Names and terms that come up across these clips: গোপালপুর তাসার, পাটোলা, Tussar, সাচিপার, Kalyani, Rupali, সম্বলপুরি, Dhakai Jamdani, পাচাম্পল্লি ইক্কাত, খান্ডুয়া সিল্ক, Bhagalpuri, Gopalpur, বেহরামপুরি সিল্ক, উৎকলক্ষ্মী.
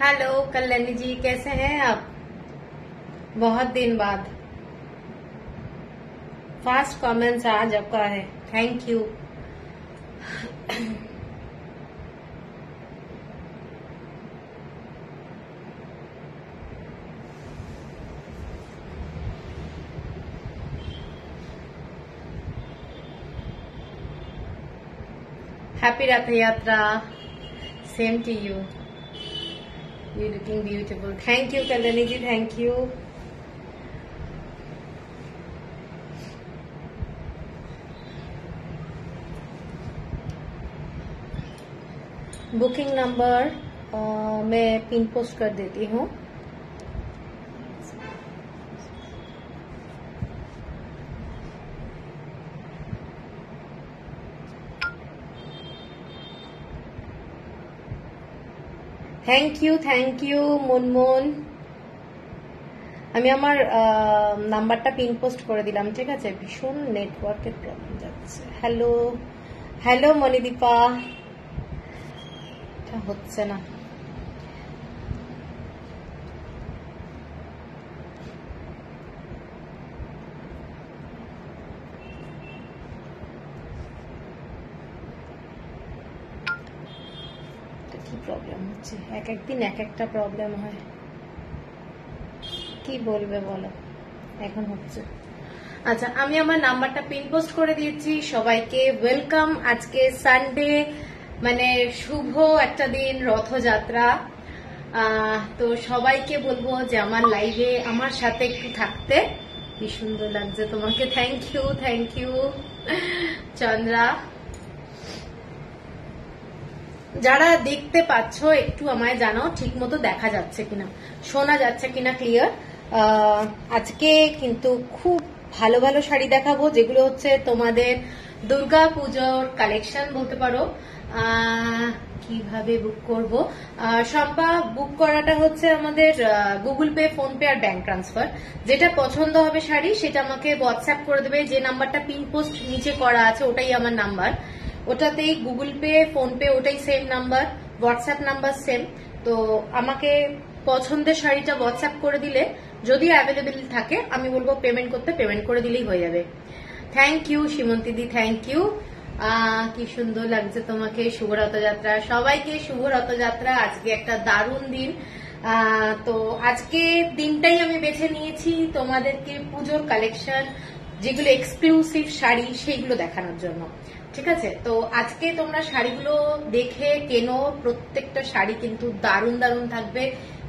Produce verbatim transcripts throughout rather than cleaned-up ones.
Hello Kalyani ji, कैसे हैं आप? बहुत दिन बाद फास्ट कमेंट्स आज आपका है, thank you. Happy Rath Yatra, same to you, you looking beautiful. Thank you Kalyani ji, thank you. Booking number uh, मैं पिन पोस्ट कर देती हूँ। Thank you, thank you Munmun. আমি আমার নাম্বারটা পিন পোস্ট করে দিলাম, ঠিক আছে? ভীষণ নেটওয়ার্কের প্রবলেম যাচ্ছে। হ্যালো হ্যালো মনিদীপা, এটা হচ্ছে না। এক একদিন এক একটা প্রবলেম হয়, কি বলবে বলো, এখন হচ্ছে। আচ্ছা, আমি আমার নাম্বারটা পিন পোস্ট করে দিয়েছি। সবাইকে ওয়েলকাম। আজকে সানডে, মানে শুভ একটা দিন, রথযাত্রা। তো সবাইকে বলবো যে আমার লাইভে আমার সাথে একটু থাকতে। কি সুন্দর লাগছে তোমাকে, thank you, thank you Chandra. যারা দেখতে পাচ্ছ একটু আমায় জানাও ঠিক মতো দেখা যাচ্ছে কিনা, শোনা যাচ্ছে কিনা ক্লিয়ার। আজকে কিন্তু খুব ভালো ভালো শাড়ি দেখাবো, যেগুলো হচ্ছে তোমাদের দুর্গা পুজোর কালেকশন বলতে পারো। কিভাবে বুক করব সম্পা? বুক করাটা হচ্ছে আমাদের গুগল পে, ফোন পে আর ব্যাংক ট্রান্সফার। যেটা পছন্দ হবে শাড়ি সেটা আমাকে হোয়াটসঅ্যাপ করে দেবে। যে নাম্বারটা পিন পোস্ট নিচে করা আছে ওটাই আমার নাম্বার, ওটাতেই গুগল পে, ফোন পে ওটাই same number, WhatsApp number same. তো আমাকে পছন্দের শাড়িটা হোয়াটসঅ্যাপ করে দিলে, যদি অ্যাভেলেবেল থাকে আমি বলবো পেমেন্ট করতে, পেমেন্ট করে দিলেই হয়ে যাবে। Thank you Simanti the, thank you. কি সুন্দর লাগছে তোমাকে, শুভ রথযাত্রা। সবাইকে শুভ রথযাত্রা। আজকে একটা দারুণ দিন। তো আজকে দিনটাই আমি বেছে নিয়েছি তোমাদেরকে পুজোর কালেকশন, যেগুলো এক্সক্লুসিভ শাড়ি সেইগুলো দেখানোর জন্য, ঠিক আছে? তো আজকে তোমরা শাড়িগুলো দেখে কেনো, প্রত্যেকটা শাড়ি কিন্তু দারুণ দারুণ থাকবে।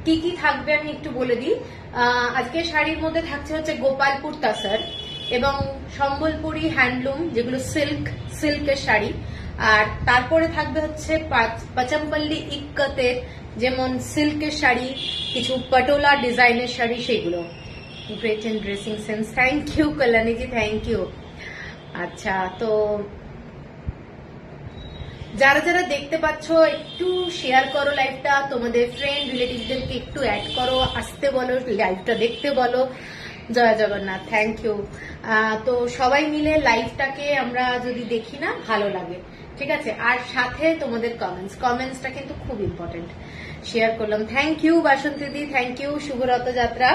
কি কি থাকবে আমি একটু বলে দিই। আজকে শাড়ির মধ্যে থাকছে হচ্ছে গোপালপুর তাসার এবং সম্বলপুরি হ্যান্ডলুম, যেগুলো সিল্ক, সিল্কের শাড়ি। আর তারপরে থাকবে হচ্ছে পাচাম্পল্লি ইক্কাতের, যেমন সিল্কের শাড়ি, কিছু পাটোলা ডিজাইনের শাড়ি, সেগুলো। Great in dressing sense, thank you Kalyaniji, thank you. আচ্ছা, তো যারা যারা দেখতে পাচ্ছ একটু শেয়ার করো লাইভটা, তোমাদের ফ্রেন্ড রিলেটিভদেরকে একটু অ্যাড করো, আসতে বলো, লাইভটা দেখতে বলো। জয় জগন্নাথ, থ্যাংক ইউ। তো সবাই মিলে লাইভটাকে আমরা যদি দেখি না, ভালো লাগে, ঠিক আছে? আর সাথে তোমাদের কমেন্টস, কমেন্টসটা কিন্তু খুব ইম্পর্টেন্ট। শেয়ার করলাম, thank you Basanti the, thank you. শুভ রথযাত্রা।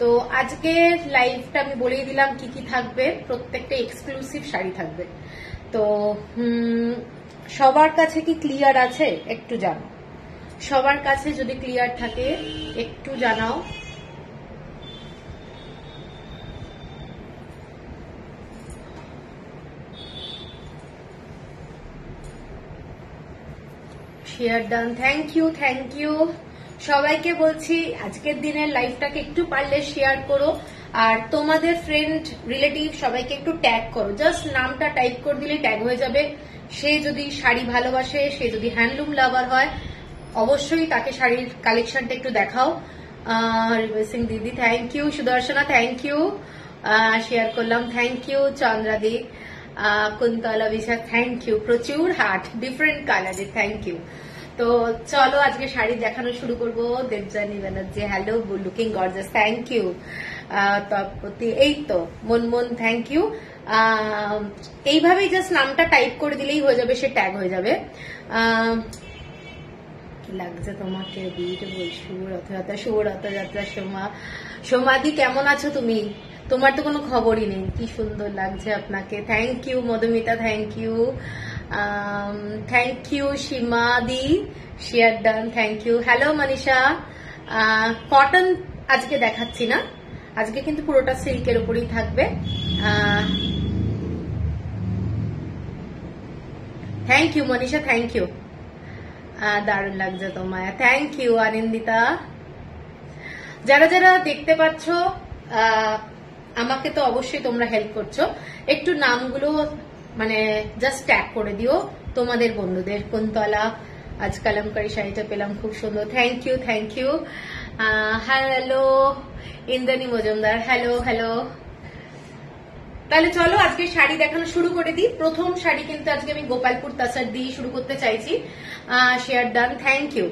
তো আজকে লাইভটা আমি বলেই দিলাম কি কি থাকবে, প্রত্যেকটা এক্সক্লুসিভ শাড়ি থাকবে। তো হুম, সবার কাছে কি ক্লিয়ার আছে একটু জানাও, সবার কাছে যদি ক্লিয়ার থাকে একটু জানাও। Share done, thank you, thank you. সবাইকে বলছি আজকের দিনের লাইভটাকে একটু পারলে শেয়ার করো, আর তোমাদের ফ্রেন্ড রিলেটিভ সবাইকে একটু ট্যাগ করো। জাস্ট নামটা টাইপ করে দিলে ট্যাগ হয়ে যাবে। সে যদি শাড়ি ভালোবাসে, সে যদি হ্যান্ডলুম লাভার হয়, অবশ্যই তাকে শাড়ির কালেকশনটা একটু দেখাও। রিভার্সিং দিদি, thank you. Sudarshana, thank you, share করলাম, thank you. Chandradi, Kuntala Bishakh, thank you. প্রচুর হার্ট, ডিফারেন্ট কালারে, থ্যাংক ইউ। তো চলো আজকে শাড়ি দেখানো শুরু করবো। Debjani Banerjee, hello, looking gorgeous, thank you. Tapati, এই তো মনমোহন, থ্যাংক ইউ। এইভাবেই জাস্ট নামটা টাইপ করে দিলেই হয়ে যাবে, সে ট্যাগ হয়ে যাবে। কি লাগছে তোমাকে? বিউটিফুল সুরথযাত্রা, সুরথযাত্রার সোমা সোমাদি কেমন আছো তুমি? তোমার তো কোনো খবরই নেই, কি সুন্দর লাগছে আপনাকে। Thank you Madhumita, thank you, thank you সীমাদি, share done, thank you. Hello Manisha, cotton আজকে দেখাচ্ছি না, আজকে কিন্তু পুরোটা সিল্কের উপরেই থাকবে। Thank you Manisha, thank you, দারুণ লাগছে তোমায়, থ্যাংক ইউ আনন্দিতা। যারা যারা দেখতে পাচ্ছ আমাকে তো অবশ্যই তোমরা হেল্প করছো, একটু নামগুলো মানে জাস্ট ট্যাগ করে দিও তোমাদের বন্ধুদের। কোনতলা আজ কালামকারী শাড়িটা পেলাম, খুব সুন্দর, thank you, thank you. Hello Indri Majumdar, hello hello. তাহলে চলো আজকে শাড়ি দেখানো শুরু করে দিই। প্রথম শাড়ি কিন্তু আজকে আমি গোপালপুর তাসার দিয়ে শুরু করতে চাইছি। Share done, thank you.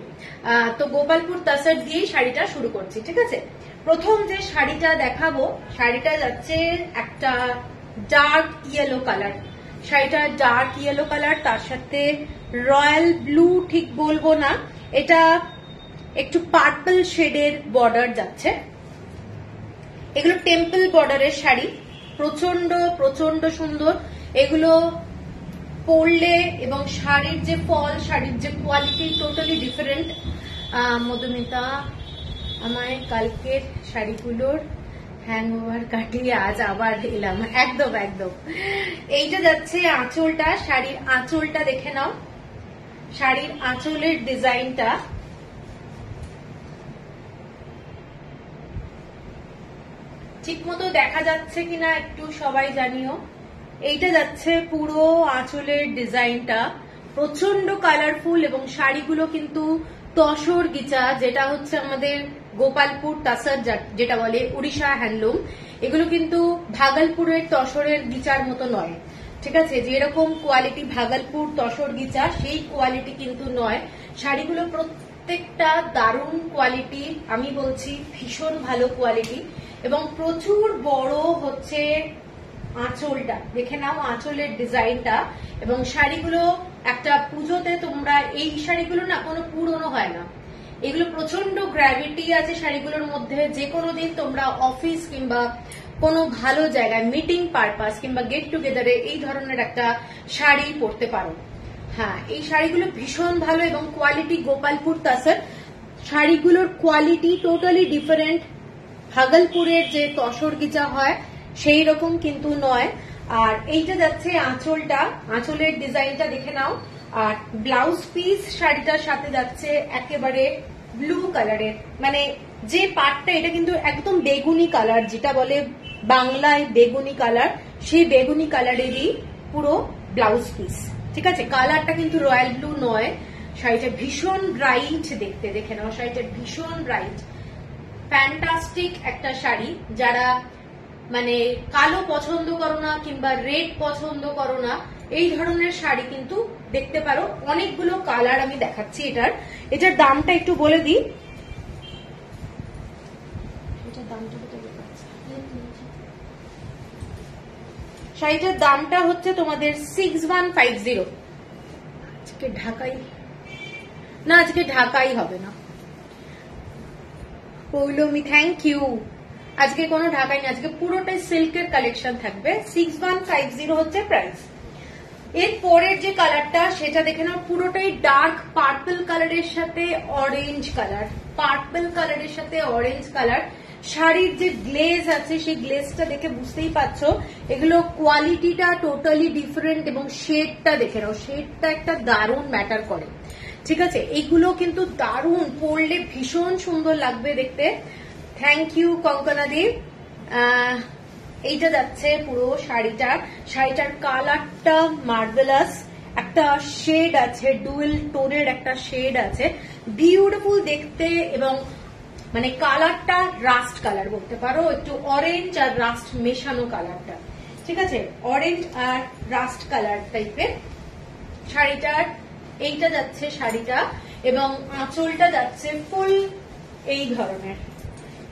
তো গোপালপুর তাসার দিয়েই শাড়িটা শুরু করছি, ঠিক আছে? প্রথম যে শাড়িটা দেখাবো শাড়িটা যাচ্ছে একটা ডার্ক ইয়েলো কালার, শাড়িটা ডার্ক ইয়েলো কালার, তার সাথে রয়্যাল ব্লু ঠিক বলবো না, এটা একটু পার্পল শেডের বর্ডার যাচ্ছে। এগুলো টেম্পল বর্ডারের শাড়ি, প্রচন্ড প্রচন্ড সুন্দর। এগুলো পরলে এবং শাড়ির যে ফল, শাড়ির যে কোয়ালিটি টোটালি ডিফারেন্ট। মধুমিতা আমায় কালকের শাড়িগুলোর হ্যাং ওভার কাটিয়ে আজ আবার এলাম। একদম একদম। এইটা যাচ্ছে আঁচলটা, শাড়ির আঁচলটা দেখে নাও, শাড়ির আঁচলের ডিজাইনটা ঠিক মতো দেখা যাচ্ছে কিনা একটু সবাই জানিও। এইটা যাচ্ছে পুরো আঁচলের ডিজাইনটা, প্রচন্ড কালারফুল এবং শাড়িগুলো কিন্তু তসর গিচা, যেটা হচ্ছে আমাদের গোপালপুর তাসার যেটা বলে উড়িষ্যা হ্যান্ডলুম, এগুলো কিন্তু ভাগলপুরের তসরের গিচার মতো নয়, ঠিক আছে? যেরকম কোয়ালিটি ভাগলপুর তসর গিচা সেই কোয়ালিটি কিন্তু নয়। শাড়িগুলো প্রত্যেকটা দারুণ কোয়ালিটি, আমি বলছি ভীষণ ভালো কোয়ালিটি, এবং প্রচুর বড় হচ্ছে আঁচলটা, দেখে নাও আঁচলের ডিজাইনটা। এবং শাড়িগুলো একটা পুজোতে তোমরা এই শাড়িগুলো না কোনো পুরনো হয় না, এগুলো প্রচন্ড গ্র্যাভিটি আছে শাড়িগুলোর মধ্যে। যে কোনো দিন তোমরা অফিস কিংবা কোনো ভালো জায়গায় মিটিং পারপাস কিংবা গেট টুগেদারে এই ধরনের একটা শাড়ি পরতে পারো। হ্যাঁ, এই শাড়িগুলো ভীষণ ভালো এবং কোয়ালিটি গোপালপুর তাসার, শাড়িগুলোর কোয়ালিটি টোটালি ডিফারেন্ট। ভাগলপুরের যে তসর গিচা হয় সেই রকম কিন্তু নয়। আর এইটা যাচ্ছে আঁচলটা, আঁচলের ডিজাইনটা দেখে নাও। আর ব্লাউজ পিস শাড়িটার সাথে যাচ্ছে একেবারে ব্লু কালারের, মানে যে পার্টটা এটা কিন্তু একদম বেগুনি কালার, যেটা বলে বাংলায় বেগুনি কালার, সেই বেগুনি কালারেরই পুরো ব্লাউজ পিস, ঠিক আছে? কালারটা কিন্তু রয়্যাল ব্লু নয়, শাড়িটা ভীষণ ব্রাইট দেখতে, দেখে নাও শাড়িটা ভীষণ ব্রাইট, ফ্যান্টাস্টিক একটা শাড়ি। যারা মানে কালো পছন্দ করো না কিংবা রেড পছন্দ করো না, এই ধরনের শাড়ি কিন্তু দেখতে পারো। অনেকগুলো কালার আমি দেখাচ্ছি এটার, এটার দামটা একটু বলে দিই। শাড়িটার দামটা হচ্ছে তোমাদের সিক্স ওয়ান ফাইভ জিরো। আজকে ঢাকাই না, আজকে ঢাকাই হবে না পৌলমি, থ্যাংক ইউ। আজকে কোনো ঢাকাই না, আজকে পুরোটাই সিল্কের কালেকশন থাকবে। সিক্স ওয়ান ফাইভ জিরো হচ্ছে প্রাইস। এর পরের যে কালারটা সেটা দেখে নাও, পুরোটাই ডার্ক পার্পল কালারের সাথে অরেঞ্জ কালার, পার্পল কালারের সাথে অরেঞ্জ কালার। শাড়ির যে গ্লেজ আছে সেই গ্লেজটা দেখে বুঝতেই পারছো, এগুলো কোয়ালিটিটা টোটালি ডিফারেন্ট, এবং শেডটা দেখে নাও, শেডটা একটা দারুণ ম্যাটার করে, ঠিক আছে? এগুলো কিন্তু দারুণ, পরলে ভীষণ সুন্দর লাগবে দেখতে। Thank you কঙ্কনাদি। এইটা যাচ্ছে পুরো শাড়িটা, শাড়িটার কালারটা মার্ভেলাস, একটা শেড আছে ডুয়েল টোনের একটা শেড আছে, বিউটিফুল দেখতে, এবং মানে কালারটা রাস্ট কালার বলতে পারো, একটু অরেঞ্জ আর রাস্ট মেশানো কালারটা, ঠিক আছে? অরেঞ্জ আর রাস্ট কালার টাইপের শাড়িটার। এইটা যাচ্ছে শাড়িটা, এবং আঁচলটা যাচ্ছে ফুল এই ধরনের,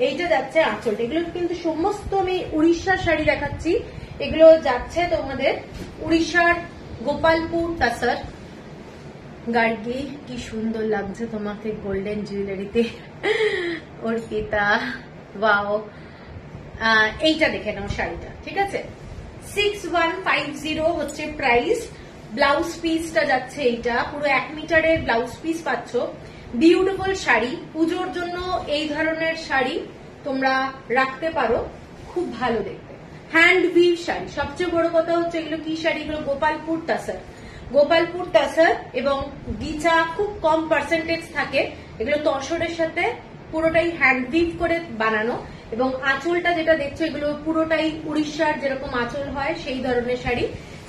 এইটা যাচ্ছে আঁচলটা। এগুলো কিন্তু সমস্ত আমি উড়িষ্যার শাড়ি দেখাচ্ছি, এগুলো যাচ্ছে তোমাদের উড়িষ্যার গোপালপুর তাসার। গার্গি, কি সুন্দর লাগছে তোমাকে গোল্ডেন জুয়েলারিতে। অর্পিতা, ওয়াও। এইটা দেখে নাও শাড়িটা, ঠিক আছে? সিক্স ওয়ান ফাইভ জিরো হচ্ছে প্রাইস। ব্লাউজ পিসটা যাচ্ছে এইটা, পুরো এক মিটারের ব্লাউজ পিস পাচ্ছ। বিউটিফুল শাড়ি, পুজোর জন্য এই ধরনের শাড়ি তোমরা রাখতে পারো, খুব ভালো দেখতে। Hand weave sari. সবচেয়ে বড় কথা হচ্ছে এগুলো কি শাড়ি? এগুলো গোপালপুর তাসার, গোপালপুর তাসার এবং গিচা খুব কম পার্সেন্টেজ থাকে। এগুলো তসরের সাথে পুরোটাই হ্যান্ড উইভ করে বানানো, এবং আঁচলটা যেটা দেখছো এগুলো পুরোটাই উড়িষ্যার যেরকম আঁচল হয় সেই ধরনের sari.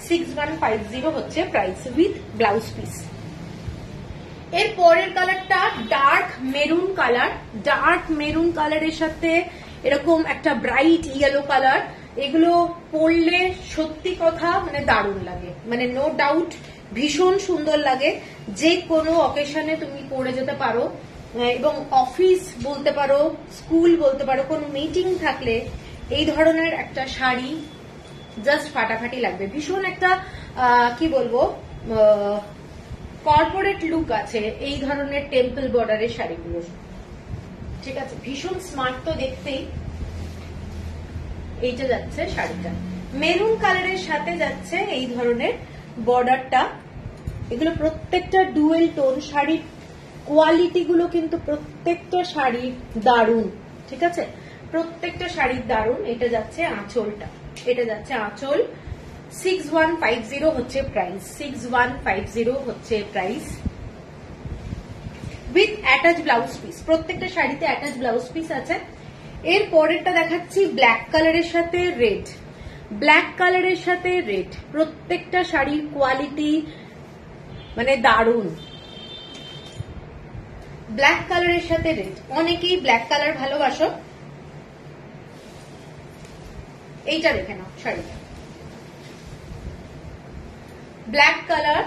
Six one five zero হচ্ছে প্রাইস উইথ ব্লাউজ পিস। এর পরের কালারটা dark maroon colour, dark maroon কালারের সাথে এরকম একটা ব্রাইট ইয়েলো কালার। এগুলো পরলে সত্যি কথা মানে দারুণ লাগে, মানে নো ডাউট ভীষণ সুন্দর লাগে। যে কোনো অকেশনে তুমি পরে যেতে পারো, এবং অফিস বলতে পারো, স্কুল বলতে পারো, কোনো মিটিং থাকলে এই ধরনের একটা শাড়ি জাস্ট ফাটাফাটি লাগবে। ভীষণ একটা কি বলবো কর্পোরেট লুক আছে এই ধরনের টেম্পল বর্ডারের শাড়িগুলো, ঠিক আছে? ভীষণ স্মার্ট তো দেখতেই। এইটা যাচ্ছে শাড়িটা, মেরুন কালারের সাথে যাচ্ছে এই ধরনের বর্ডারটা। এগুলো প্রত্যেকটা ডুয়েল টোন শাড়ির, কোয়ালিটি গুলো কিন্তু প্রত্যেকটা শাড়ি দারুণ, ঠিক আছে? প্রত্যেকটা শাড়ির দারুণ। এটা যাচ্ছে আঁচলটা, এটা যাচ্ছে আঁচল। সিক্স ওয়ান ফাইভ জিরো হচ্ছে price, six one five zero হচ্ছে price with attach blouse piece. প্রত্যেকটা শাড়িতে অ্যাটাচ ব্লাউজ পিস আছে। এর পরেরটা দেখাচ্ছি ব্ল্যাক কালারের সাথে রেড, ব্ল্যাক কালারের সাথে রেড। প্রত্যেকটা শাড়ির কোয়ালিটি মানে দারুণ। ব্ল্যাক কালারের সাথে রেড, অনেকেই ব্ল্যাক কালার ভালোবাসো। এইটা দেখে নাও শাড়িটা, ব্ল্যাক কালার।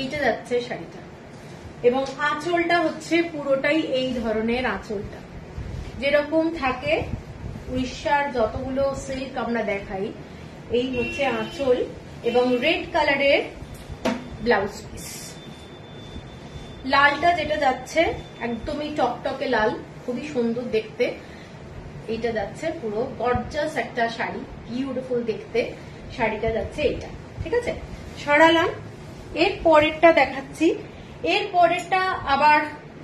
এইটা যাচ্ছে শাড়িটা, এবং আঁচলটা হচ্ছে পুরোটাই এই ধরনের আঁচলটা যেরকম থাকে উড়িষ্যার যতগুলো সিল্ক আমরা দেখাই, এই হচ্ছে আঁচল, এবং রেড কালারের ব্লাউজ পিস। লালটা যেটা যাচ্ছে একদমই টকটকে লাল, খুবই সুন্দর দেখতে। এইটা যাচ্ছে পুরো গর্জাস একটা শাড়ি, বিউটিফুল দেখতে শাড়িটা যাচ্ছে এইটা, ঠিক আছে? সরালাম। এর পরেরটা দেখাচ্ছি, এর পরেরটা আবার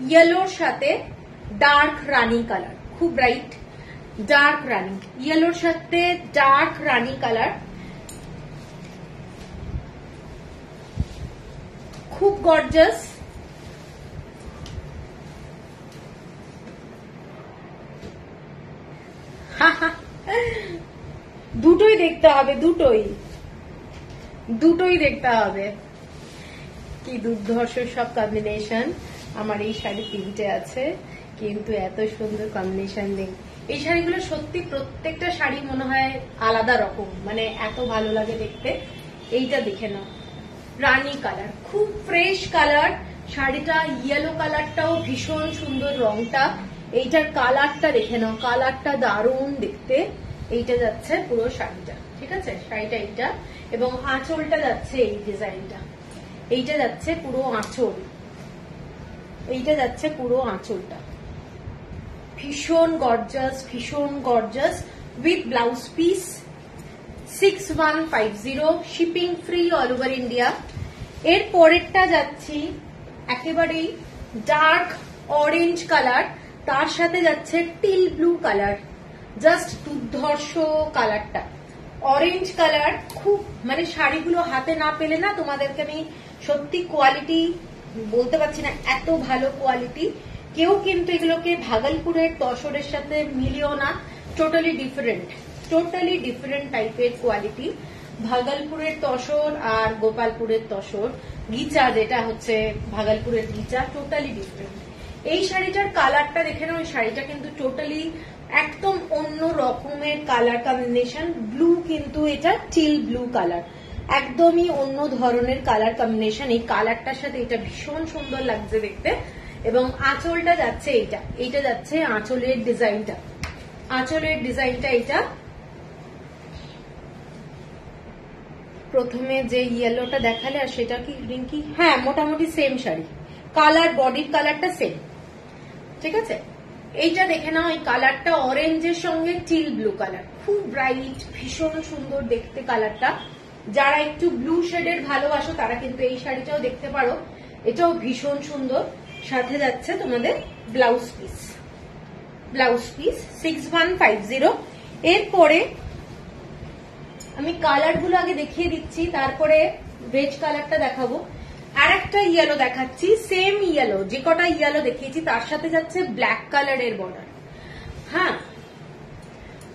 ইয়েলোর সাথে ডার্ক রানি কালার, খুব ব্রাইট ডার্ক রানি, ইয়েলোর সাথে ডার্ক রানি কালার, খুব গর্জাস। দুটোই দেখতে হবে, দুটোই দুটোই দেখতে হবে। কি দুর্ধর্ষ সব কম্বিনেশন। আমার এই শাড়ি তিনটে আছে, কিন্তু এত সুন্দর কম্বিনেশন নেই। এই শাড়িগুলো সত্যি প্রত্যেকটা শাড়ি মনে হয় আলাদা রকম, মানে এত ভালো লাগে দেখতে। এইটা দেখে নাও, রানী কালার, খুব ফ্রেশ কালার শাড়িটা। ইয়েলো কালারটাও ভীষণ সুন্দর রংটা। এইটার কালারটা দেখে নাও, কালারটা দারুণ দেখতে। এইটা যাচ্ছে পুরো শাড়িটা, ঠিক আছে? শাড়িটা এইটা, এবং আঁচলটা যাচ্ছে এই ডিজাইনটা। এইটা যাচ্ছে পুরো আঁচল, এইটা যাচ্ছে পুরো আঁচলটা। ভীষণ গর্জাস, ভীষণ gorgeous with blouse piece. Six one five zero shipping free all over India. এর পরেরটা যাচ্ছি একেবারেই ডার্ক অরেঞ্জ কালার, তার সাথে যাচ্ছে টিল ব্লু কালার, জাস্ট দুর্ধর্ষ কালারটা, অরেঞ্জ কালার। খুব মানে শাড়িগুলো হাতে না পেলে না তোমাদেরকে আমি সত্যি কোয়ালিটি বলতে পারছি না, এত ভালো কোয়ালিটি। কেউ কিন্তু এগুলোকে ভাগলপুরের তসরের সাথে মিলিয়েও না, টোটালি ডিফারেন্ট, টোটালি ডিফারেন্ট টাইপের কোয়ালিটি। ভাগলপুরের তসর আর গোপালপুরের তসর, গিচা যেটা হচ্ছে ভাগলপুরের গিচা, টোটালি ডিফারেন্ট। এই শাড়িটার কালারটা দেখে নাও, ওই শাড়িটা কিন্তু টোটালি একদম অন্য রকমের কালার কম্বিনেশন। ব্লু কিন্তু এটা টিল ব্লু কালার, একদমই অন্য ধরনের কালার কম্বিনেশন। এই কালারটার সাথে এটা ভীষণ সুন্দর লাগছে দেখতে, এবং আঁচলটা যাচ্ছে এইটা। এইটা যাচ্ছে আঁচলের ডিজাইনটা, আঁচলের ডিজাইনটা এইটা। প্রথমে যে ইয়েলোটা দেখালে আর সেটা কি গ্রিন কি? হ্যাঁ, মোটামুটি সেম শাড়ি, কালার বডির কালারটা সেম। ঠিক আছে, এইটা দেখে নাও, এই কালারটা অরেঞ্জের সঙ্গে টিল ব্লু কালার, খুব ব্রাইট, ভীষণ সুন্দর দেখতে কালারটা। যারা একটু ব্লু শেডের ভালোবাসো তারা কিন্তু এই শাড়িটাও দেখতে পারো, এটাও ভীষণ সুন্দর। সাথে যাচ্ছে তোমাদের blouse piece, blouse piece six one five zero. এরপরে আমি কালার গুলো আগে দেখিয়ে দিচ্ছি, তারপরে বেজ কালারটা দেখাবো। আর একটা ইয়েলো দেখাচ্ছি, সেম ইয়েলো, যে কটা ইয়েলো দেখিয়েছি তার সাথে যাচ্ছে ব্ল্যাক কালারের বর্ডার। হ্যাঁ,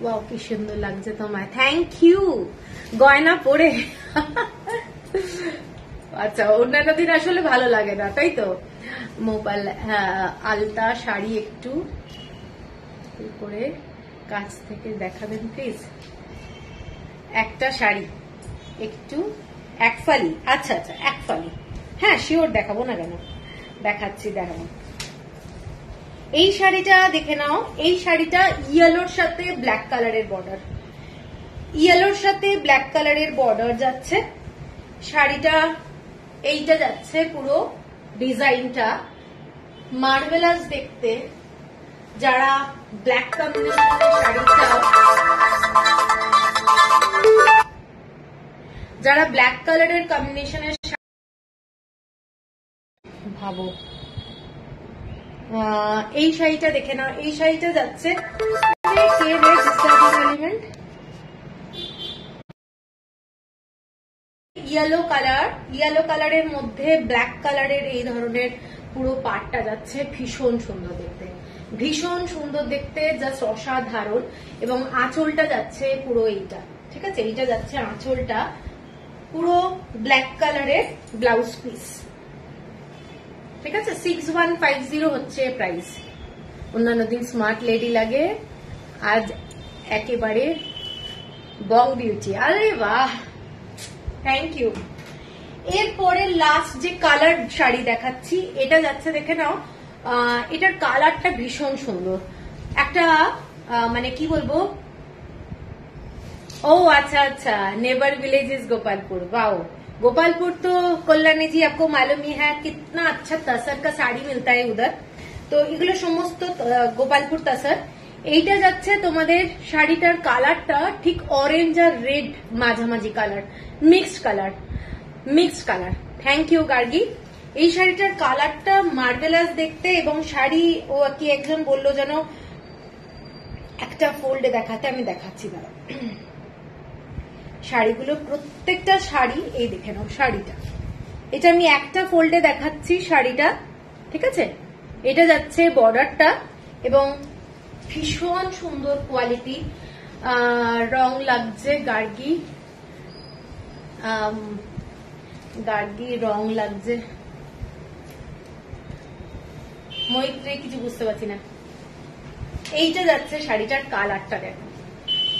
ওয়াও কি সুন্দর লাগছে তোমায়, থ্যাংক ইউ। গয়না পরে আচ্ছা, অন্যান্য দিন আসলে ভালো লাগে না, তাই তো। মোবাইল আলতা শাড়ি, একটু করে কাছ থেকে দেখাবেন প্লিজ। একটা শাড়ি একটু একফালি, আচ্ছা আচ্ছা একফালি, হ্যাঁ শিওর দেখাবো না কেন, দেখাচ্ছি দেখাবো। এই শাড়িটা দেখে নাও, এই শাড়িটা ইয়েলোর সাথে ব্ল্যাক কালারের বর্ডার, ইয়েলোর সাথে ব্ল্যাক কালারের বর্ডার যাচ্ছে শাড়িটা। এইটা যাচ্ছে পুরো ডিজাইনটা মার্ভেলাস দেখতে। যারা ব্ল্যাক কম্বিনেশনের শাড়ি চাও, যারা ব্ল্যাক কালারের কম্বিনেশনের ভাবো, এই শাড়িটা দেখে নাও। এই শাড়িটা যাচ্ছে ইয়েলো কালার, ইয়েলো কালারের মধ্যে ব্ল্যাক কালারের এই ধরনের পুরো পাটটা যাচ্ছে, ভীষণ সুন্দর দেখতে, ভীষণ সুন্দর দেখতে, জাস্ট অসাধারণ। এবং আঁচলটা যাচ্ছে পুরো এইটা, ঠিক আছে, এইটা যাচ্ছে আঁচলটা, পুরো ব্ল্যাক কালারের ব্লাউজ পিস। ঠিক আছে, সিক্স ওয়ান ফাইভ জিরো হচ্ছে প্রাইস। অন্যান্য দিন স্মার্ট লেডি লাগে, আজ একেবারে বং বিউটি। আরে বাহ, থ্যাংক ইউ। এরপরে লাস্ট যে কালার শাড়ি দেখাচ্ছি, এটা যাচ্ছে দেখে নাও, এটার কালারটা ভীষণ সুন্দর, একটা মানে কি বলবো, ও আচ্ছা আচ্ছা, neighbour village is Gopalpur. Wow, Gopalpur तो कल्याणी जी आपको मालूम ही है, कितना अच्छा तसर का साड़ी मिलता है उधर, तो এগুলো সমস্ত গোপালপুর তসর। এইটা যাচ্ছে তোমাদের শাড়িটার কালারটা ঠিক অরেঞ্জ আর রেড মাঝামাঝি colour, mixed colour, mixed colour. Thank you Gargi. এই শাড়িটার কালারটা মার্ভেলাস দেখতে, এবং শাড়ি ও কি একজন বললো যেন একটা ফোল্ডে দেখাতে, আমি দেখাচ্ছি দাঁড়া। শাড়িগুলো প্রত্যেকটা শাড়ি এই দেখে নাও, শাড়িটা এটা আমি একটা ফোল্ডে দেখাচ্ছি শাড়িটা, ঠিক আছে। এটা যাচ্ছে বর্ডারটা, এবং ভীষণ সুন্দর কোয়ালিটি। রং লাগছে গার্গি, গার্গি রং লাগছে। মৈত্রী কিছু বুঝতে পারছি না। এইটা যাচ্ছে শাড়িটার কালারটা, দেখো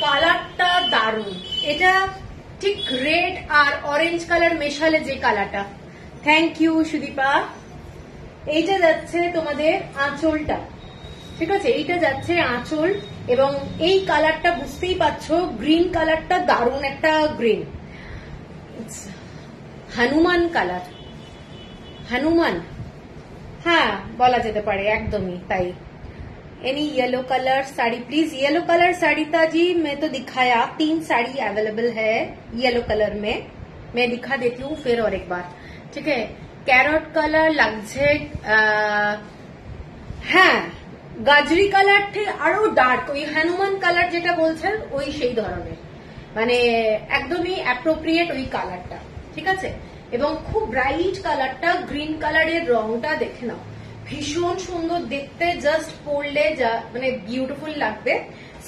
কালারটা দারুণ, এটা ঠিক রেড আর অরেঞ্জ কালার মেশালে যে কালারটা। Thank you Sudipa. এইটা যাচ্ছে তোমাদের আঁচলটা, ঠিক আছে, এইটা যাচ্ছে আঁচল, এবং এই কালারটা বুঝতেই পারছো, গ্রিন কালারটা দারুণ একটা গ্রিন, হনুমান কালার, হনুমান হ্যাঁ বলা যেতে পারে, একদমই তাই। Any yellow colour sari please, yellow colour sari ताजी मैं तो दिखाया, तीन साड़ी अवेलेबल है येलो कलर में, मैं दिखा देती हूँ फिर और एक बार, ठीक है। कैरोट कलर लगझग हाँ, गाजरी कलर ठीक और डार्क ওই হনুমান কালার যেটা বলছেন ওই সেই ধরনের, মানে একদমই অ্যাপ্রোপ্রিয়েট ওই কালারটা, ঠিক আছে। এবং খুব ব্রাইট কালারটা, গ্রিন কালারের রংটা দেখে নাও, ভীষণ সুন্দর দেখতে, জাস্ট পরলে যা মানে বিউটিফুল লাগবে।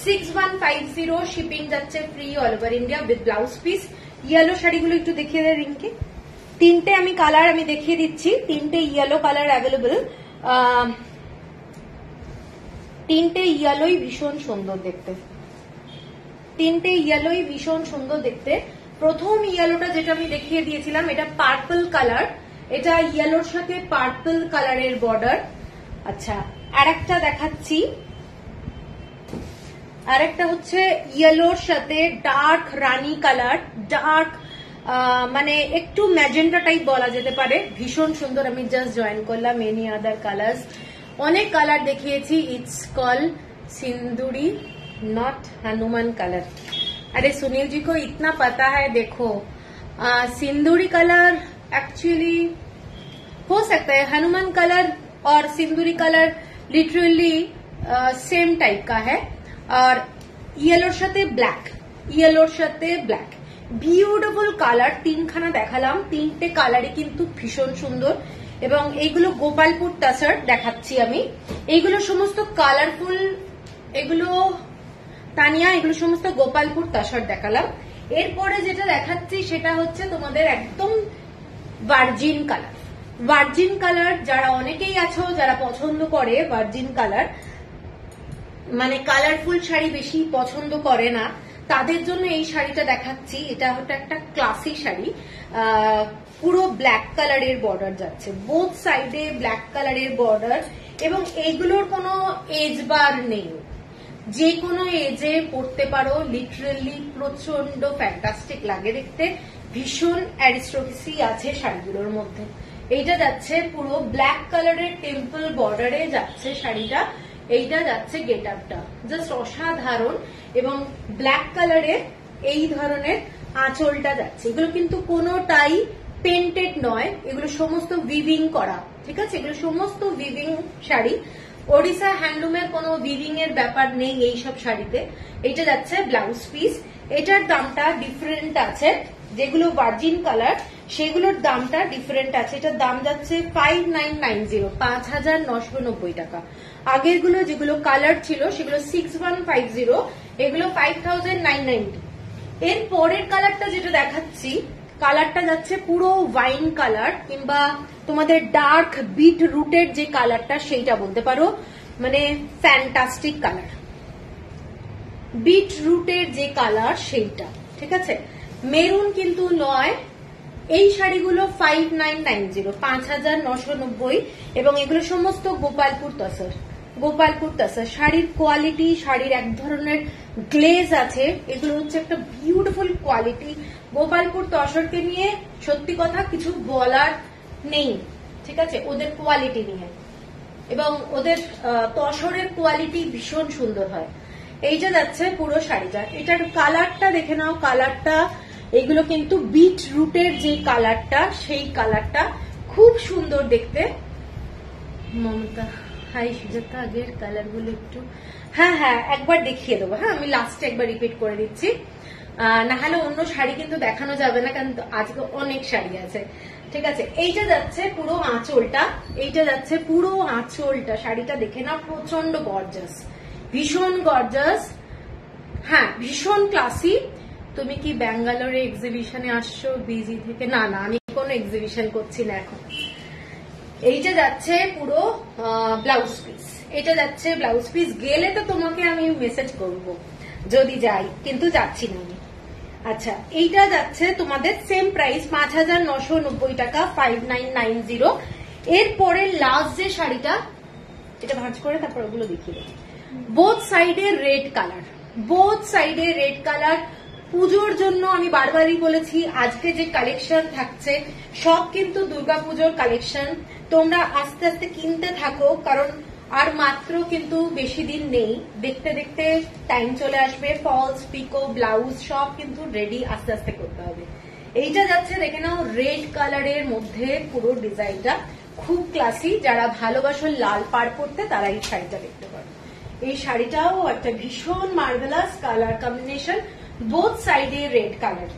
Six one five zero shipping যাচ্ছে free all over India with blouse piece. Yellow শাড়িগুলো একটু দেখিয়ে দেয় রিঙ্কি, তিনটে আমি কালার আমি দেখিয়ে দিচ্ছি, তিনটে ইয়েলো কালার অ্যাভেলেবল, তিনটে ইয়েলোই ভীষণ সুন্দর দেখতে, তিনটে ইয়েলোই ভীষণ সুন্দর দেখতে। প্রথম ইয়েলোটা যেটা আমি দেখিয়ে দিয়েছিলাম, এটা পার্পল কালার, এটা ইয়েলোর সাথে পার্পল কালারের বর্ডার। আচ্ছা আর একটা দেখাচ্ছি, আর একটা হচ্ছে ইয়েলোর সাথে ডার্ক রানী কালার, ডার্ক মানে একটু ম্যাজেন্টা টাইপ বলা যেতে পারে, ভীষণ সুন্দর। আমি জাস্ট জয়েন করলাম, এনি আদার কালার্স অনেক কালার দেখিয়েছি। It's call Sinduri not Hanuman colour. अरे सुनील जी को इतना पता है। देखो आ, सिंदूरी कलर एक्चुअली हो सकता है, हनुमान कलर और सिंदूरी कलर लिटरली सेम टाइप का है। और येलोर साथे ब्लैक, येलोर साथे ब्लैक, বিউটিফুল কালার। তিনখানা দেখালাম, তিনটে কালারই কিন্তু ভীষণ সুন্দর। এবং এইগুলো গোপালপুর টাসার দেখাচ্ছি আমি। এইগুলো সমস্ত কালারফুল, এগুলো তানিয়া, এগুলো সমস্ত গোপালপুর তাসার দেখালাম। এরপরে যেটা দেখাচ্ছি সেটা হচ্ছে তোমাদের একদম ভার্জিন কালার। ভার্জিন কালার যারা অনেকেই আছো যারা পছন্দ করে ভার্জিন কালার, মানে কালারফুল শাড়ি বেশি পছন্দ করে না, তাদের জন্য এই শাড়িটা দেখাচ্ছি। এটা হচ্ছে একটা ক্লাসি শাড়ি, পুরো ব্ল্যাক কালারের বর্ডার যাচ্ছে, বোথ সাইডে ব্ল্যাক কালারের বর্ডার। এবং এগুলোর কোনো এজ বার নেই, যে কোনো এজে পড়তে পারো। লিটারেলি প্রচন্ড ফ্যান্টাস্টিক লাগে দেখতে, ভীষণ অ্যারিস্টোক্রেসি আছে শাড়িগুলোর মধ্যে। এইটা যাচ্ছে পুরো ব্ল্যাক কালারের টেম্পল বর্ডারে যাচ্ছে শাড়িটা। এইটা যাচ্ছে গেট আপটা, জাস্ট অসাধারণ। এবং ব্ল্যাক কালারে এই ধরনের আঁচলটা যাচ্ছে। এগুলো কিন্তু কোনোটাই পেন্টেড নয়, এগুলো সমস্ত উইভিং করা, ঠিক আছে? এগুলো সমস্ত উইভিং শাড়ি। ওড়িশা হ্যান্ডলুমের কোনো উইভিং এর ব্যাপার নেই এইসব শাড়িতে। এটা যাচ্ছে ব্লাউজ পিস, এটার দামটা ডিফারেন্ট আছে। যেগুলো ভার্জিন কালার সেগুলোর দামটা ডিফারেন্ট আছে। এটার দাম যাচ্ছে ফাইভ নাইন নাইন জিরো পাঁচ হাজার নশো নব্বই টাকা। আগের গুলো যেগুলো কালার ছিল সেগুলো সিক্স ওয়ান ফাইভ জিরো, এগুলো ফাইভ থাউজেন্ড নাইন নাইনটি। এর পরের কালারটা যেটা দেখাচ্ছি, কালারটা যাচ্ছে পুরো ওয়াইন কালার, কিংবা তোমাদের ডার্ক বিট রুটেড যে কালারটা সেইটা বলতে পারো, মানে ফ্যান্টাস্টিক কালার, বিট রুটের যে কালার সেইটা, ঠিক আছে? মেরুন কিন্তু নয়। এই শাড়িগুলো ফাইভ নাইন নাইন জিরো পাঁচ হাজার নশো নব্বই। এবং এগুলো সমস্ত গোপালপুর তসর, গোপালপুর তসর। শাড়ির কোয়ালিটি, শাড়ির এক ধরনের গ্লেজ আছে, এগুলো হচ্ছে একটা বিউটিফুল কোয়ালিটি। গোপালপুর তসরকে নিয়ে সত্যি কথা কিছু বলার নেই, ঠিক আছে? ওদের কোয়ালিটি নিয়ে, এবং ওদের তসরের কোয়ালিটি ভীষণ সুন্দর হয়। এইটা যাচ্ছে পুরো শাড়িটা। এটার কালারটা দেখে নাও, কালারটা এগুলো কিন্তু বিট রুটের যে কালারটা সেই কালারটা, খুব সুন্দর দেখতে। মমতা হাই সুজাতা, আগের কালার গুলো একটু হ্যাঁ হ্যাঁ একবার দেখিয়ে দেবো। হ্যাঁ আমি লাস্টে একবার রিপিট করে দিচ্ছি, না হলে অন্য শাড়ি কিন্তু দেখানো যাবে না, কারণ আজকে অনেক শাড়ি আছে, ঠিক আছে? এইটা যাচ্ছে পুরো আঁচলটা, এইটা যাচ্ছে পুরো আঁচলটা। শাড়িটা দেখে না, প্রচন্ড গর্জাস, ভীষণ গর্জাস, হ্যাঁ ভীষণ ক্লাসি। তুমি কি ব্যাঙ্গালোরে এক্সিবিশনে আসছো বিজি থেকে? না না, আমি কোনো এক্সিবিশন করছি না এখন। এইটা যাচ্ছে পুরো ব্লাউজ পিস, এটা যাচ্ছে ব্লাউজ পিস। গেলে তো তোমাকে আমি মেসেজ করবো যদি যাই, কিন্তু যাচ্ছি না আমি। আচ্ছা এইটা যাচ্ছে তোমাদের সেম প্রাইস পাঁচ হাজার নশো নব্বই টাকা, ফাইভ নাইন নাইন জিরো। এরপরে লাস্ট যে শাড়িটা, এটা ভাঁজ করে তারপর ওগুলো দেখিয়ে দেবো। বোথ সাইডে রেড কালার, বোথ সাইডে রেড কালার। পুজোর জন্য আমি বারবারই বলেছি, আজকে যে কালেকশন থাকছে সব কিন্তু দুর্গাপুজোর কালেকশন। তোমরা আস্তে আস্তে কিনতে থাকো, কারণ আর মাত্র কিন্তু বেশি দিন নেই। দেখতে দেখতে টাইম চলে আসবে। ফলস, পিকো, ব্লাউজ সব কিন্তু রেডি, আস্তে আস্তে করতে হবে। এইটা যাচ্ছে দেখে নাও রেড কালারের মধ্যে পুরো ডিজাইনটা, খুব ক্লাসি। যারা ভালোবাসো লাল পাড় পড়তে তারা এই শাড়িটা দেখতে পারো। এই শাড়িটাও একটা ভীষণ মার্ভেলাস কালার কম্বিনেশন, বোথ সাইডে রেড কালার।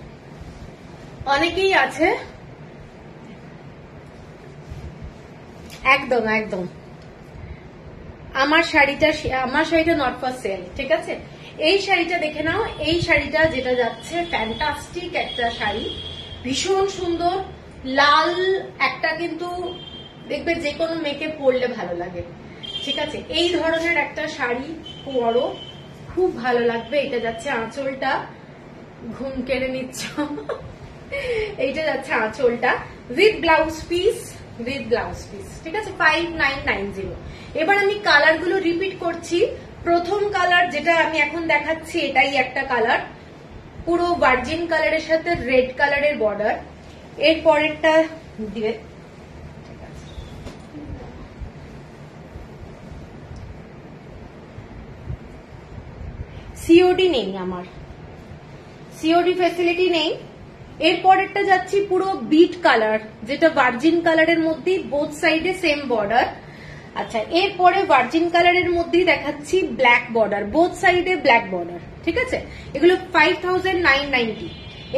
অনেকেই আছে, একদম একদম আমার শাড়িটা, আমার শাড়িটা নট ফর সেল, ঠিক আছে? এই শাড়িটা দেখে নাও, এই শাড়িটা যেটা যাচ্ছে ফ্যান্টাস্টিক একটা শাড়ি, ভীষণ সুন্দর। লাল একটা কিন্তু দেখবে যে কোনো মেয়েকে পরলে ভালো লাগে, ঠিক আছে? এই ধরনের একটা শাড়ি পরো, খুব ভালো লাগবে। এটা যাচ্ছে আঁচলটা, ঘুম কেড়ে নিচ্ছ। এইটা যাচ্ছে আঁচলটা with blouse piece, with blouse piece, ঠিক আছে? Five nine nine zero. এবার আমি কালারগুলো রিপিট করছি। প্রথম কালার যেটা আমি এখন দেখাচ্ছি এটাই একটা কালার, পুরো ভার্জিন কালারের সাথে রেড কালারের বর্ডার। এর পরেরটা দিবে, সিওডি নেই আমার, সিওডি ফ্যাসিলিটি নেই। এরপর একটা যাচ্ছি পুরো বিট কালার, যেটা ভার্জিন কালারের মধ্যে, বোথ সাইডে সেম বর্ডার। আচ্ছা, এরপরে ভার্জিন কালারের মধ্যেই দেখাচ্ছি ব্ল্যাক বর্ডার, বোথ সাইডে ব্ল্যাক বর্ডার, ঠিক আছে। এগুলো ফাইভ থাউজেন্ড নাইন নাইনটি।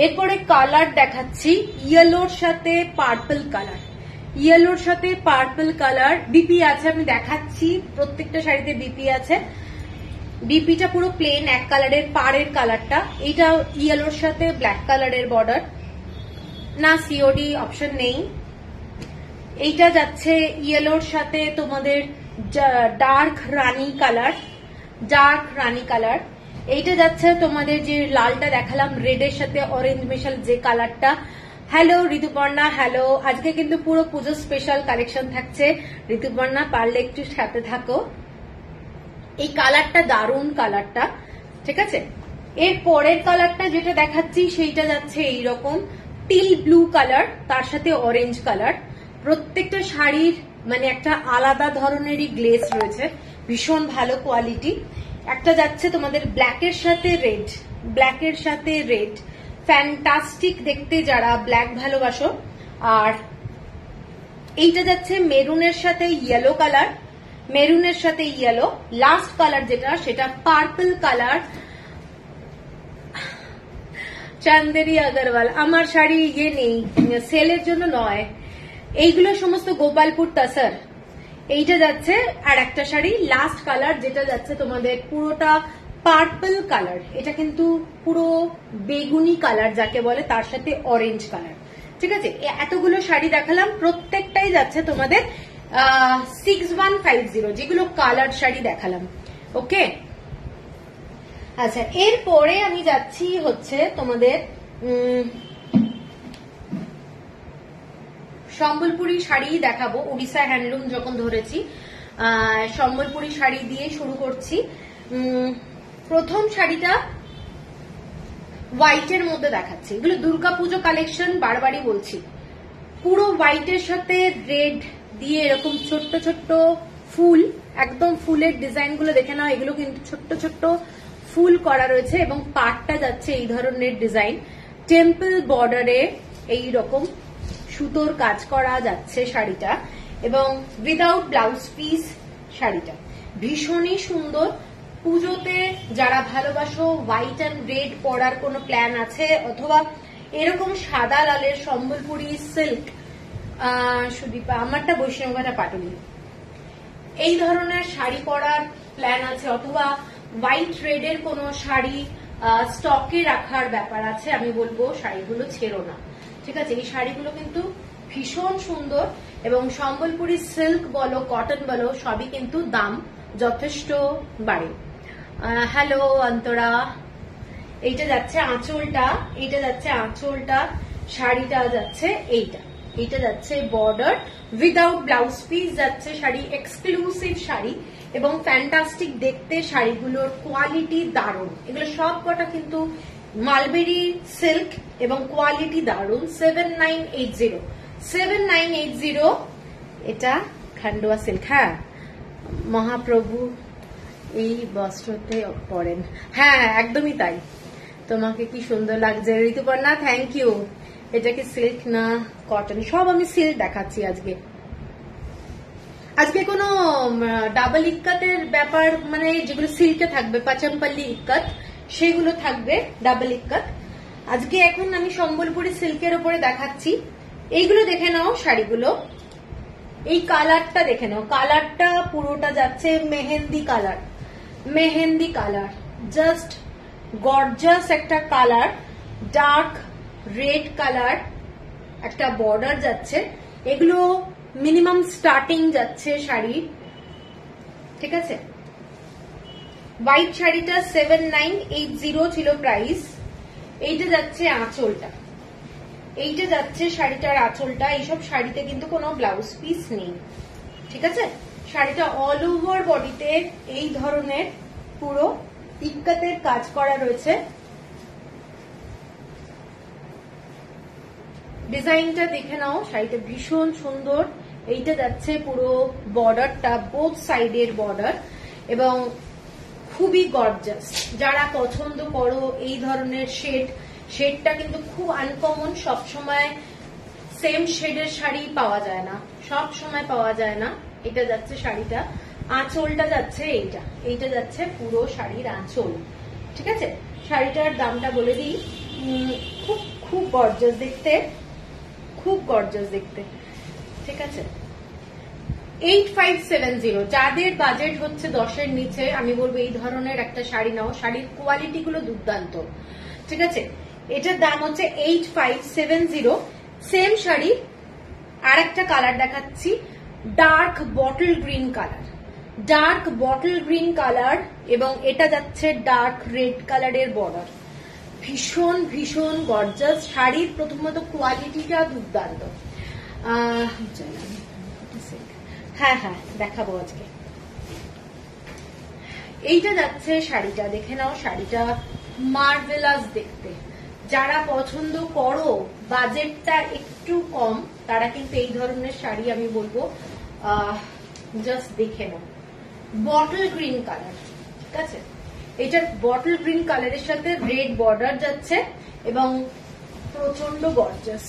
এরপরে কালার দেখাচ্ছি ইয়েলোর সাথে পার্পল কালার, ইয়েলোর সাথে পার্পল কালার। বিপি আছে, আমি দেখাচ্ছি, প্রত্যেকটা শাড়িতে বিপি আছে। বিপিটা পুরো প্লেন এক কালারের, পাড়ের কালারটা, এইটা ইয়েলোর সাথে ব্ল্যাক কালারের বর্ডার। না, সিওডি অপশন নেই। এইটা যাচ্ছে ইয়েলোর সাথে তোমাদের ডার্ক রানি কালার, ডার্ক রানি কালার। এইটা যাচ্ছে তোমাদের যে লালটা দেখালাম, রেডের সাথে অরেঞ্জ মেশাল যে কালারটা। Hello Rituparna, hello. আজকে কিন্তু পুরো পুজোর স্পেশাল কালেকশন থাকছে ঋতুপর্ণা, পারলে একটু সাথে থাকো। এই কালারটা দারুন কালারটা, ঠিক আছে। এর পরের কালারটা যেটা দেখাচ্ছি সেইটা যাচ্ছে এইরকম টিল ব্লু কালার, তার সাথে অরেঞ্জ কালার। প্রত্যেকটা শাড়ির মানে একটা আলাদা ধরনেরই গ্লেজ রয়েছে, ভীষণ ভালো কোয়ালিটি। একটা যাচ্ছে তোমাদের ব্ল্যাকের সাথে রেড, ব্ল্যাকের সাথে রেড, ফ্যান্টাস্টিক দেখতে যারা ব্ল্যাক ভালোবাসো। আর এইটা যাচ্ছে মেরুনের সাথে ইয়েলো কালার, মেরুনের সাথে ইয়েলো। লাস্ট কালার যেটা, সেটা পার্পল কালার। চান্দেরি আগরওয়াল, আমার শাড়ি ইয়ে নেই, সেলের জন্য নয়, এইগুলো সমস্ত গোপালপুর তাসার। এইটা যাচ্ছে আর একটা শাড়ি, লাস্ট কালার যেটা যাচ্ছে তোমাদের পুরোটা পার্পল কালার। এটা কিন্তু পুরো বেগুনি কালার যাকে বলে, তার সাথে অরেঞ্জ কালার, ঠিক আছে। এতগুলো শাড়ি দেখালাম, প্রত্যেকটাই যাচ্ছে তোমাদের সিক্স ওয়ান ফাইভ জিরো, যেগুলো কালার শাড়ি দেখালাম, ওকে। আচ্ছা, এরপরে আমি যাচ্ছি হচ্ছে তোমাদের সম্বলপুরি শাড়ি দেখাবো। উড়িষ্যা হ্যান্ডলুম যখন ধরেছি, সম্বলপুরি শাড়ি দিয়ে শুরু করছি। প্রথম শাড়িটা হোয়াইটের মধ্যে দেখাচ্ছি, এগুলো দুর্গাপুজো কালেকশন, বারবারই বলছি। পুরো হোয়াইটের সাথে রেড দিয়ে এরকম ছোট্ট ছোট্ট ফুল, একদম ফুলের ডিজাইন গুলো দেখে নাও, এগুলো কিন্তু ছোট্ট ছোট্ট ফুল করা রয়েছে। এবং পাটটা যাচ্ছে এই ধরনের ডিজাইন, টেম্পল বর্ডারে এই রকম সুতোর কাজ করা যাচ্ছে শাড়িটা, এবং উইদাউট ব্লাউজ পিস শাড়িটা ভীষণই সুন্দর। পুজোতে যারা ভালোবাসো হোয়াইট অ্যান্ড রেড পরার কোনো প্ল্যান আছে, অথবা এরকম সাদা লালের সম্বলপুরি সিল্ক, সুদীপা আমারটা বৈষ্ণবটা পাটুলি, এই ধরনের শাড়ি পরার প্ল্যান আছে, অথবা হোয়াইট রেড এর কোন শাড়ি স্টকে রাখার ব্যাপার আছে, আমি বলবো শাড়িগুলো ছেড়ো না, ঠিক আছে। এই শাড়িগুলো কিন্তু ভীষণ সুন্দর, এবং সম্বলপুরি সিল্ক বলো কটন বলো সবই কিন্তু দাম যথেষ্ট বাড়ে। হ্যালো অন্তরা। এইটা যাচ্ছে আঁচলটা, এইটা যাচ্ছে আঁচলটা, শাড়িটা যাচ্ছে এইটা, এটা যাচ্ছে বর্ডার উইদাউট ব্লাউজ পিস যাচ্ছে শাড়ি, এক্সক্লুসিভ শাড়ি এবং ফ্যান্টাস্টিক দেখতে। শাড়িগুলোর কোয়ালিটি দারুণ, এগুলো সব কটা কিন্তু মালবেরি সিল্ক এবং কোয়ালিটি দারুণ। Seven nine eight zero, seven nine eight zero এটা খান্ডোয়া সিল্ক, হ্যাঁ মহাপ্রভু এই বস্ত্রতে পরেন, হ্যাঁ একদমই তাই। তোমাকে কি সুন্দর লাগছে ঋতুপর্ণা, থ্যাংক ইউ। এটা কি সিল্ক না কটন? সব আমি সিল্ক দেখাচ্ছি আজকে, আজকে কোনো ডাবল ইক্কাতের ব্যাপার, মানে যেগুলো সিল্কে থাকবে পাচামপল্লি ইক্কাত সেগুলো থাকবে ডাবল ইক্কাত। আজকে এখন আমি সম্বলপুরি সিল্কের উপরে দেখাচ্ছি, এইগুলো দেখে নাও শাড়িগুলো। এই কালারটা দেখে নাও, কালারটা পুরোটা যাচ্ছে mehndi colour, mehndi colour, just gorgeous একটা কালার। ডার্ক রেড কালার, একটা বর্ডার যাচ্ছে, এগুলো মিনিমাম স্টার্টিং যাচ্ছে শাড়ি, ঠিক আছে। হোয়াইট শাড়িটা সেভেন নাইন এইট জিরো ছিল প্রাইস। এইটা যাচ্ছে আঁচলটা, এইটা যাচ্ছে শাড়িটার আঁচলটা। এইসব শাড়িতে কিন্তু কোনো ব্লাউজ পিস নেই, ঠিক আছে। শাড়িটা অল ওভার বডিতে এই ধরনের পুরো ইক্কাতের কাজ করা রয়েছে, ডিজাইনটা দেখে নাও, শাড়িটা ভীষণ সুন্দর। এইটা যাচ্ছে পুরো বর্ডারটা, বোথ সাইডের বর্ডার, এবং খুবই গর্জাস। যারা পছন্দ করো এই ধরনের শেড, শেডটা কিন্তু খুব আনকমন, সবসময় সেম শেডের শাড়ি পাওয়া যায় না, সব সময় পাওয়া যায় না। এটা যাচ্ছে শাড়িটা, আঁচলটা যাচ্ছে এইটা, এইটা যাচ্ছে পুরো শাড়ির আঁচল। ঠিক আছে, শাড়িটার দামটা বলে দিই, খুব খুব গর্জাস দেখতে, খুব গর্জাস দেখতে। ঠিক আছে, আট পাঁচ সাত শূন্য, যাদের বাজেট হচ্ছে দশের নিচে আমি বলবো এই ধরনের একটা শাড়ি নাও, শাড়ির কোয়ালিটি গুলো দুর্দান্ত। ঠিক আছে, এটার দাম হচ্ছে আট পাঁচ সাত শূন্য। সেম শাড়ি আর একটা কালার দেখাচ্ছি, dark bottle green colour, dark bottle green colour, এবং এটা যাচ্ছে ডার্ক রেড কালারের বর্ডার। ভীষণ ভীষণ গর্জাস শাড়ির, প্রথমত কোয়ালিটিটা দুর্দান্ত। হ্যাঁ হ্যাঁ দেখাবো আজকে। এইটা যাচ্ছে শাড়িটা, দেখে নাও শাড়িটা মার্ভেলাস দেখতে। যারা পছন্দ করো বাজেটটা একটু কম তারা কিন্তু এই ধরনের শাড়ি আমি বলবো জাস্ট দেখে নাও। বটল গ্রিন কালার, ঠিক আছে, এটার বটল গ্রিন কালারের সাথে রেড বর্ডার যাচ্ছে এবং প্রচন্ড গর্জাস,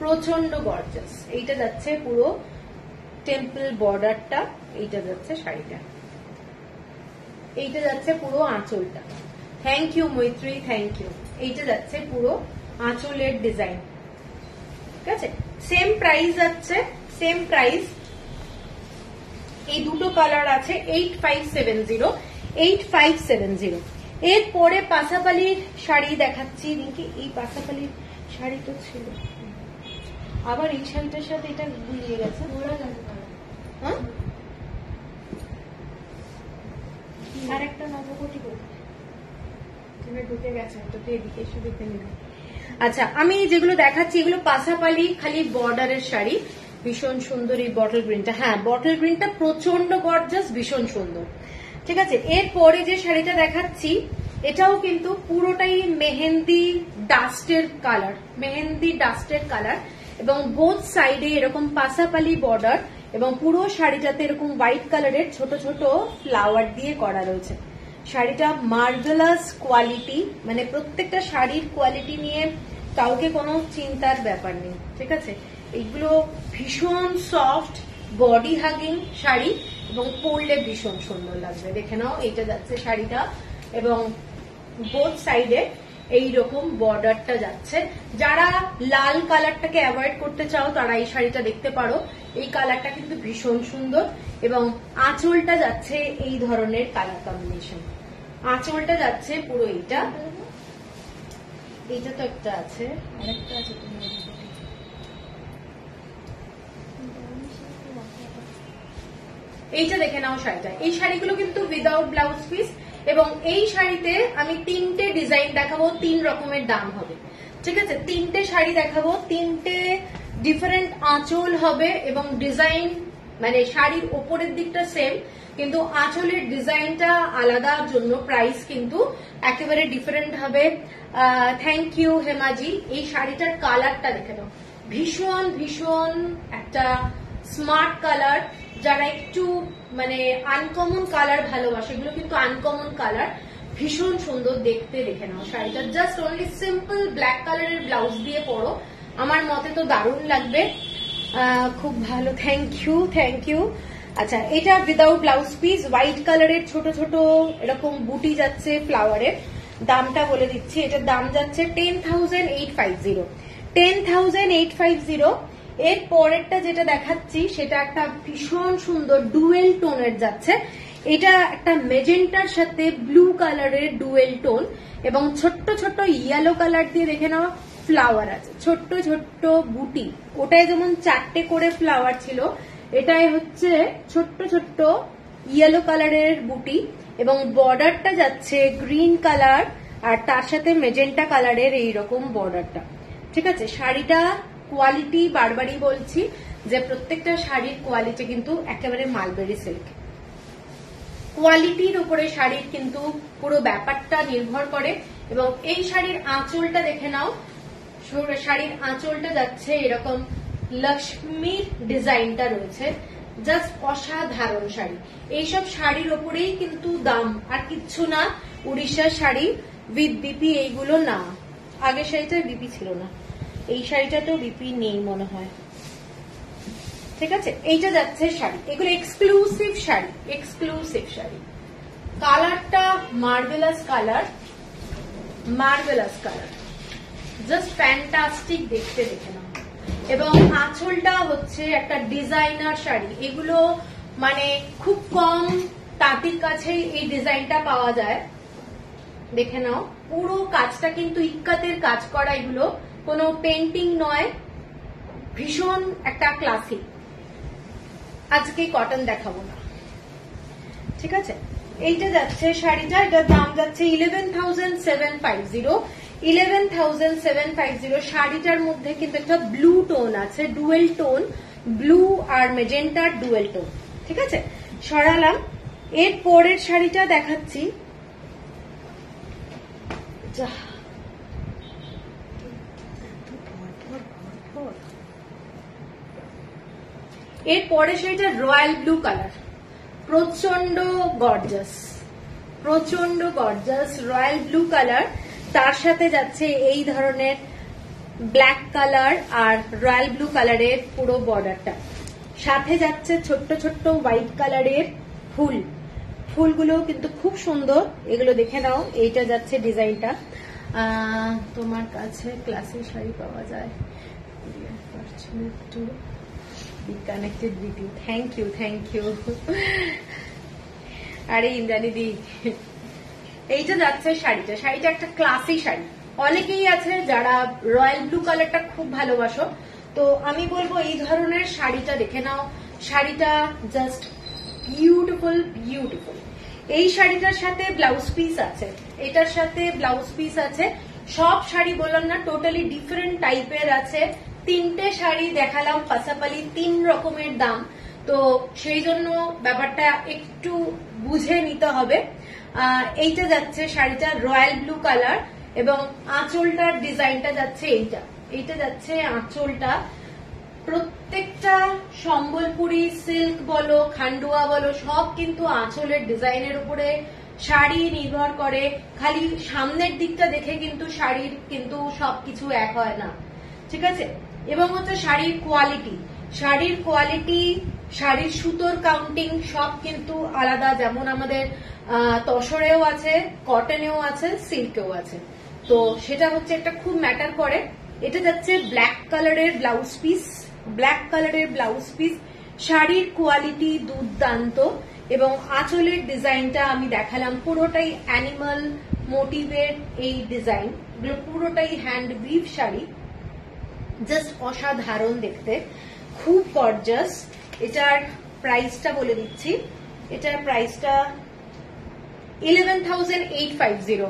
প্রচন্ড গর্জাস। এইটা যাচ্ছে পুরো টেম্পল বর্ডারটা, এইটা যাচ্ছে শাড়িটা, এইটা যাচ্ছে পুরো আঁচলটা। Thank you Maitri, thank you. এইটা যাচ্ছে পুরো আঁচলের ডিজাইন। ঠিক আছে, সেম প্রাইস যাচ্ছে, সেম প্রাইস। এই দুটো কালার আছে, আট পাঁচ সাত শূন্য, আট পাঁচ সাত শূন্য। এরপরে পাশাপালির শাড়ি দেখাচ্ছি, নাকি এই পাশাপালির শাড়ি তো ছিল, আবার এই শাড়িটার সাথে এটা গুলিয়ে গেছে। আর একটা নবকটি ঢুকে গেছে, আচ্ছা আমি যেগুলো দেখাচ্ছি এগুলো পাশাপালি খালি বর্ডারের শাড়ি। ভীষণ সুন্দর এই বটল গ্রিনটা, হ্যাঁ বটল গ্রিনটা প্রচন্ড গর্জাস, ভীষণ সুন্দর। ঠিক আছে, এরপরে যে শাড়িটা দেখাচ্ছি এটাও কিন্তু পুরোটাই মেহেন্দি ডাস্টের কালার, মেহেন্দি ডাস্টের কালার, এবং বোথ সাইডে এরকম পাশাপালি বর্ডার, এবং পুরো শাড়িটাতে এরকম হোয়াইট কালারের ছোট ছোট ফ্লাওয়ার দিয়ে করা রয়েছে। শাড়িটা মার্ভেলাস কোয়ালিটি, মানে প্রত্যেকটা শাড়ির কোয়ালিটি নিয়ে কাউকে কোনো চিন্তার ব্যাপার নেই। ঠিক আছে, এগুলো ভীষণ সফট বডি হাগিং শাড়ি, এবং পরলে ভীষণ সুন্দর লাগবে। দেখে নাও, এইটা যাচ্ছে শাড়িটা, এবং বোথ সাইডে এইরকম বর্ডারটা যাচ্ছে। যারা লাল কালারটাকে অ্যাভয়েড করতে চাও তারা এই শাড়িটা দেখতে পারো, এই কালারটা কিন্তু ভীষণ সুন্দর। এবং আঁচলটা যাচ্ছে এই ধরনের কালার কম্বিনেশন, আঁচলটা যাচ্ছে পুরো এইটা, এইটা তো একটা আছে, আরেকটা আছে, এইটা দেখে নাও শাড়িটা। এই শাড়িগুলো কিন্তু উইদাউট ব্লাউজ পিস, এবং এই শাড়িতে আমি তিনটে ডিজাইন দেখাবো, তিন রকমের দাম হবে। ঠিক আছে, তিনটে শাড়ি দেখাবো, তিনটে ডিফারেন্ট আঁচল হবে, এবং ডিজাইন মানে শাড়ির ওপরের দিকটা সেম কিন্তু আঁচলের ডিজাইনটা আলাদা, জন্য প্রাইস কিন্তু একেবারে ডিফারেন্ট হবে। Thank you হেমাজি। এই শাড়িটার কালারটা দেখে নাও, ভীষণ ভীষণ একটা স্মার্ট কালার। যারা একটু মানে আনকমন কালার ভালোবাসে, এগুলো কিন্তু আনকমন কালার, ভীষণ সুন্দর দেখতে। দেখে নাও শাড়িটা, জাস্ট অনলি সিম্পল ব্ল্যাক কালারের ব্লাউজ দিয়ে পরো, আমার মতে তো দারুণ লাগবে, খুব ভালো। Thank you, thank you. আচ্ছা, এটা উইদাউট ব্লাউজ পিস, হোয়াইট কালারের ছোট ছোট এরকম বুটি যাচ্ছে ফ্লাওয়ারের। দামটা বলে দিচ্ছি, এটার দাম যাচ্ছে ten thousand eight five zero, ten thousand eight five zero. এর পরেরটা যেটা দেখাচ্ছি সেটা একটা ভীষণ সুন্দর ডুয়েল টোনের যাচ্ছে, এটা একটা মেজেন্টার সাথে ব্লু কালারের ডুয়েল টোন, এবং ছোট্ট ছোট্ট ইয়েলো কালার দিয়ে দেখে নাও ফ্লাওয়ার আছে, ছোট্ট ছোট্ট বুটি। ওটায় যেমন চারটে করে ফ্লাওয়ার ছিল, এটাই হচ্ছে ছোট্ট ছোট্ট ইয়েলো কালারের বুটি, এবং বর্ডারটা যাচ্ছে গ্রিন কালার, আর তার সাথে মেজেন্টা কালারের এইরকম বর্ডারটা। ঠিক আছে, শাড়িটা কোয়ালিটি বারবারই বলছি যে প্রত্যেকটা শাড়ির কোয়ালিটি কিন্তু একেবারে মালবেরি সিল্ক। কোয়ালিটির উপরে শাড়ির কিন্তু পুরো ব্যাপারটা নির্ভর করে। এবং এই শাড়ির আঁচলটা দেখে নাও, শাড়ির আঁচলটা যাচ্ছে এরকম লক্ষ্মীর ডিজাইনটা রয়েছে, জাস্ট অসাধারণ শাড়ি। এইসব শাড়ির ওপরেই কিন্তু দাম, আর কিচ্ছু না। উড়িষ্যার শাড়ি উইথ বিপি এইগুলো না, আগের শাড়িটা বিপি ছিল না, এই শাড়িটা তো বিপি নেই মনে হয়, ঠিক আছে। এইটা যাচ্ছে শাড়ি, এগুলো এক্সক্লুসিভ শাড়ি, এক্সক্লুসিভ শাড়ি। কালারটা marvellous colour, marvellous colour, just fantastic দেখতে দেখে না। এবং আঁচলটা হচ্ছে একটা ডিজাইনার শাড়ি, এগুলো মানে খুব কম তাঁতির কাছে এই ডিজাইনটা পাওয়া যায়, দেখে নাও। পুরো কাজটা কিন্তু ইক্কাতের কাজ করা, এগুলো কোনো পেন্টিং নয়, ভীষণ একটা ক্লাসিক। আজকে কটন দেখাবো না, ঠিক আছে। এইটা যাচ্ছে শাড়িটা, এটার দাম যাচ্ছে eleven thousand seven five zero, eleven thousand seven five zero শাড়িটার মধ্যে কিন্তু একটা ব্লু টোন আছে, ডুয়েল টোন, ব্লু আর মেজেন্টার ডুয়েল টোন, ঠিক আছে। সরালাম, এর পরের শাড়িটা দেখাচ্ছি। এর পরে শাড়িটা রয়্যাল ব্লু কালার, প্রচন্ড গর্জাস, প্রচন্ড গর্জাস রয়্যাল ব্লু কালার। তার সাথে যাচ্ছে এই ধরনের ব্ল্যাক কালার আর রয়্যাল ব্লু কালারের পুরো বর্ডারটা, সাথে যাচ্ছে ছোট্ট ছোট্ট হোয়াইট কালারের ফুল, ফুলগুলো কিন্তু খুব সুন্দর, এগুলো দেখে নাও। এইটা যাচ্ছে ডিজাইনটা। তোমার কাছে ক্লাসিক শাড়ি পাওয়া যায়, connected with you, thank you, thank you. আরে ইন্দ্রাণী দি, এইটা যাচ্ছে শাড়িটা, শাড়িটা একটা ক্লাসি শাড়ি। অনেকেই আছে যারা রয়্যাল ব্লু কালারটা খুব ভালোবাসো, তো আমি বলবো এই ধরনের শাড়িটা দেখে নাও। শাড়িটা জাস্ট বিউটিফুল, বিউটিফুল। এই শাড়িটার সাথে ব্লাউজ পিস আছে, এটার সাথে ব্লাউজ পিস আছে। সব শাড়ি বললাম না, টোটালি ডিফারেন্ট টাইপের আছে। তিনটে শাড়ি দেখালাম পাশাপাশি, তিন রকমের দাম, তো সেই জন্য ব্যাপারটা একটু বুঝে নিতে হবে। এইটা যাচ্ছে শাড়িটা রয়্যাল ব্লু কালার, এবং আঁচলটার ডিজাইনটা যাচ্ছে এইটা, এইটা যাচ্ছে আঁচলটা। প্রত্যেকটা সম্বলপুরি সিল্ক বলো, খান্ডুয়া বলো, সব কিন্তু আঁচলের ডিজাইনের উপরে শাড়ি নির্ভর করে। খালি সামনের দিকটা দেখে কিন্তু শাড়ির কিন্তু সবকিছু এক হয় না, ঠিক আছে। এবং হচ্ছে শাড়ির কোয়ালিটি, শাড়ির কোয়ালিটি, শাড়ির সুতোর কাউন্টিং সব কিন্তু আলাদা। যেমন আমাদের তসরেও আছে, কটনেও আছে, সিল্কেও আছে, তো সেটা হচ্ছে একটা খুব ম্যাটার করে। এটা যাচ্ছে ব্ল্যাক কালারের ব্লাউজ পিস, ব্ল্যাক কালারের ব্লাউজ পিস। শাড়ির কোয়ালিটি দুর্দান্ত, এবং আঁচলের ডিজাইনটা আমি দেখালাম, পুরোটাই অ্যানিমাল মোটিভের এই ডিজাইন, পুরোটাই হ্যান্ড উইভ শাড়ি, জাস্ট অসাধারণ দেখতে, খুব গর্জাস। এটার প্রাইসটা বলে দিচ্ছি, এটার প্রাইসটা eleven thousand eight five zero.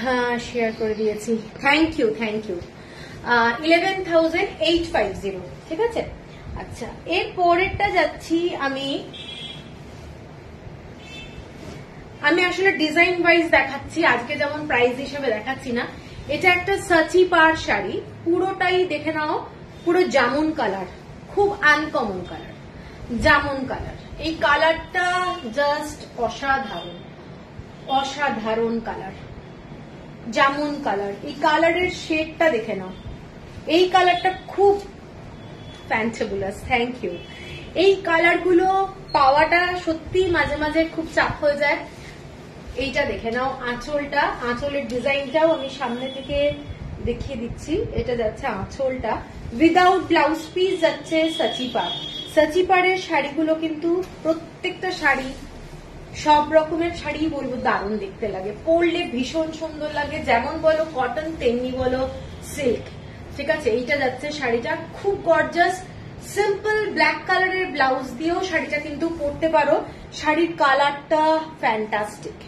হ্যাঁ, শেয়ার করে দিয়েছি, thank you, thank you. Eleven thousand eight five zero, ঠিক আছে। আচ্ছা, এর পরেরটা যাচ্ছি আমি, আমি আসলে ডিজাইন ওয়াইজ দেখাচ্ছি আজকে, যেমন প্রাইস হিসেবে দেখাচ্ছি না। এটা একটা সাচি পার শাড়ি, পুরোটাই দেখে নাও, পুরো জামুন কালার, খুব আনকমন কালার, জামুন কালার। এই কালারটা জাস্ট অসাধারণ, অসাধারণ কালার, জামুন কালার। এই কালারের শেডটা দেখে নাও, এই কালারটা খুব ফ্যান্টাবুলাস, থ্যাংক ইউ। এই কালারগুলো পাওয়াটা সত্যি মাঝে মাঝে খুব চাপ হয়ে যায়। এইটা দেখে নাও আঁচলটা, আঁচলের ডিজাইনটাও আমি সামনে থেকে দেখিয়ে দিচ্ছি। এটা যাচ্ছে আঁচলটা, উইদাউট ব্লাউজ পিস যাচ্ছে সাচিপার। সাচিপারের শাড়িগুলো কিন্তু প্রত্যেকটা শাড়ি, সব রকমের শাড়ি বলবো, দারুণ দেখতে লাগে, পরলে ভীষণ সুন্দর লাগে, যেমন বলো কটন তেমনি বলো সিল্ক, ঠিক আছে। এইটা যাচ্ছে শাড়িটা, খুব গর্জাস। সিম্পল ব্ল্যাক কালারের ব্লাউজ দিয়েও শাড়িটা কিন্তু পরতে পারো। শাড়ির কালারটা ফ্যান্টাস্টিক,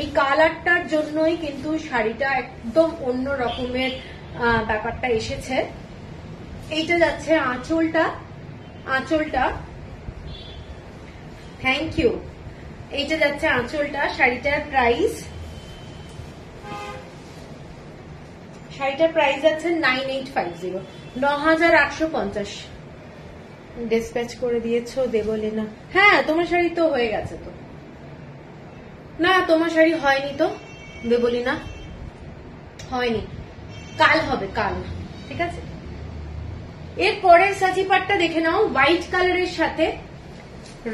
এই কালারটার জন্যই কিন্তু শাড়িটা একদম অন্য রকমের ব্যাপারটা এসেছে। এইটা যাচ্ছে আঁচলটা, আঁচলটা, থ্যাংক ইউ। এইটা যাচ্ছে আঁচলটা, শাড়িটার প্রাইস, শাড়িটার প্রাইস আছে নাইন এইট ফাইভ জিরো ন হাজার আটশো পঞ্চাশ। ডিসপ্যাচ করে দিয়েছো দেবলে না? হ্যাঁ তোমার শাড়ি তো হয়ে গেছে তো। না তোমার শাড়ি হয়নি তো দেবলি না, হয়নি, কাল হবে কাল। ঠিক আছে, এর পরের সাজি পাটটা দেখে নাও। হোয়াইট কালারের সাথে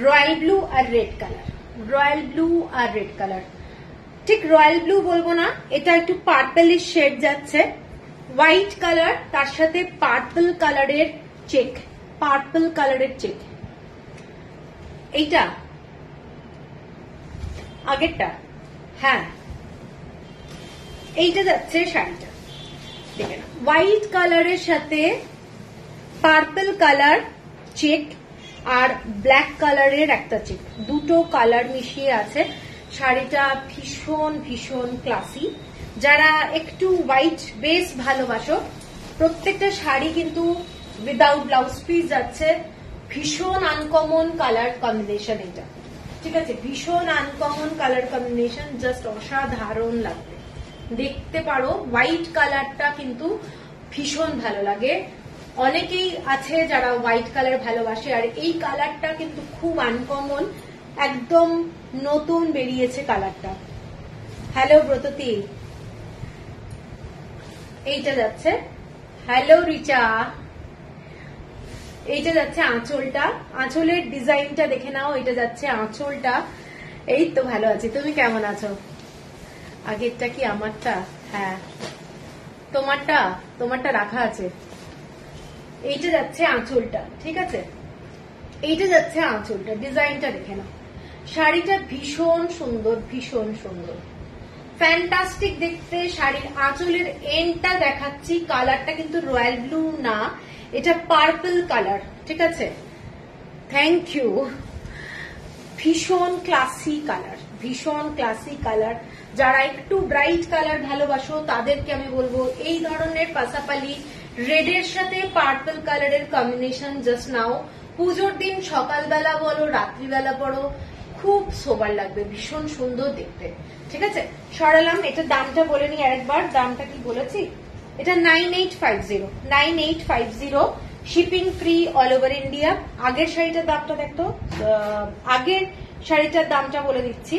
রয়্যাল ব্লু আর রেড কালার, রয়্যাল ব্লু আর রেড কালার, ঠিক রয়্যাল ব্লু বলবো না, এটা একটু পার্পলের শেড যাচ্ছে। হোয়াইট কালার তার সাথে পার্পল কালারের চেক, পার্পল কালারের চেক। এইটা আগেরটা, হ্যাঁ এইটা যাচ্ছে শাড়িটা। দেখে না, হোয়াইট কালারের সাথে পার্পল কালার চেক আর ব্ল্যাক কালারের একটা চেক, দুটো কালার মিশিয়ে আছে শাড়িটা। ভীষণ ভীষণ ক্লাসি। যারা একটু হোয়াইট বেশ ভালোবাসো, প্রত্যেকটা শাড়ি কিন্তু উইদাউট ব্লাউজ পিস যাচ্ছে। ভীষণ আনকমন কালার কম্বিনেশন এটা, ঠিক আছে, ভীষণ আনকমন কালার কম্বিনেশন, জাস্ট অসাধারণ লাগবে, দেখতে পারো। হোয়াইট কালারটা কিন্তু ভীষণ ভালো লাগে, অনেকেই আছে যারা হোয়াইট কালার ভালোবাসে, আর এই কালারটা কিন্তু খুব আনকমন, একদম নতুন বেরিয়েছে কালারটা। হ্যালো ব্রততী, এইটা যাচ্ছে। হ্যালো রিচা, এইটা যাচ্ছে আঁচলটা, আঁচলের ডিজাইনটা দেখে নাও। এটা যাচ্ছে আঁচলটা। এই তো ভালো আছি, তুমি কেমন আছো? আগেরটা কি আমারটা? হ্যাঁ তোমারটা, তোমারটা রাখা আছে। এইটা যাচ্ছে আঁচলটা, ঠিক আছে, এইটা যাচ্ছে আঁচলটা, ডিজাইনটা দেখে নাও। শাড়িটা ভীষণ সুন্দর, ভীষণ সুন্দর, ফ্যান্টাস্টিক দেখতে। শাড়ির আঁচলের এন্ডটা দেখাচ্ছি, কালারটা কিন্তু রয়্যাল ব্লু না, এটা পার্পল কালার, ঠিক আছে। Thank you. ভীষণ ক্লাসি কালার, ভীষণ ক্লাসি কালার। যারা একটু ব্রাইট কালার ভালোবাসো তাদেরকে আমি বলবো এই ধরনের পাশাপাশি রেডের সাথে পার্পল কালারের কম্বিনেশন জাস্ট নাও। পুজোর দিন সকালবেলা বলো রাত্রিবেলা বলো, খুব সোবার লাগবে, ভীষণ সুন্দর দেখতে, ঠিক আছে। সরালাম, এটা দামটা বলে নি আরেকবার। দামটা কি বলেছি? এটা nine eight five zero nine eight five zero shipping free all over India. আগের শাড়িটার দামটা দেখতো, আগের শাড়িটার দামটা বলে দিচ্ছি।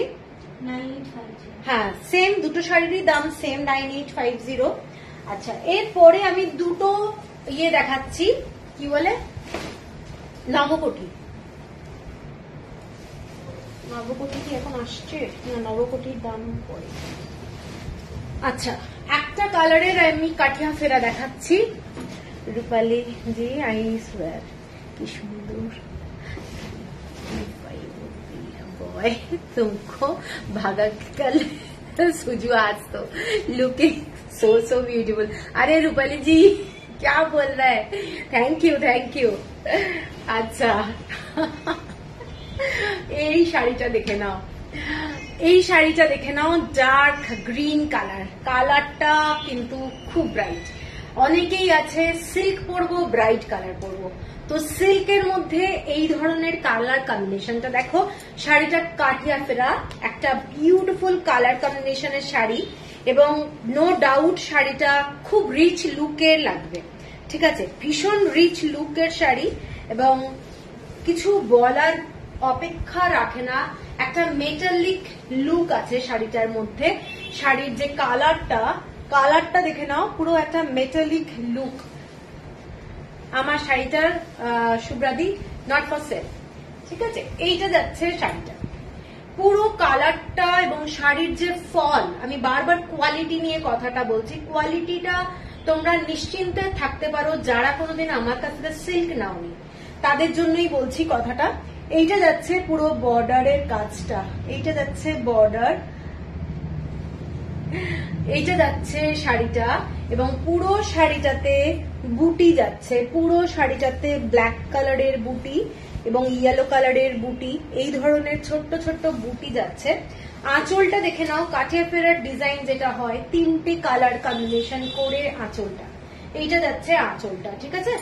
হ্যাঁ সেম, দুটো শাড়িরই দাম same nine eight five zero. আচ্ছা এরপরে আমি দুটো ইয়ে দেখাচ্ছি, কি বলে, নবকোটি। নবকোটি কি এখন আসছে না? নবকোটির দাম পরে। আচ্ছা একটা কালারের আমি কাঠিয়া ফেরা দেখাচ্ছি। রূপালী জি আই সোয়ার কি সুন্দর। तुमको भागा कल सुजू आज तो लुकिंग सो सो ब्यूटीफुल। अरे रूपाली जी क्या बोल रहा है, थैंक यू थैंक यू। अच्छा এই শাড়িটা দেখে নাও, এই শাড়িটা দেখে নাও, ডার্ক গ্রিন কালার, কালারটা কিন্তু খুব ব্রাইট। অনেকেই আছে সিল্ক পরবো ব্রাইট কালার পরবো, তো সিল্কের মধ্যে এই ধরনের কালার কম্বিনেশনটা দেখো। শাড়িটা কাটিয়া ফেরা, একটা বিউটিফুল কালার কম্বিনেশনের শাড়ি, এবং নো ডাউট শাড়িটা খুব রিচ লুকের লাগবে, ঠিক আছে, ভীষণ রিচ লুকের শাড়ি, এবং কিছু বলার অপেক্ষা রাখে না। একটা মেটালিক লুক আছে শাড়িটার মধ্যে। শাড়ির যে কালারটা, কালারটা দেখে নাও, পুরো একটা মেটালিক লুক। আমার শাড়িটার সুব্রাদি নট ফর সেল, ঠিক আছে। এইটা যাচ্ছে শাড়িটা, পুরো কালারটা এবং শাড়ির যে ফল, আমি বারবার কোয়ালিটি নিয়ে কথাটা বলছি, কোয়ালিটিটা তোমরা নিশ্চিন্তে থাকতে পারো। যারা কোনোদিন আমার কাছে সিল্ক নাওনি তাদের জন্যই বলছি কথাটা। এইটা যাচ্ছে পুরো বর্ডারের কাজটা, এইটা যাচ্ছে বর্ডার, এইটা যাচ্ছে শাড়িটা, এবং পুরো শাড়িটাতে বুটি যাচ্ছে, পুরো শাড়িটাতে ব্ল্যাক কালারের বুটি এবং ইয়েলো কালারের বুটি, এই ধরনের ছোট্ট ছোট্ট বুটি যাচ্ছে। আঁচলটা দেখে নাও, কাটিয়া ফেরার ডিজাইন যেটা হয়, তিনটে কালার কম্বিনেশন করে আঁচলটা। এইটা যাচ্ছে আঁচলটা, ঠিক আছে।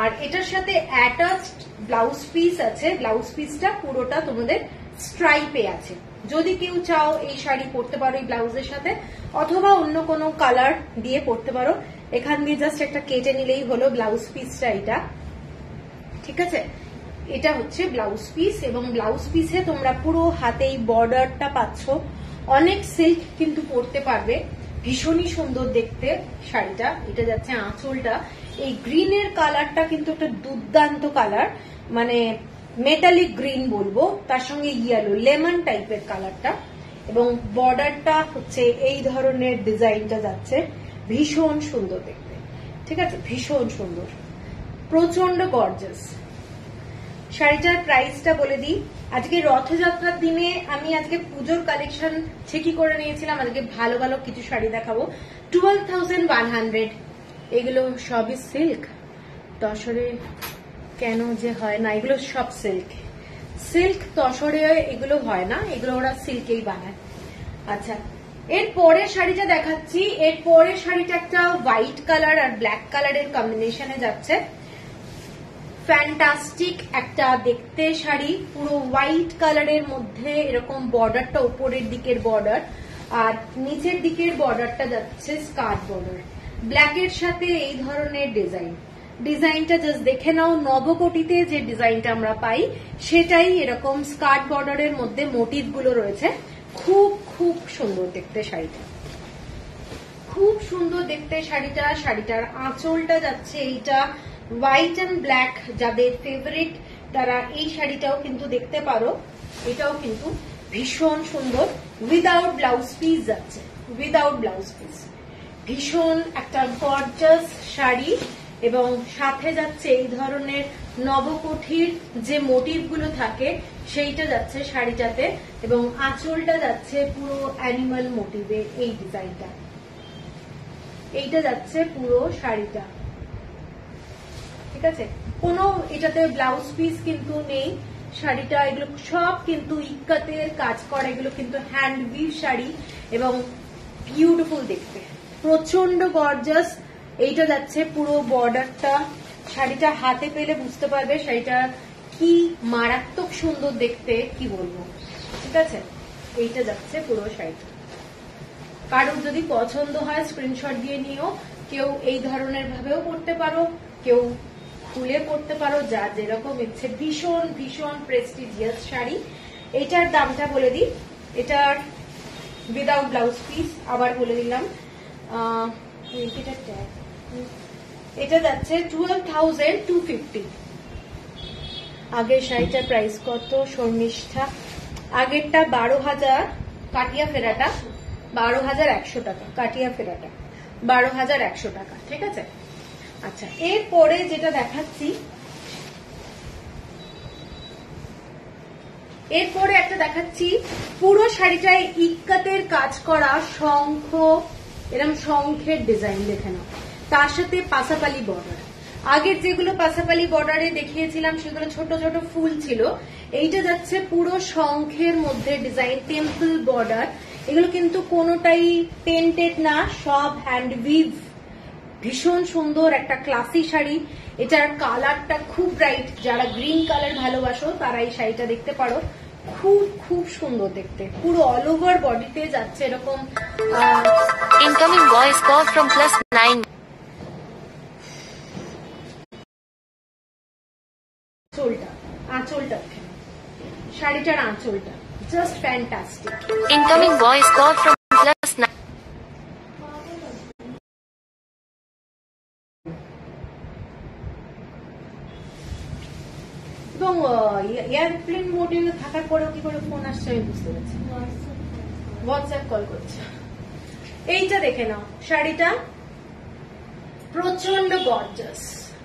আর এটার সাথে অ্যাটাচড ব্লাউজ পিস আছে, ব্লাউজ পিসটা পুরোটা তোমাদের স্ট্রাইপে আছে, যদি কেউ চাও এই শাড়ি পরতে পারো এই ব্লাউজের সাথে, অথবা অন্য কোনো কালার দিয়ে পরতে পারো। এখান দিয়ে জাস্ট একটা কেটে নিলেই হলো ব্লাউজ পিসটা, এটা ঠিক আছে। এটা হচ্ছে ব্লাউজ পিস, এবং ব্লাউজ পিসে তোমরা পুরো হাতে এই বর্ডারটা পাচ্ছ। অনেক সিল্ক কিন্তু পরতে পারবে, ভীষণই সুন্দর দেখতে শাড়িটা। এটা যাচ্ছে আঁচলটা, এই গ্রিনের কালারটা কিন্তু একটা দুর্দান্ত কালার, মানে মেটালিক গ্রিন বলবো, তার সঙ্গে ইয়েলো লেমন টাইপের কালারটা। এবং বর্ডারটা হচ্ছে এই ধরনের ডিজাইনটা যাচ্ছে, ভীষণ সুন্দর দেখতে, ঠিক আছে, ভীষণ সুন্দর, প্রচন্ড গর্জাস। শাড়িটার প্রাইসটা বলে দিই। আজকে রথযাত্রার দিনে আমি আজকে পুজোর কালেকশন ঠিকই করে নিয়েছিলাম, আজকে ভালো ভালো কিছু শাড়ি দেখাবো। টুয়েলভ থাউজেন্ড ওয়ান হান্ড্রেড এগুলো সবই সিল্ক, তসরে কেন যে হয় না, এগুলো সব সিল্ক, সিল্ক তসরে এগুলো হয় না, এগুলো ওরা সিল্কেই বানায়। আচ্ছা, এর পরের শাড়িটা দেখাচ্ছি। এর পরের শাড়িটা একটা হোয়াইট কালার আর ব্ল্যাক কালারের কম্বিনেশনে যাচ্ছে, ফ্যান্টাস্টিক একটা দেখতে শাড়ি, পুরো হোয়াইট কালারের মধ্যে। এরকম বর্ডারটা উপরের দিকের বর্ডার, আর নিচের দিকের বর্ডারটা যাচ্ছে স্কার্ট বর্ডার, ব্ল্যাকের সাথে এই ধরনের ডিজাইন। ডিজাইনটা জাস্ট দেখে নাও, নবকটিতে যে ডিজাইনটা আমরা পাই সেটাই, এরকম স্কার্ট বর্ডারের মধ্যে মোটিভ গুলো রয়েছে। খুব খুব সুন্দর দেখতে শাড়িটা, খুব সুন্দর দেখতে শাড়িটা। শাড়িটার আঁচলটা যাচ্ছে এইটা, হোয়াইট অ্যান্ড ব্ল্যাক যাদের ফেভারিট তারা এই শাড়িটাও কিন্তু দেখতে পারো, এটাও কিন্তু ভীষণ সুন্দর। উইদাউট ব্লাউজ পিস যাচ্ছে, উইদাউট ব্লাউজ পিস, ভীষণ একটা গর্জাস শাড়ি। এবং সাথে যাচ্ছে এই ধরনের নবকঠির যে মোটিভ গুলো থাকে সেইটা যাচ্ছে শাড়িটাতে, এবং আঁচলটা যাচ্ছে পুরো অ্যানিমাল মোটিভে এই ডিজাইনটা। এইটা যাচ্ছে পুরো শাড়িটা, ঠিক আছে। কোন এটাতে ব্লাউজ পিস কিন্তু নেই। শাড়িটা এগুলো সব কিন্তু ইক্কাতের কাজ করা, এগুলো কিন্তু হ্যান্ড উইভ শাড়ি এবং বিউটিফুল দেখতে, প্রচন্ড গর্জাস। এইটা যাচ্ছে পুরো বর্ডারটা। শাড়িটা হাতে পেলে বুঝতে পারবে শাড়িটা কি মারাত্মক সুন্দর দেখতে, কি বলবো, ঠিক আছে। এইটা যাচ্ছে পুরো শাড়িটা, কারোর যদি পছন্দ হয় স্ক্রিনশট দিয়ে নিও। কেউ এই ধরনের ভাবেও পরতে পারো, কেউ খুলে পরতে পারো, যা যেরকম ইচ্ছে। ভীষণ ভীষণ প্রেস্টিজিয়াস শাড়ি। এটার দামটা বলে দিই, এটার উইদাউট ব্লাউজ পিস আবার বলে দিলাম। এটা যাচ্ছে টুয়েলভ থাউজেন্ড টু ফিফটি। আগের শাড়িটার প্রাইস কত শর্মিষ্ঠা? আগেরটা বারো হাজার কাটিয়া ফেরাটা, বারো হাজার একশো টাকা কাটিয়া ফেরাটা, বারো হাজার একশো টাকা, ঠিক আছে। আচ্ছা, এরপরে যেটা দেখাচ্ছি, এরপরে একটা দেখাচ্ছি। পুরো শাড়িটায় ইক্কাতের কাজ করা, শঙ্খ, এরকম শঙ্খের ডিজাইন দেখে নাও, তার সাথে পাশাপালি বর্ডার। আগের যেগুলো পাশাপালি বর্ডারে দেখিয়েছিলাম সেগুলো ছোট ছোট ফুল ছিল, এইটা যাচ্ছে পুরো শঙ্খের মধ্যে ডিজাইন, টেম্পল বর্ডার। এগুলো কিন্তু কোনোটাই পেন্টেড না, সব হ্যান্ড উইভ। ভীষণ সুন্দর একটা ক্লাসি শাড়ি। এটার কালারটা খুব ব্রাইট, যারা গ্রিন কালার ভালোবাসো তারা এই শাড়িটা দেখতে পারো, খুব খুব সুন্দর দেখতে। পুরো অল ওভার বডিতে যাচ্ছে এরকম incoming voice call from plus nine. আঁচলটা, আঁচলটা শাড়িটার আঁচলটা just fantastic. Incoming voice call from plus nine. এবং এয়ারপ্লেন মোডে থাকার পরেও কি করে ফোন আসছে আমি বুঝতে পারছি, হোয়াটসঅ্যাপ কল করছে। এইটা দেখে নাও, শাড়িটা প্রচন্ড গর্জাস,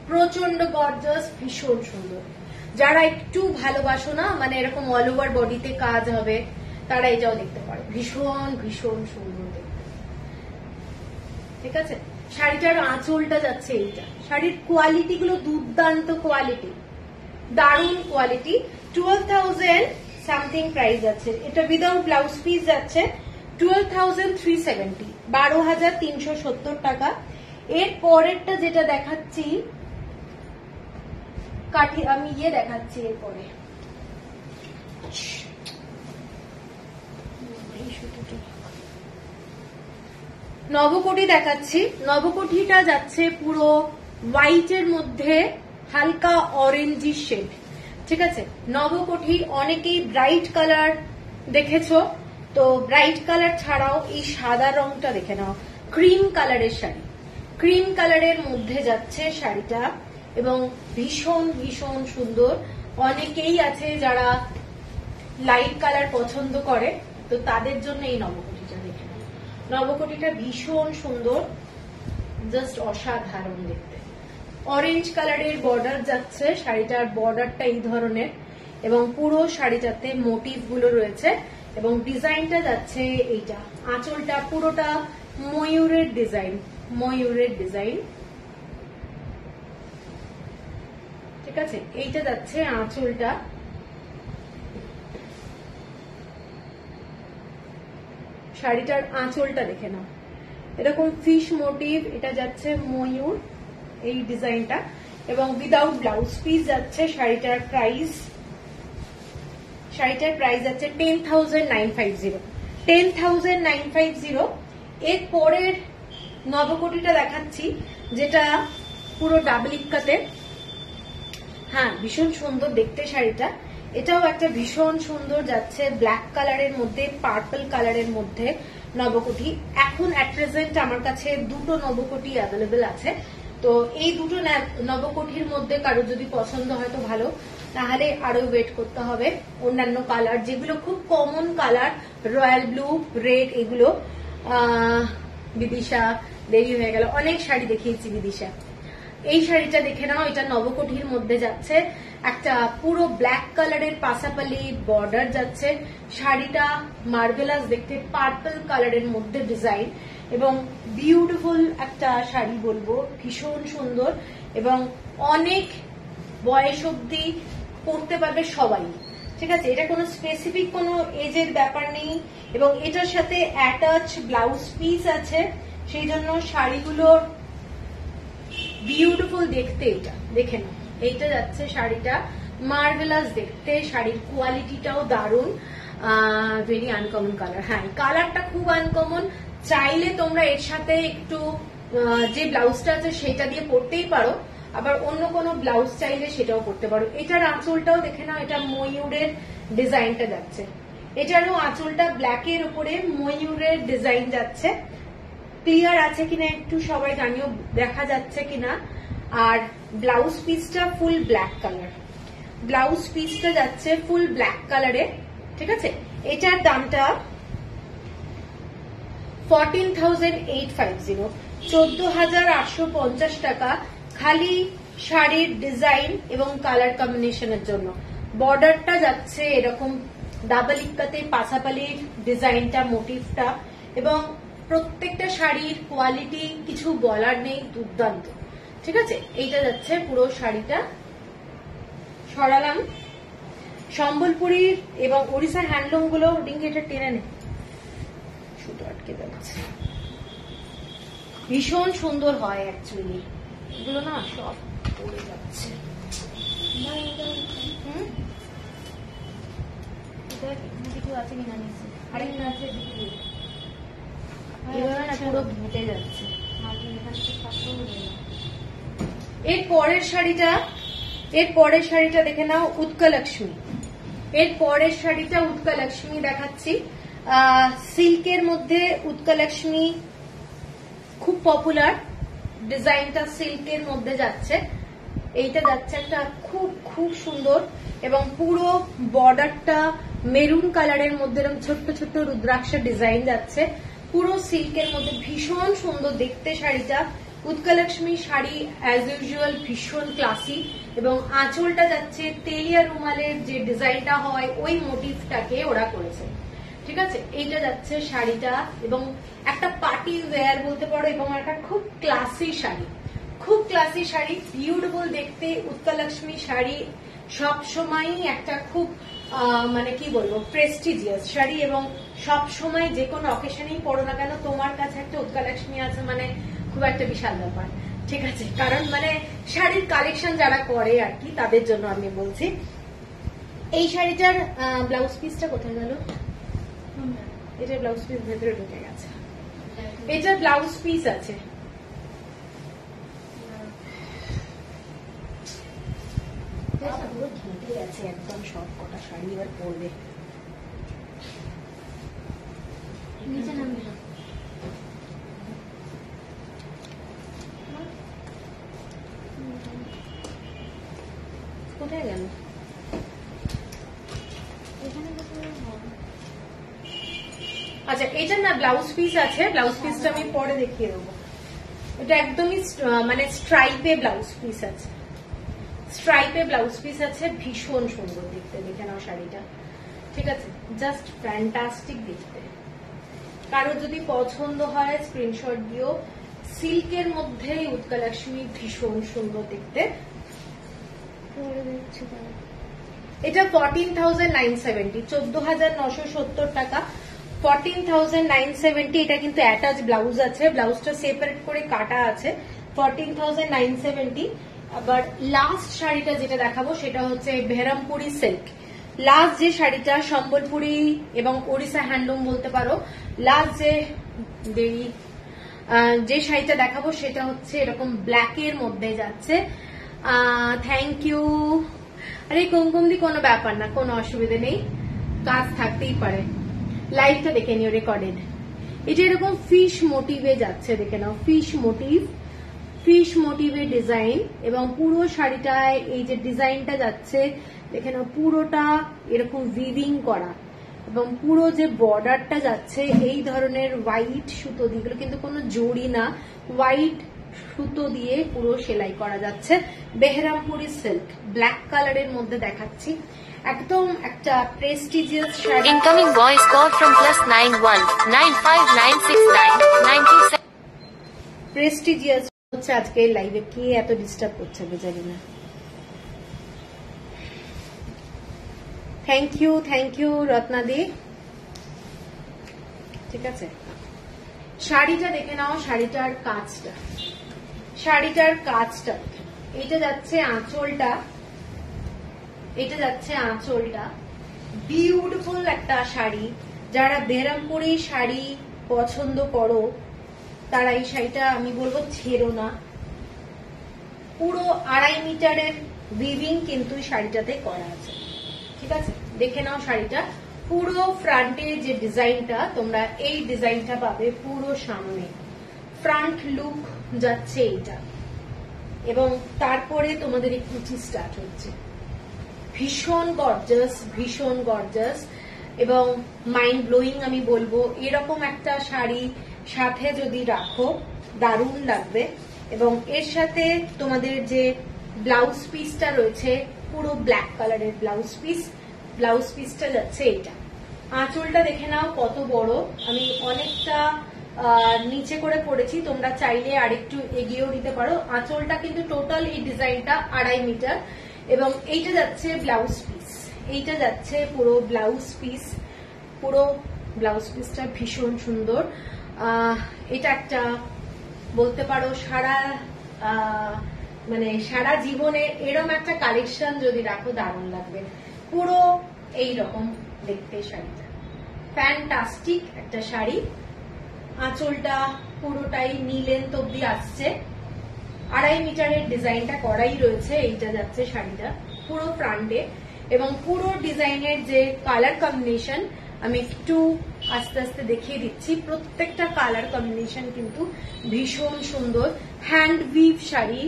প্রচন্ড গর্জাস, ভীষণ সুন্দর। যারা একটু ভালোবাসো না, মানে এরকম অল ওভার বডিতে কাজ হবে, তারা এটাও দেখতে পারো, ভীষণ ভীষণ সুন্দর দেখতে, ঠিক আছে। শাড়িটার আঁচলটা যাচ্ছে এইটা। শাড়ির কোয়ালিটি গুলো দুর্দান্ত কোয়ালিটি, দারুণ quality. Twelve thousand something price আছে। এটা উইদাউট ব্লাউজ পিস যাচ্ছে টুয়েলভ থাউজেন্ড থ্রি সেভেন্টি, বারো হাজার তিনশো সত্তর টাকা। এর পরেরটা যেটা দেখাচ্ছি কাঠি, আমি ইয়ে দেখাচ্ছি। এরপরে কোটি, নবকোটি দেখাচ্ছি। নবকোটিটা যাচ্ছে পুরো হোয়াইট এর মধ্যে হালকা অরেঞ্জি শেড, ঠিক আছে। নবকোটি অনেকেই ব্রাইট কালার দেখেছো, তো ব্রাইট কালার ছাড়াও এই সাদা রংটা দেখে নাও, ক্রিম কালারের শাড়ি, ক্রিম কালারের মধ্যে যাচ্ছে শাড়িটা এবং ভীষণ ভীষণ সুন্দর। অনেকেই আছে যারা লাইট কালার পছন্দ করে, তো তাদের জন্য এই নবকোটিটা দেখে নাও। নবকোটিটা ভীষণ সুন্দর, জাস্ট অসাধারণ দেখতে। অরেঞ্জ কালারের বর্ডার যাচ্ছে, শাড়িটার বর্ডারটা এই ধরনের এবং পুরো শাড়িটাতে মোটিভ গুলো রয়েছে এবং ডিজাইনটা যাচ্ছে এইটা। আঁচলটা পুরোটা ময়ূরের ডিজাইন, ময়ূরের ডিজাইন, ঠিক আছে। এইটা যাচ্ছে আঁচলটা, শাড়িটার আঁচলটা দেখে নাও, এরকম ফিশ মোটিভ, এটা যাচ্ছে ময়ূর এই ডিজাইনটা এবং উইদাউট ব্লাউজ পিস যাচ্ছে। শাড়িটার প্রাইস, শাড়িটার প্রাইস যাচ্ছে ten thousand nine five zero, ten thousand nine five zero. এর পরের নবকোটিটা দেখাচ্ছি যেটা পুরো ডাবলিকাতে, হ্যাঁ ভীষণ সুন্দর দেখতে শাড়িটা। এটাও একটা ভীষণ সুন্দর যাচ্ছে ব্ল্যাক কালারের মধ্যে, পার্পল কালারের মধ্যে নবকোটি। এখন এট প্রেজেন্ট আমার কাছে দুটো নবকোটি অ্যাভেলেবেল আছে, তো এই দুটো নবকোটির মধ্যে কারো যদি পছন্দ হয় তো ভালো, তাহলে আরো ওয়েট করতে হবে। অন্যান্য কালার যেগুলো খুব common colour, royal blue, red, এগুলো বিদিশা দেরি হয়ে গেল, অনেক শাড়ি দেখিয়েছি বিদিশা। এই শাড়িটা দেখে নাও, এটা নবকোটির মধ্যে যাচ্ছে, একটা পুরো ব্ল্যাক কালারের পাশাপাশি বর্ডার যাচ্ছে। শাড়িটা মার্ভেলাস দেখতে, পার্পল কালারের মধ্যে ডিজাইন এবং বিউটিফুল একটা শাড়ি বলবো, ভীষণ সুন্দর এবং অনেক বয়স অব্দি পরতে পারবে সবাই, ঠিক আছে। এটা কোনো স্পেসিফিক কোনো এজের ব্যাপার নেই এবং এটার সাথে অ্যাটাচ ব্লাউজ পিস আছে, সেই জন্য শাড়িগুলোর বিউটিফুল দেখতে। এটা দেখে নাও, এইটা যাচ্ছে শাড়িটা, মার্ভেলাস দেখতে, শাড়ির কোয়ালিটিটাও দারুণ, ভেরি আনকমন কালার, হ্যাঁ কালারটা খুব আনকমন। চাইলে তোমরা এর সাথে একটু যে ব্লাউজটা আছে সেটা দিয়ে পরতেই পারো, আবার অন্য কোনো ব্লাউজ চাইলে সেটাও পরতে পারো। এটার আঁচলটাও দেখে নাও, এটা ময়ূরের ডিজাইনটা যাচ্ছে, এটারও আঁচলটা ব্ল্যাকের উপরে ময়ূরের ডিজাইন যাচ্ছে। ক্লিয়ার আছে কিনা একটু সবাই জানিও, দেখা যাচ্ছে কিনা। আর ব্লাউজ পিসটা ফুল ব্ল্যাক কালার, ব্লাউজ পিসটা যাচ্ছে ফুল ব্ল্যাক কালারে, ঠিক আছে। এটার দামটা fourteen thousand eight five zero, চোদ্দ হাজার আটশো পঞ্চাশ টাকা খালি শাড়ির ডিজাইন এবং কালার কম্বিনেশনের জন্য। বর্ডারটা যাচ্ছে এরকম ডাবলিকাতে, পাশাপালির ডিজাইনটা, মোটিভটা এবং প্রত্যেকটা শাড়ির কোয়ালিটি কিছু বলার নেই, দুর্দান্ত, ঠিক আছে। এইটা যাচ্ছে পুরো শাড়িটা, সরালাম। সম্বলপুরীর এবং ওড়িশার হ্যান্ডলুম গুলো ডিঙ্গিটা টেনে নেই, শুধু আটকে যাচ্ছে, ভীষণ সুন্দর হয় অ্যাকচুয়ালি এগুলো, না সব পড়ে যাচ্ছে। কিছু আছে কিনা নিচে, আরেকটা আছে পুরো ঘুটে যাচ্ছে। এর পরের শাড়িটা, এর পরের শাড়িটা দেখে নাও, উৎকলক্ষ্মী। এর পরের শাড়িটা উৎকলক্ষ্মী দেখাচ্ছি, সিল্কের মধ্যে। উৎকলক্ষ্মী খুব পপুলার, ডিজাইনটা সিল্কের মধ্যে যাচ্ছে। এইটা যাচ্ছে একটা খুব খুব সুন্দর এবং পুরো বর্ডারটা মেরুন কালারের মধ্যে এরকম ছোট্ট ছোট্ট রুদ্রাক্ষের ডিজাইন যাচ্ছে, পুরো সিল্কের মধ্যে, ভীষণ সুন্দর দেখতে শাড়িটা। উৎকলক্ষ্মী শাড়ি অ্যাজ ইউজুয়াল ভীষণ ক্লাসি এবং আঁচলটা যাচ্ছে তেলিয়া রুমালের যে ডিজাইনটা হয় ওই মোটিভটাকে ওরা করেছে, ঠিক আছে। এইটা যাচ্ছে শাড়িটা এবং একটা পার্টি ওয়্যার বলতে পারো এবং একটা খুব ক্লাসি শাড়ি, খুব ক্লাসি শাড়ি, বিউটিফুল দেখতে। উৎকলক্ষ্মী শাড়ি সবসময়ই একটা খুব মানে কি বলবো প্রেস্টিজিয়াস শাড়ি এবং সবসময় যে কোনো অকেশনেই পড়ো না কেন তোমার কাছে একটা উৎকলক্ষ্মী আছে মানে খুব একটা বিশাল ব্যাপার, ঠিক আছে। কারণ মানে শাড়ির কালেকশন যারা করে আর কি তাদের জন্য আমি বলছি। এই শাড়িটার ব্লাউজ পিসটা কোথায় গেল, এটা ব্লাউজ পিস ভেতরে ঢুকে গেছে, এটা ব্লাউজ পিস আছে। একদম সব কটা শাড়ি এবার পরবে। কোথায় গেল? আচ্ছা, এটা না ব্লাউজ পিস আছে, ব্লাউজ পিসটা আমি পরে দেখিয়ে দেবো। এটা একদমই মানে স্ট্রাইপে ব্লাউজ পিস আছে, স্ট্রাইপে ব্লাউজ পিস আছে, ভীষণ সুন্দর দেখতে। দেখে নাও শাড়িটা, ঠিক আছে? জাস্ট ফ্যান্টাস্টিক দেখতে। কারোর যদি পছন্দ হয় স্ক্রিনশট দিও। সিল্কের মধ্যে উৎকলাক্ষ্মী, ভীষণ সুন্দর দেখতে। এটা ফোরটিন থাউজেন্ড নাইন সেভেন্টি, চোদ্দ হাজার নশো সত্তর টাকা, ফোরটিন থাউজেন্ড নাইন সেভেন্টি। এটা কিন্তু অ্যাটাচ ব্লাউজ আছে, ব্লাউজটা সেপারেট করে কাটা আছে, ফোরটিন থাউজেন্ড নাইন সেভেন্টি। আবার লাস্ট শাড়িটা যেটা দেখাবো সেটা হচ্ছে বেহরামপুরি সিল্ক। লাস্ট যে শাড়িটা সম্বলপুরি এবং ওড়িশা হ্যান্ডলুম বলতে পারো। লাস্ট যে যে শাড়িটা দেখাবো সেটা হচ্ছে এরকম ব্ল্যাক এর মধ্যে যাচ্ছে। Thank you. আরে কুমকুম দি, কোনো ব্যাপার না, কোনো অসুবিধা নেই, কাজ থাকতেই পারে। লাইভটা দেখে নিও রেকর্ডেড। এটা এরকম ফিশ মোটিভে যাচ্ছে, দেখে নাও, ফিশ মোটিভ, ফিশ মোটিভের ডিজাইন। এবং পুরো শাড়িটায় এই যে ডিজাইনটা যাচ্ছে, দেখে নাও, পুরোটা এরকম উইভিং করা। এবং পুরো যে বর্ডারটা যাচ্ছে এই ধরনের হোয়াইট সুতো দিয়ে, এগুলো কিন্তু কোনো জড়ি না, হোয়াইট সুতো দিয়ে পুরো সেলাই করা যাচ্ছে। বেহরামপুরি সিল্ক, ব্ল্যাক কালারের মধ্যে দেখাচ্ছি, একদম একটা prestigious sari. Incoming voice call from plus nine one nine five nine six nine nine seven. Prestigious হচ্ছে আজকে লাইভে। কে এত ডিস্টার্ব করছে জানি না। থ্যাংক ইউ, থ্যাংক ইউ রত্নাদি। ঠিক আছে, শাড়িটা দেখে নাও, শাড়িটার কাজটা, শাড়িটার কাজটা এটা যাচ্ছে আঁচলটা, এটা যাচ্ছে আঁচলটা। বিউটিফুল একটা শাড়ি। যারা বেহরামপুরি শাড়ি পছন্দ করো তারা এই শাড়িটা আমি বলবো ছেড়ো না। পুরো আড়াই মিটারের উইভিং কিন্তু শাড়িটাতে করা আছে, ঠিক আছে? দেখে নাও শাড়িটা, পুরো ফ্রন্টে যে ডিজাইনটা, তোমরা এই ডিজাইনটা পাবে পুরো সামনে। ফ্রন্ট লুক যাচ্ছে এইটা, এবং তারপরে তোমাদের এই কুচি স্টার্ট হচ্ছে। ভীষণ গর্জাস, ভীষণ গর্জাস এবং মাইন্ড ব্লোয়িং আমি বলবো। এরকম একটা শাড়ি সাথে যদি রাখো দারুণ লাগবে। এবং এর সাথে তোমাদের যে ব্লাউজ পিসটা রয়েছে, পুরো ব্ল্যাক কালারের ব্লাউজ পিস, ব্লাউজ পিসটা যাচ্ছে এটা। আঁচলটা দেখে নাও কত বড়, আমি অনেকটা নিচে করে পড়েছি, তোমরা চাইলে আরেকটু এগিয়েও নিতে পারো। আঁচলটা কিন্তু টোটাল এই ডিজাইনটা আড়াই মিটার। এবং এইটা যাচ্ছে ব্লাউজ পিস, এইটা যাচ্ছে পুরো ব্লাউজ পিস। পুরো ব্লাউজ পিসটা ভীষণ সুন্দর। এটা একটা বলতে পারো সারা মানে সারা জীবনে এরকম একটা কালেকশন যদি রাখো দারুণ লাগবে। পুরো এই রকম দেখতে শাড়িটা, ফ্যান্টাস্টিক একটা শাড়ি। আঁচলটা পুরোটাই নীলেন্ত অব্দি আসছে, আড়াই মিটারের ডিজাইনটা করাই রয়েছে। এইটা যাচ্ছে শাড়িটা পুরো ফ্রন্টে। এবং পুরো ডিজাইনের যে কালার কম্বিনেশন আমি একটু আস্তে আস্তে দেখিয়ে দিচ্ছি। প্রত্যেকটা কালার কম্বিনেশন কিন্তু ভীষণ সুন্দর। হ্যান্ড উইভ শাড়ি,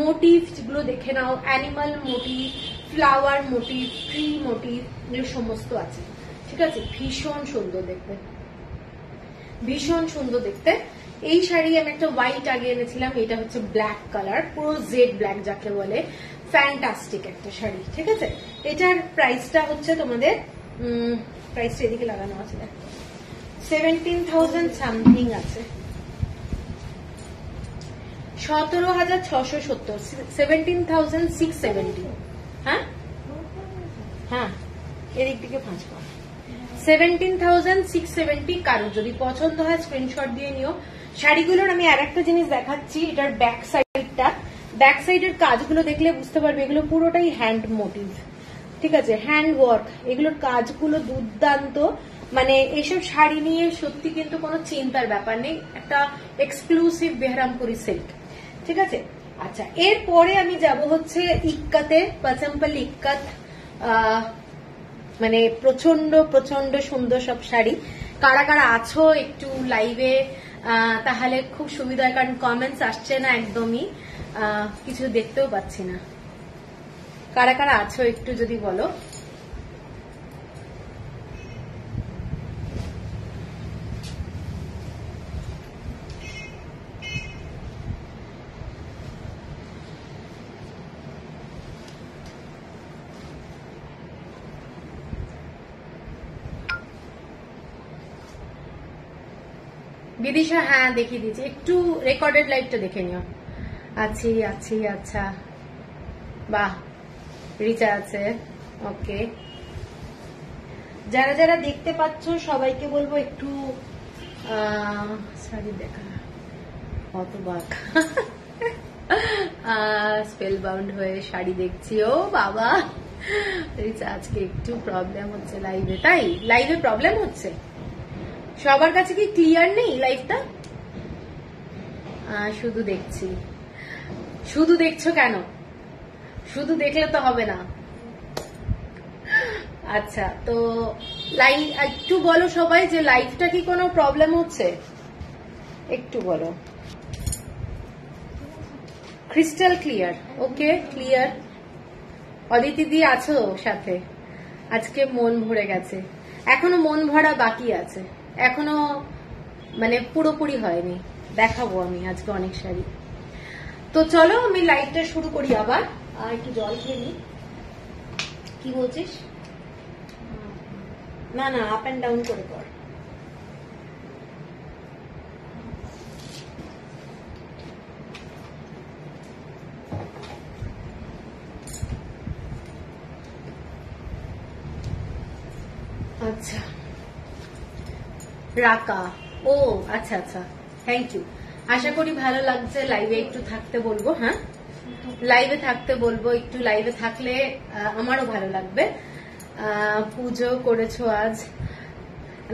মোটিভ যেগুলো দেখে নাও, animal motif, flower motif, tree motif, এগুলো সমস্ত আছে, ঠিক আছে? ভীষণ সুন্দর দেখতে, ভীষণ সুন্দর দেখতে এই শাড়ি। আমি একটা হোয়াইট আগে এনেছিলাম, এটা হচ্ছে ব্ল্যাক কালার, পুরো জেড ব্ল্যাক যাকে বলে। ফ্যান্টাস্টিক একটা শাড়ি, ঠিক আছে? এটার প্রাইসটা হচ্ছে তোমাদের প্রাইসটা এদিকে লাগানো আছে, দেখো সেভেন্টিন থাউজেন্ড সামথিং আছে, সতেরো হাজার ছশো সত্তর, সেভেন্টিন থাউজেন্ড সিক্স সেভেন্টি। হ্যাঁ হ্যাঁ, এদিক থেকে ফাঁস পাও, সেভেন্টিন থাউজেন্ড সিক্স সেভেন্টি। কারোর যদি পছন্দ হয় স্ক্রিনশট দিয়ে নিও। শাড়িগুলোর আমি আর একটা জিনিস দেখাচ্ছি, এটার ব্যাক সাইডটা, ব্যাক সাইডের কাজগুলো দেখলে বুঝতে পারবে এগুলো পুরোটাই হ্যান্ড মোটিভ, ঠিক আছে? হ্যান্ড ওয়ার্ক, এগুলোর কাজগুলো দুর্দান্ত। মানে এইসব শাড়ি নিয়ে সত্যি কিন্তু কোনো চিন্তার ব্যাপার নেই, একটা এক্সক্লুসিভ বেহরামপুরি সিল্ক, ঠিক আছে। আচ্ছা, এরপরে আমি যাব হচ্ছে ইক্কাতে, পচম্পল ইক্কাত, মানে প্রচন্ড প্রচন্ড সুন্দর সব শাড়ি। কারা কারা আছো একটু লাইভে তাহলে খুব সুবিধা হয়, কারণ কমেন্টস আসছে না একদমই, কিছু দেখতেও পাচ্ছি না। কারা কারা আছো একটু যদি বলো। বিদিশা হ্যাঁ দেখিয়ে দিয়েছি, একটু রেকর্ডেড লাইভটা দেখে নিও। আছি আছি, আচ্ছা বাহ, রিচা আছে, ওকে। যারা যারা দেখতে পাচ্ছ সবাইকে বলবো একটু শাড়ি দেখা, অতবাক স্পেল বাউন্ড হয়ে শাড়ি দেখছি। ও বাবা রিচা, আজকে একটু প্রবলেম হচ্ছে লাইভে, তাই লাইভে প্রবলেম হচ্ছে সবার কাছে, কি ক্লিয়ার নেই লাইভটা? শুধু দেখছি, শুধু দেখছো কেন? শুধু দেখলে তো হবে না। আচ্ছা, তো লাইভ একটু বলো সবাই যে লাইভটা কি কোনো প্রবলেম হচ্ছে, একটু বলো। Crystal clear, okay clear. Aditi দি আছো সাথে? আজকে মন ভরে গেছে, এখনো মন ভরা বাকি আছে, এখনো মানে পুরোপুরি হয়নি, দেখাবো আমি আজকে অনেক শাড়ি। তো চলো আমি লাইভটা শুরু করি আবার, আর একটু জল খেয়ে নিই। কি বলছিস? না না, আপ অ্যান্ড ডাউন করে কর। আচ্ছা রাকা, ও আচ্ছা আচ্ছা, থ্যাংক ইউ। আশা করি ভালো লাগছে। লাইভে একটু থাকতে বলবো, হ্যাঁ লাইভে থাকতে বলবো, একটু লাইভে থাকলে আমারও ভালো লাগবে। পুজো করেছো আজ?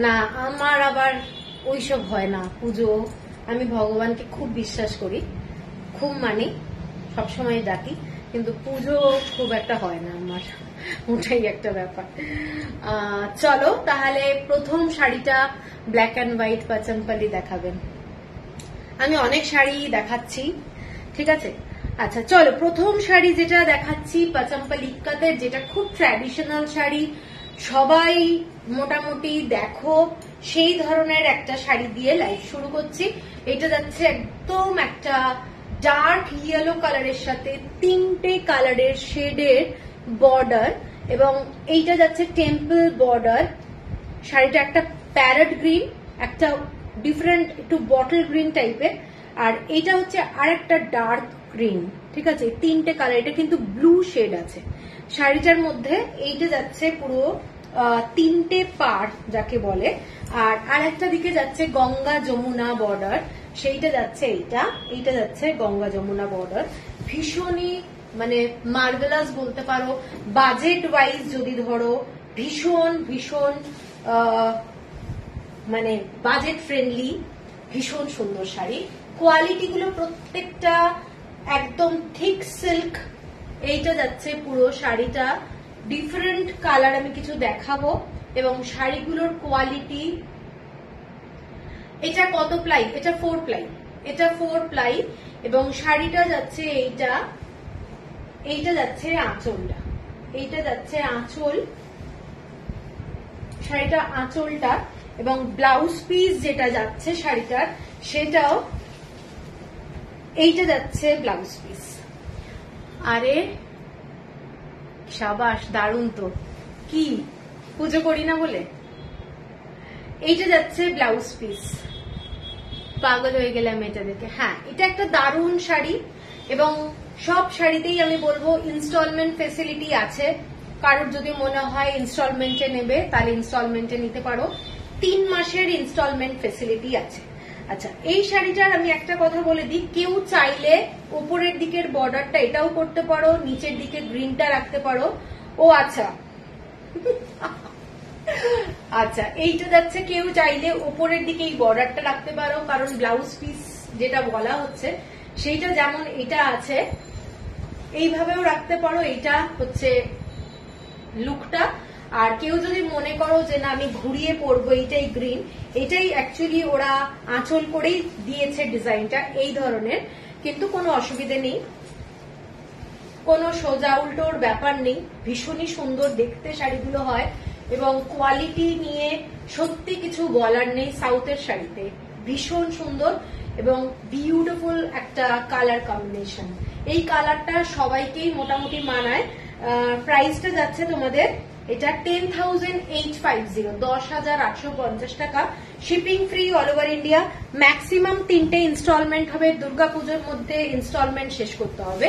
না আমার আবার ওইসব হয় না পুজো, আমি ভগবানকে খুব বিশ্বাস করি, খুব মানি, সবসময় ডাকি, কিন্তু পুজো খুব একটা হয় না আমার, ওটাই একটা ব্যাপার। চলো তাহলে প্রথম শাড়িটা ব্ল্যাক অ্যান্ড হোয়াইট পচম্পলি দেখাবেন, আমি অনেক শাড়ি দেখাচ্ছি, ঠিক আছে। আচ্ছা চলো, প্রথম শাড়ি যেটা দেখাচ্ছি পচম্পলি ইক্কাতে, যেটা খুব ট্র্যাডিশনাল শাড়ি, সবাই মোটামুটি দেখো, সেই ধরনের একটা শাড়ি দিয়ে লাইভ শুরু করছি। এটা যাচ্ছে একদম একটা ডার্ক ইয়েলো কালারের সাথে তিনটে কালারের শেডের বর্ডার, এবং এইটা যাচ্ছে টেম্পল বর্ডার। শাড়িটা একটা প্যারট গ্রিন, একটা ডিফারেন্ট একটু বটল গ্রিন টাইপের, আর এইটা হচ্ছে আরেকটা ডার্ক গ্রিন, ঠিক আছে। তিনটে কালার, এটা কিন্তু ব্লু শেড আছে শাড়িটার মধ্যে। এইটা যাচ্ছে পুরো তিনটে পার যাকে বলে, আর আরেকটা দিকে যাচ্ছে গঙ্গা যমুনা বর্ডার, সেইটা যাচ্ছে এইটা, এইটা যাচ্ছে গঙ্গা যমুনা বর্ডার। ভীষণই মানে মার্ভেলাস বলতে পারো, বাজেট ওয়াইজ যদি ধরো ভীষণ ভীষণ মানে বাজেট ফ্রেন্ডলি, ভীষণ সুন্দর শাড়ি। কোয়ালিটিগুলো প্রত্যেকটা একদম থিক সিল্ক। এইটা যাচ্ছে পুরো শাড়িটা, ডিফারেন্ট কালার আমি কিছু দেখাবো, এবং শাড়িগুলোর কোয়ালিটি। এটা কত প্লাই? এটা ফোর প্লাই, এটা ফোর প্লাই, এবং শাড়িটা যাচ্ছে এইটা, এইটা যাচ্ছে আঁচলটা, এইটা যাচ্ছে আঁচল, শাড়িটা আঁচলটা, এবং ব্লাউজ পিস যেটা যাচ্ছে শাড়িটার সেটাও, এইটা যাচ্ছে ব্লাউজ পিস। আরে সাবাস, দারুণ তো। কি পুজো করি না বলে? এইটা যাচ্ছে ব্লাউজ পিস, পাগল হয়ে গেলাম এটা দেখে। হ্যাঁ এটা একটা দারুণ শাড়ি, এবং সব শাড়িতেই আমি বলবো ইনস্টলমেন্ট ফেসিলিটি আছে, কারোর যদি মনে হয় ইনস্টলমেন্টে নেবে তাহলে ইনস্টলমেন্টে নিতে পারো, তিন মাসের ইনস্টলমেন্ট ফেসিলিটি আছে। আচ্ছা এই শাড়িটার আমি একটা কথা বলে দিই, কেউ চাইলে উপরের দিকের বর্ডারটা এটাও করতে পারো, নিচের দিকে গ্রিনটা রাখতে পারো। ও আচ্ছা আচ্ছা, এইটা যাচ্ছে, কেউ চাইলে উপরের দিকে এই বর্ডারটা রাখতে পারো, কারণ ব্লাউজ পিস যেটা বলা হচ্ছে সেইটা যেমন এটা আছে এইভাবেও রাখতে পারো। এইটা হচ্ছে লুকটা। আর কেউ যদি মনে করো যে না আমি ঘুরিয়ে পরবো, এইটাই গ্রিন, এটাই অ্যাকচুয়ালি ওরা আঁচল করেই দিয়েছে ডিজাইনটা এই ধরনের, কিন্তু কোনো অসুবিধে নেই, কোনো সোজা উল্টোর ব্যাপার নেই। ভীষণই সুন্দর দেখতে শাড়িগুলো হয় এবং কোয়ালিটি নিয়ে সত্যি কিছু বলার নেই। সাউথের শাড়িতে ভীষণ সুন্দর এবং বিউটিফুল একটা কালার কম্বিনেশন। এই কালারটা সবাইকেই মোটামুটি মানায়। প্রাইসটা যাচ্ছে তোমাদের এটা ten thousand eight five zero দশ হাজার আটশো পঞ্চাশ টাকা, shipping free all over India. Maximum তিনটে ইনস্টলমেন্ট হবে, দুর্গাপুজোর মধ্যে ইনস্টলমেন্ট শেষ করতে হবে,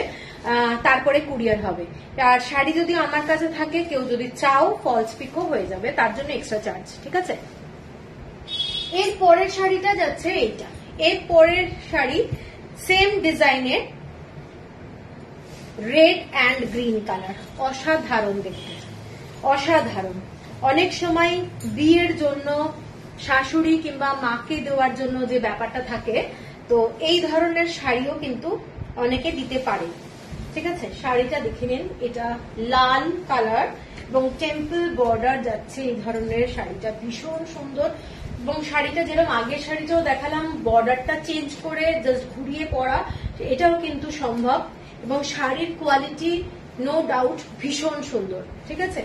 তারপরে কুরিয়ার হবে। আর শাড়ি যদি আমার কাছে থাকে, কেউ যদি চাও ফলস পিকও হয়ে যাবে, তার জন্য এক্সট্রা চার্জ, ঠিক আছে। এর পরের শাড়িটা যাচ্ছে এইটা, এর পরের শাড়ি সেম ডিজাইনের রেড অ্যান্ড গ্রিন কালার, অসাধারণ দেখতে, অসাধারণ। অনেক সময় বিয়ের জন্য শাশুড়ি কিংবা মাকে দেওয়ার জন্য যে ব্যাপারটা থাকে, তো এই ধরনের শাড়িও কিন্তু অনেকে দিতে পারে, ঠিক আছে। শাড়িটা দেখে নিন, এটা লাল কালার এবং টেম্পল বর্ডার যাচ্ছে এই ধরনের। শাড়িটা ভীষণ সুন্দর এবং শাড়িটা যেরকম আগের শাড়িটাও দেখালাম বর্ডারটা চেঞ্জ করে জাস্ট ঘুরিয়ে পরা, এটাও কিন্তু সম্ভব। এবং শাড়ির কোয়ালিটি নো ডাউট ভীষণ সুন্দর, ঠিক আছে।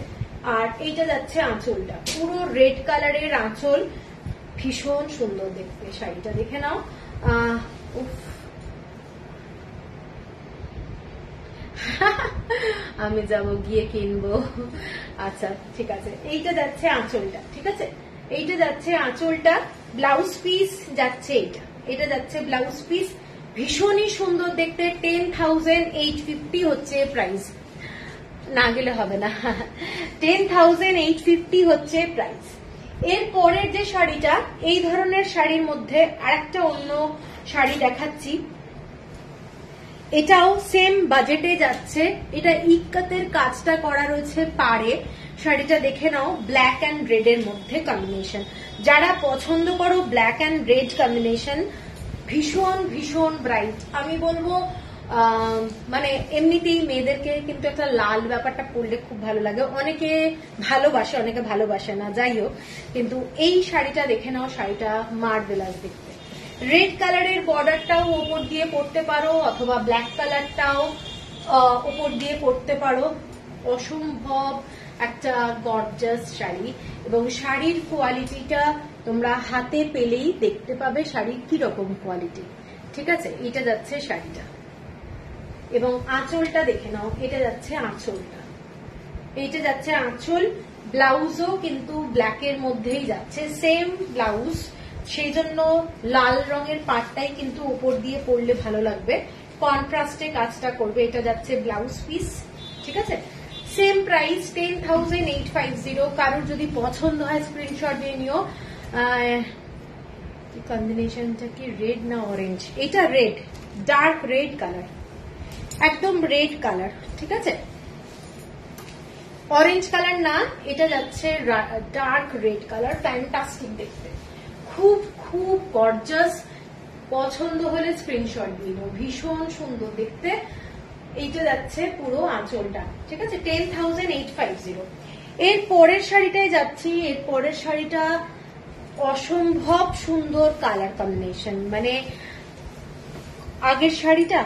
আর এইটা যাচ্ছে আঁচলটা, পুরো রেড কালারের আঁচল, ভীষণ সুন্দর দেখতে। শাড়িটা দেখে নাও। আমি যাব গিয়ে কিনবো। আচ্ছা ঠিক আছে, এইটা যাচ্ছে আঁচলটা, ঠিক আছে। এইটা যাচ্ছে আঁচলটা, ব্লাউজ পিস যাচ্ছে এটা, এটা যাচ্ছে ব্লাউজ পিস, ভীষণই সুন্দর দেখতে। টেন থাউজেন্ড এইট ফিফটি হচ্ছে প্রাইস, না গেলে হবে না, টেন থাউজেন্ড এইট ফিফটি হচ্ছে প্রাইস। এর পরের যে শাড়িটা, এই ধরনের শাড়ির মধ্যে আর একটা অন্য শাড়ি দেখাচ্ছি, এটাও সেম বাজেটে যাচ্ছে। এটা ইক্কাতের কাজটা করা রয়েছে পাড়ে। শাড়িটা দেখে নাও, ব্ল্যাক অ্যান্ড রেড এর মধ্যে কম্বিনেশন। যারা পছন্দ করো ব্ল্যাক অ্যান্ড রেড কম্বিনেশন, ভীষণ ভীষণ ব্রাইট। আমি বলবো মানে এমনিতেই মেয়েদেরকে কিন্তু একটা লাল ব্যাপারটা পরলে খুব ভালো লাগে, অনেকে ভালোবাসে অনেকে ভালোবাসে না, যাই হোক। কিন্তু এই শাড়িটা দেখে নাও, শাড়িটা মার্ভেলাস দেখতে। রেড কালারের বর্ডারটাও ওপর দিয়ে পরতে পারো, অথবা ব্ল্যাক কালারটাও ওপর দিয়ে পরতে পারো। অসম্ভব একটা গর্জাস শাড়ি এবং শাড়ির কোয়ালিটিটা তোমরা হাতে পেলেই দেখতে পাবে শাড়ির কি রকম কোয়ালিটি, ঠিক আছে। এটা যাচ্ছে শাড়িটা এবং আঁচলটা দেখে নাও, এটা যাচ্ছে আঁচলটা, এইটা যাচ্ছে আঁচল। ব্লাউজও কিন্তু ব্ল্যাকের মধ্যেই যাচ্ছে, সেম ব্লাউজ, সেই জন্য লাল রঙের পাটটাই কিন্তু উপর দিয়ে পরলে ভালো লাগবে, কন্ট্রাস্টে কাজটা করবে। এটা যাচ্ছে ব্লাউজ পিস, ঠিক আছে। Same price ten thousand eight five zero. কারোর যদি পছন্দ হয় স্ক্রিনশট দিয়ে নিও। কম্বিনেশনটা কি রেড না অরেঞ্জ? এটা রেড, ডার্ক রেড কালার, একদম রেড কালার, ঠিক আছে, অরেঞ্জ কালার না। এটা যাচ্ছে ডার্ক রেড কালার, ফ্যান্টাস্টিক দেখতে, খুব খুব গর্জাস। পছন্দ হলে স্ক্রিনশট দিয়ে নিও, ভীষণ সুন্দর দেখতে। এইটা যাচ্ছে পুরো আঁচলটা, ঠিক আছে, ten thousand eight five zero. এর পরের শাড়িটাই যাচ্ছি, এর পরের শাড়িটা অসম্ভব সুন্দর কালার কম্বিনেশন। মানে আগের শাড়িটা,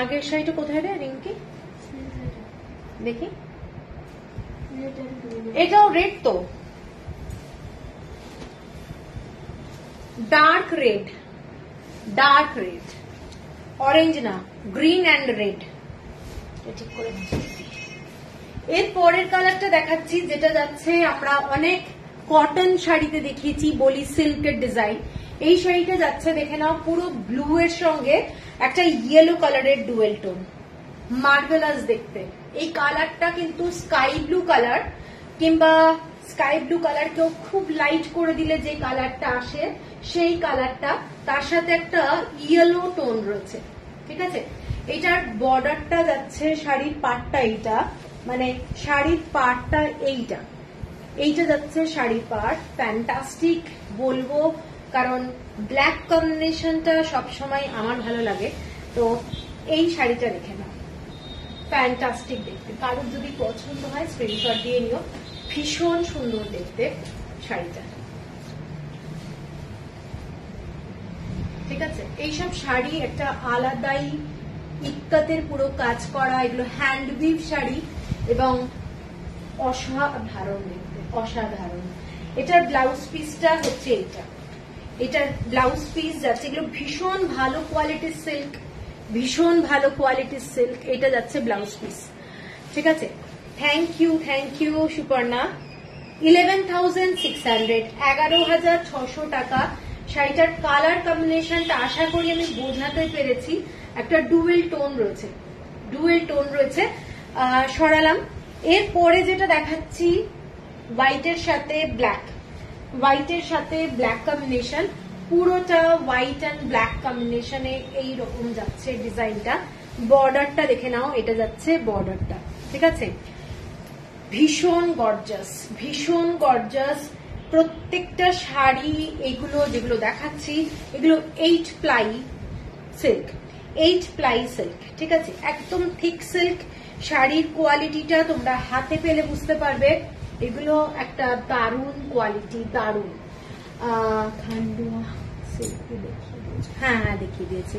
আগের শাড়িটা কোথায় রে রিঙ্কি, দেখি, এটাও রেড, তো dark red, dark red, orange না, গ্রিন অ্যান্ড রেড, ঠিক করে। এর পরের কালারটা দেখাচ্ছি, যেটা যাচ্ছে আমরা অনেক কটন শাড়িতে দেখিয়েছি, বলি সিল্কের ডিজাইন। এই শাড়িটা যাচ্ছে দেখে নাও, পুরো ব্লু এর সঙ্গে একটা ইয়েলো কালারের ডুয়েল টোন, মার্ভেলাস দেখতে। এই কালারটা কিন্তু স্কাই ব্লু কালার, কিংবা স্কাই ব্লু কালারকেও খুব লাইট করে দিলে যে কালারটা আসে সেই কালারটা, তার সাথে একটা ইয়েলো টোন রয়েছে, ঠিক আছে। এটার বর্ডারটা যাচ্ছে, শাড়ির পাটটা এইটা, মানে শাড়ির পাটটা এইটা, এইটা যাচ্ছে শাড়ির পার্ট, ফ্যান্টাস্টিক বলবো, কারণ ব্ল্যাক কম্বিনেশনটা সবসময় আমার ভালো লাগে। তো এই শাড়িটা দেখে নাও, ফ্যান্টাস্টিক দেখতে, কারোর যদি পছন্দ হয় স্ক্রিনশট দিয়ে নিও, ভীষণ সুন্দর দেখতে শাড়িটা, ঠিক আছে। এইসব শাড়ি একটা আলাদাই ইক্কাতের পুরো কাজ করা, এগুলো হ্যান্ড উইভ শাড়ি এবং অসাধারণ দেখতে, অসাধারণ। এটার ব্লাউজ পিসটা হচ্ছে এটা, এটার ব্লাউজ পিস যাচ্ছে, এগুলো ভীষণ ভালো কোয়ালিটির সিল্ক, ভীষণ ভালো কোয়ালিটির সিল্ক। এটা যাচ্ছে ব্লাউজ পিস, ঠিক আছে। Thank you, thank you Suparna. Eleven thousand six hundred এগারো হাজার ছশো টাকা শাড়িটার কালার কম্বিনেশনটা আশা করি আমি বোঝাতে পেরেছি। একটা ডুয়েল টোন রয়েছে, ডুয়েল টোন রয়েছে, সরালাম। এরপরে যেটা দেখাচ্ছি হোয়াইটের সাথে ব্ল্যাক, হোয়াইটের সাথে ব্ল্যাক কম্বিনেশন, পুরোটা হোয়াইট অ্যান্ড ব্ল্যাক কম্বিনেশনে এইরকম যাচ্ছে ডিজাইনটা। বর্ডারটা দেখে নাও, এটা যাচ্ছে বর্ডারটা, ঠিক আছে। ভীষণ গর্জাস, ভীষণ গর্জাস। প্রত্যেকটা শাড়ি এগুলো যেগুলো দেখাচ্ছি এগুলো eight ply silk, eight ply silk, ঠিক আছে, একদম থিক সিল্ক। শাড়ির কোয়ালিটিটা তোমরা হাতে পেলে বুঝতে পারবে, এগুলো একটা দারুণ কোয়ালিটি, দারুণ। খান্ডুয়া সিল্ক দেখিয়ে দিয়েছি, হ্যাঁ হ্যাঁ দেখিয়ে দিয়েছি।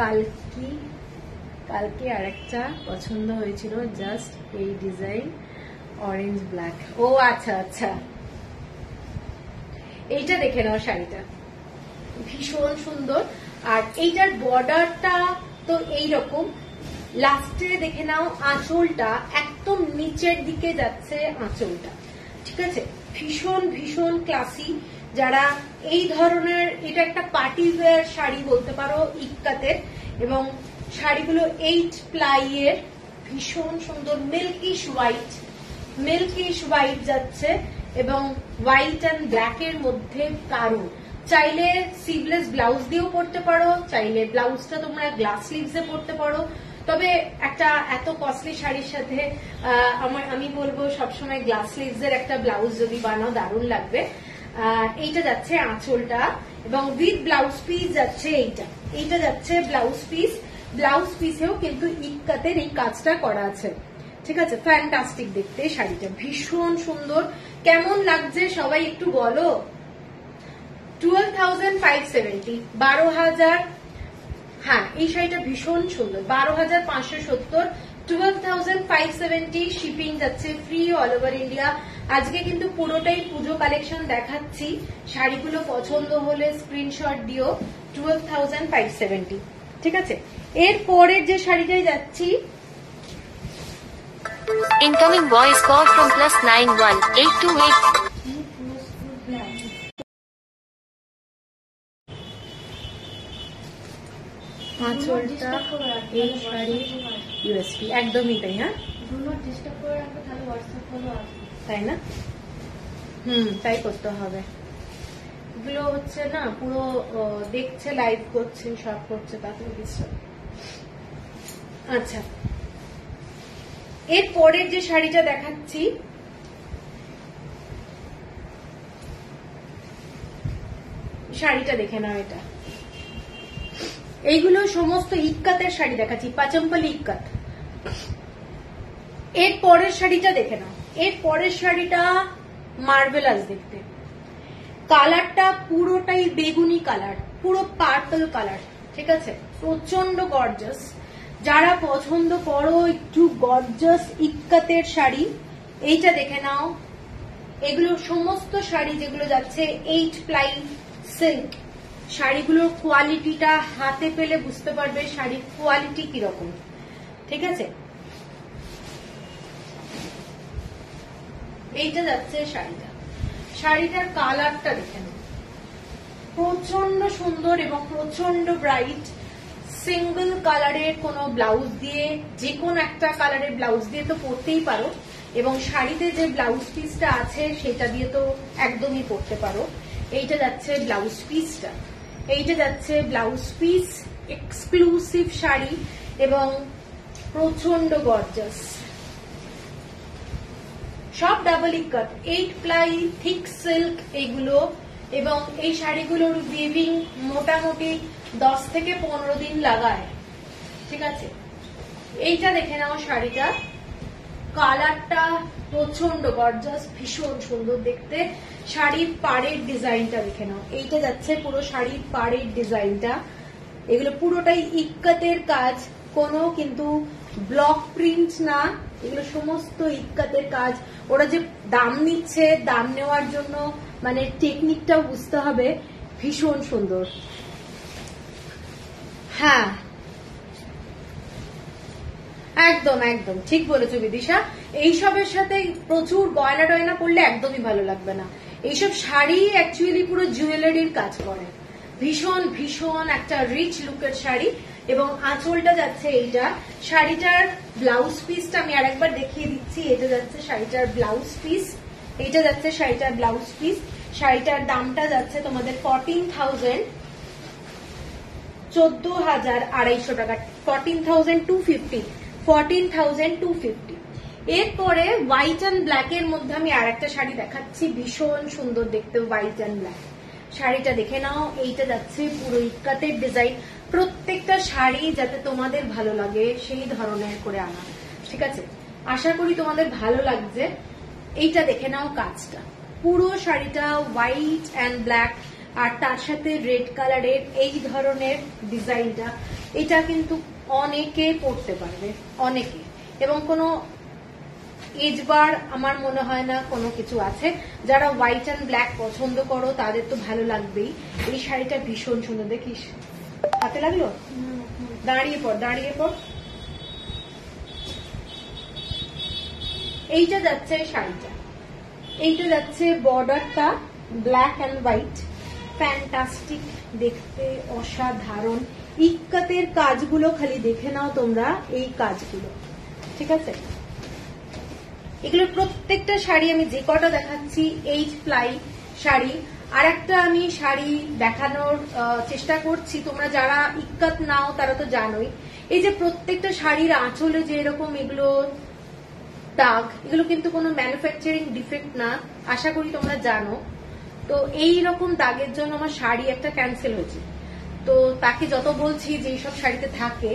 কালকে কালকে আর একটা পছন্দ হয়েছিল, জাস্ট এই ডিজাইন, অরেঞ্জ ব্ল্যাক। ও আচ্ছা আচ্ছা, এইটা দেখে নাও, শাড়িটা ভীষণ সুন্দর। আর এইটার বর্ডারটা তো এইরকম। লাস্টে দেখে নাও আঁচলটা, একদম নিচের দিকে যাচ্ছে আঁচলটা, ঠিক আছে। ভীষণ ভীষণ ক্লাসি, যারা এই ধরনের, এটা একটা পার্টি ওয়্যার শাড়ি বলতে পারো ইক্কাতের, এবং শাড়িগুলো এইট প্লাইয়ের, ভীষণ সুন্দর। মিল্কিশ হোয়াইট, মিল্কিশ হোয়াইট যাচ্ছে এবং হোয়াইট অ্যান্ড ব্ল্যাক এর মধ্যে দারুণ। চাইলে স্লিভলেস ব্লাউজ দিয়েও পরতে পারো, চাইলে ব্লাউজটা তোমরা গ্লাস স্লিভস এ পরতে পারো। তবে একটা এত কস্টলি শাড়ির সাথে আমার, আমি বলবো সবসময় গ্লাস স্লিভস এর একটা ব্লাউজ যদি বানাও দারুণ লাগবে। এইটা যাচ্ছে আঁচলটা এবং উইথ ব্লাউজ পিস যাচ্ছে এইটা, এইটা যাচ্ছে ব্লাউজ পিস। ব্লাউজ পিসেও কিন্তু ইক্কাতের এই কাজটা করা আছে, ঠিক আছে। ফ্যান্টাস্টিক দেখতে শাড়িটা, ভীষণ সুন্দর। কেমন লাগছে সবাই একটু বলো। টুয়েলভ থাউজেন্ড ফাইভ সেভেন্টি বারো হাজার হ্যাঁ এই শাড়িটা ভীষণ সুন্দর। বারো হাজার পাঁচশো সত্তর twelve thousand five seventy shipping যাচ্ছে ফ্রি অল ওভার ইন্ডিয়া। আজকে কিন্তু পুরোটাই পুজো কালেকশন দেখাচ্ছি, শাড়িগুলো পছন্দ হলে স্ক্রিনশট দিও। টুয়েলভ থাউজেন্ড ফাইভ সেভেন্টি ঠিক আছে। এরপরে যে শাড়িটাই যাচ্ছি, incoming voice call from plus nine one eight two eight একদমই তাই, হ্যাঁ তাই না, হম তাই করতে হবে। এগুলো হচ্ছে না, পুরো দেখছে, লাইভ করছে, সব করছে, তাতে ডিস্টার্ব। আচ্ছা, এর পরের যে শাড়িটা দেখাচ্ছি, শাড়িটা দেখে নাও। এটা, এইগুলো সমস্ত ইক্কাতের শাড়ি দেখাচ্ছি, পাচম্পলি ইক্কাত। এর পরের শাড়িটা দেখে নাও, এর পরের শাড়িটা মার্ভেলাস দেখতে। কালারটা পুরোটাই বেগুনি কালার, পুরো পার্পল কালার, ঠিক আছে, প্রচন্ড গর্জাস। যারা পছন্দ করো একটু গর্জাস ইক্কাতের শাড়ি, এইটা দেখে নাও। এগুলো সমস্ত শাড়ি যেগুলো যাচ্ছে এইট প্লাই সিল্ক। শাড়িগুলোর কোয়ালিটিটা হাতে পেলে বুঝতে পারবে শাড়ির কোয়ালিটি কিরকম, ঠিক আছে। এইটা যাচ্ছে শাড়িটা, শাড়িটার কালারটা দেখে নাও, প্রচন্ড সুন্দর এবং প্রচন্ড ব্রাইট। সিঙ্গল কালারের কোন ব্লাউজ দিয়ে, যে কোনো একটা কালারের ব্লাউজ দিয়ে তো পরতেই পারো, এবং শাড়িতে যে ব্লাউজ পিসটা আছে সেটা দিয়ে তো একদমই পরতে পারো। এইটা যাচ্ছে ব্লাউজ পিসটা, এইটা যাচ্ছে ব্লাউজ পিস। এক্সক্লুসিভ শাড়ি এবং প্রচন্ড গর্জাস। সব double ikat, eight ply thick silk এগুলো। এবং এই শাড়িগুলোর উইভিং মোটামুটি দশ থেকে পনেরো দিন লাগায়, ঠিক আছে। এইটা দেখে নাও শাড়িটা, কালারটা প্রচন্ড গর্জাস, ভীষণ সুন্দর দেখতে। শাড়ির পাড়ের ডিজাইনটা দেখে নাও, এইটা যাচ্ছে পুরো শাড়ির পাড়ের ডিজাইনটা। এগুলো পুরোটাই ইক্কাতের কাজ, কোনো কিন্তু ব্লক প্রিন্ট না, এগুলো সমস্ত ইক্কাতের কাজ। ওরা যে দাম নিচ্ছে, দাম নেওয়ার জন্য মানে টেকনিকটাও বুঝতে হবে, ভীষণ সুন্দর। হ্যাঁ একদম একদম ঠিক বলেছো বিদিশা, এইসবের সাথে প্রচুর গয়না টয়না পরলে একদমই ভালো লাগবে না। এইসব শাড়ি অ্যাকচুয়ালি পুরো জুয়েলারির কাজ করে, ভীষণ ভীষণ একটা রিচ লুকের শাড়ি। এবং আঁচলটা যাচ্ছে এইটা। শাড়িটার ব্লাউজ পিসটা আমি আরেকবার দেখিয়ে দিচ্ছি, এটা যাচ্ছে শাড়িটার ব্লাউজ পিস, এইটা যাচ্ছে শাড়িটার ব্লাউজ পিস। শাড়িটার দামটা যাচ্ছে তোমাদের ফোরটিন থাউজেন্ড চোদ্দ হাজার আড়াইশো টাকা, fourteen thousand two fifty fourteen thousand two fifty. এরপরে হোয়াইট অ্যান্ড ব্ল্যাক এর মধ্যে আমি আর একটা শাড়ি দেখাচ্ছি, ভীষণ সুন্দর দেখতে হোয়াইট অ্যান্ড ব্ল্যাক। শাড়িটা দেখে নাও, এইটা যাচ্ছে পুরো ইক্কাতের ডিজাইন। প্রত্যেকটা শাড়ি যাতে তোমাদের ভালো লাগে সেই ধরনের করে আনা, ঠিক আছে। আশা করি তোমাদের ভালো লাগছে। এইটা দেখে নাও কাজটা, পুরো শাড়িটা হোয়াইট অ্যান্ড ব্ল্যাক আর তার সাথে রেড কালারের এই ধরনের ডিজাইনটা। এটা কিন্তু অনেকে পড়তে পারবে, অনেকে, এবং কোনো এজবার আমার মনে হয় না কোনো কিছু আছে। যারা হোয়াইট অ্যান্ড ব্ল্যাক পছন্দ করো তাদের তো ভালো লাগবেই। এই শাড়িটা ভীষণ সুন্দর, দেখিস হাতে লাগলো, দাঁড়িয়ে পর দাঁড়িয়ে পর। এইটা যাচ্ছে শাড়িটা, এইটা যাচ্ছে বর্ডারটা ব্ল্যাক অ্যান্ড হোয়াইট, ফ্যান্টাস্টিক দেখতে, অসাধারণ। ইক্কাতের কাজগুলো খালি দেখে নাও তোমরা, এই কাজগুলো, ঠিক আছে। এগুলোর প্রত্যেকটা শাড়ি আমি যে কটা দেখাচ্ছি এইট প্লাই শাড়ি। আর একটা আমি শাড়ি দেখানোর চেষ্টা করছি, তোমরা যারা ইক্কাত নাও তারা তো জানোই। এই যে প্রত্যেকটা শাড়ির আঁচলে যে এরকম এগুলো দাগ, এগুলো কিন্তু কোনো ম্যানুফ্যাকচারিং ডিফেক্ট না, আশা করি তোমরা জানো। তো এই রকম দাগের জন্য আমার শাড়ি একটা ক্যান্সেল হয়েছে। তো তাকে যত বলছি যে এইসব শাড়িতে থাকে,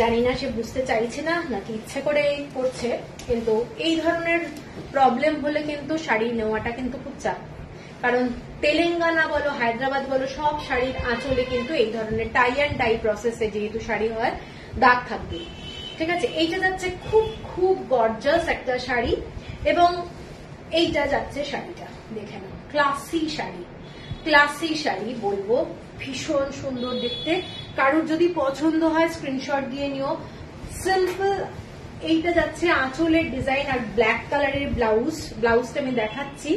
জানি না সে বুঝতে চাইছে না নাকি ইচ্ছে করে করছে, কিন্তু এই ধরনের প্রবলেম হলে কিন্তু শাড়ি নেওয়াটা কিন্তু খুব চাপ। কারণ তেলেঙ্গানা বলো হায়দ্রাবাদ বলো সব শাড়ির আঁচলে কিন্তু এই ধরনের টাই অ্যান্ড টাই প্রসেসে যেহেতু শাড়ি হয়, দাগ থাকবে, ঠিক আছে। এইটা যাচ্ছে খুব খুব গর্জাস একটা শাড়ি। এবং এইটা যাচ্ছে শাড়িটা, দেখে নাও, ক্লাসি শাড়ি, ক্লাসি শাড়ি বলবো, ভীষণ সুন্দর দেখতে। কারোর যদি পছন্দ হয় স্ক্রিনশট দিয়ে নিও, সিম্পল। এইটা যাচ্ছে আঁচলের ডিজাইন আর ব্ল্যাক কালারের ব্লাউজ। ব্লাউজটা আমি দেখাচ্ছি,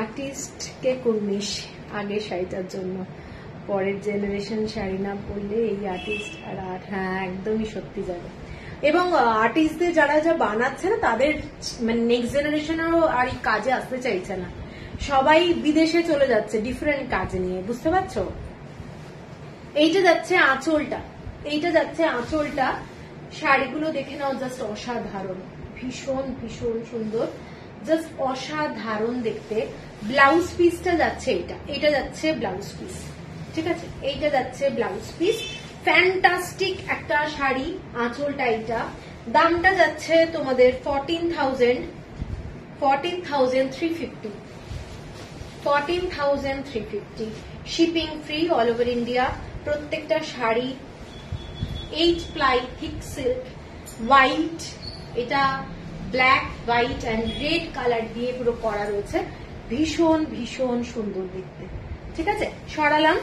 আর্টিস্ট কে কুর্নিশ আগে শাড়িটার জন্য, পরের জেনারেশন শাড়ি না পরলে এই আর্টিস্ট আর আর্ট, হ্যাঁ একদমই সত্যি যাবে। এবং আর্টিস্টদের যারা যা বানাচ্ছে না, তাদের মানে নেক্সট জেনারেশনেরও আর এই কাজে আসতে চাইছে না, সবাই বিদেশে চলে যাচ্ছে ডিফারেন্ট কাজ নিয়ে, বুঝতে পারছো। এইটা যাচ্ছে আঁচলটা, এইটা যাচ্ছে আঁচলটা। শাড়িগুলো দেখে নাও, জাস্ট অসাধারণ, ভীষণ ভীষণ সুন্দর, জাস্ট অসাধারণ দেখতে। ব্লাউজ পিসটা যাচ্ছে এটা, এটা যাচ্ছে ব্লাউজ পিস, ঠিক আছে। এইটা যাচ্ছে ব্লাউজ পিস, ফ্যান্টাস্টিক একটা শাড়ি। আঁচলটা এইটা, দামটা যাচ্ছে তোমাদের fourteen thousand fourteen thousand three fifty fourteen thousand three fifty shipping free all over India. প্রত্যেকটা sari eight ply thick silk, white, এটা black white and red colour দিয়ে পুরো করা রয়েছে, ভীষণ ভীষণ সুন্দর দেখতে, ঠিক আছে। সরালাম।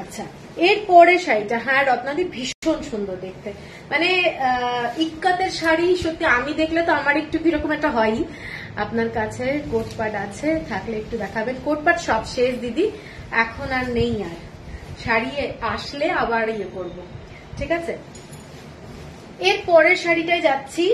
আচ্ছা এরপরে শাড়িটা, হ্যাঁ রত্নাদি ভীষণ সুন্দর দেখতে, মানে ইক্কাতের শাড়ি সত্যি। আমি দেখলে তো আমার একটু কিরকম একটা হয়। আপনার কাছে কোটপাট আছে? থাকলে একটু দেখাবেন। কোটপাট সব শেষ দিদি, এখন আর নেই, আর শাড়ি আসলে আবার ইয়ে করব, ঠিক আছে। এর পরের শাড়িটায় যাচ্ছি,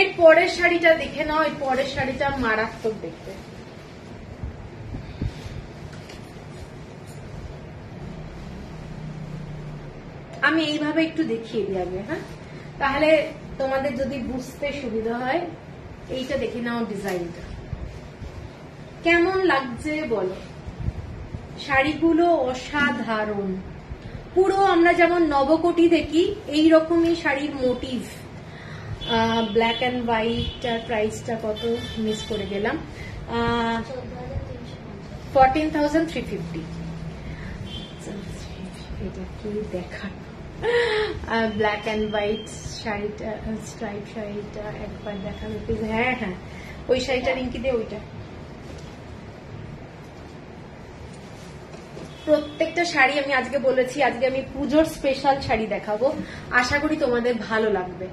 এর পরের শাড়িটা দেখে নাও। এর পরের শাড়িটা মারাত্মক দেখতে, আমি এইভাবে একটু দেখিয়ে দিই আগে, হ্যাঁ, তাহলে তোমাদের যদি বুঝতে সুবিধা হয়। এইটা দেখে নাও ডিজাইনটা কেমন লাগছে বলো। শাড়িগুলো অসাধারণ, পুরো আমরা যেমন নবকটি দেখি এই রকমই শাড়ির মোটিভ। ব্ল্যাক অ্যান্ড হোয়াইটটার প্রাইসটা কত মিস করে গেলাম, ফোরটিন থাউজেন্ড থ্রি ফিফটি এটা কি দেখার। ব্ল্যাক অ্যান্ড হোয়াইট শাড়িটা, স্ট্রাইপ শাড়িটা একবার দেখানো প্লিজ। হ্যাঁ হ্যাঁ ওই শাড়িটা রিঙ্কি দে, ওইটা। প্রত্যেকটা শাড়ি আমি আজকে বলেছি আজকে আমি পুজোর স্পেশাল শাড়ি দেখাবো, আশা করি তোমাদের ভালো লাগবে।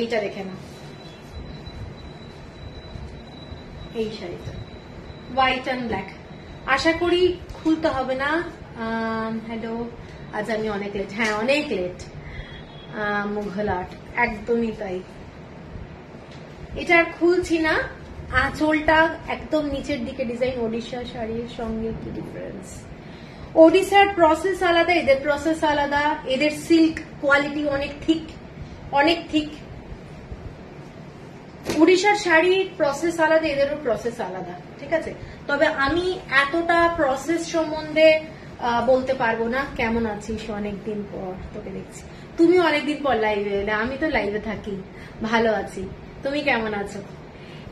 এইটা দেখে নাও, এই শাড়িটা হোয়াইট অ্যান্ড ব্ল্যাক, আশা করি খুলতে হবে না। হ্যালো আজ আমি অনেক লেট, হ্যাঁ অনেক লেট। মুঘল আর্ট, একদমই তাই। এটা আর খুলছি না। আঁচলটা একদম নিচের দিকে ডিজাইন। ওড়িশা শাড়ির সঙ্গে কি ডিফারেন্স? ওড়িশার প্রসেস আলাদা, এদের প্রসেস আলাদা। এদের সিল্ক কোয়ালিটি অনেক ঠিক, অনেক ঠিক। ওড়িশার শাড়ির প্রসেস আলাদা, এদেরও প্রসেস আলাদা, ঠিক আছে। তবে আমি এতটা প্রসেস সম্বন্ধে বলতে পারবো না। কেমন আছিস? অনেকদিন পর তোকে দেখছি। তুমি অনেকদিন পর লাইভে এলে, আমি তো লাইভে থাকি। ভালো আছি, তুমি কেমন আছো?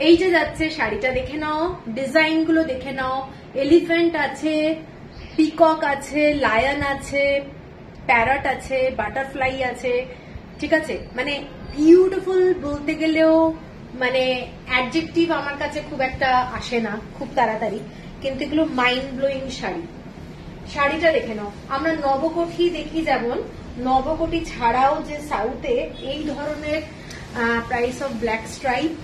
এই যে যাচ্ছে শাড়িটা দেখে নাও, ডিজাইন গুলো দেখে নাও। এলিফ্যান্ট আছে, পিকক আছে, লায়ন আছে, প্যারট আছে, বাটারফ্লাই আছে, ঠিক আছে। মানে বিউটিফুল বলতে গেলেও মানে অ্যাডজেক্টিভ আমার কাছে খুব একটা আসে না খুব তাড়াতাড়ি, কিন্তু এগুলো মাইন্ড ব্লোয়িং শাড়ি। শাড়িটা দেখে নাও। আমরা নবকোঠি দেখি যেমন, নবকোঠি ছাড়াও যে সাউথে এই ধরনের প্রাইস অফ ব্ল্যাক স্ট্রাইপ,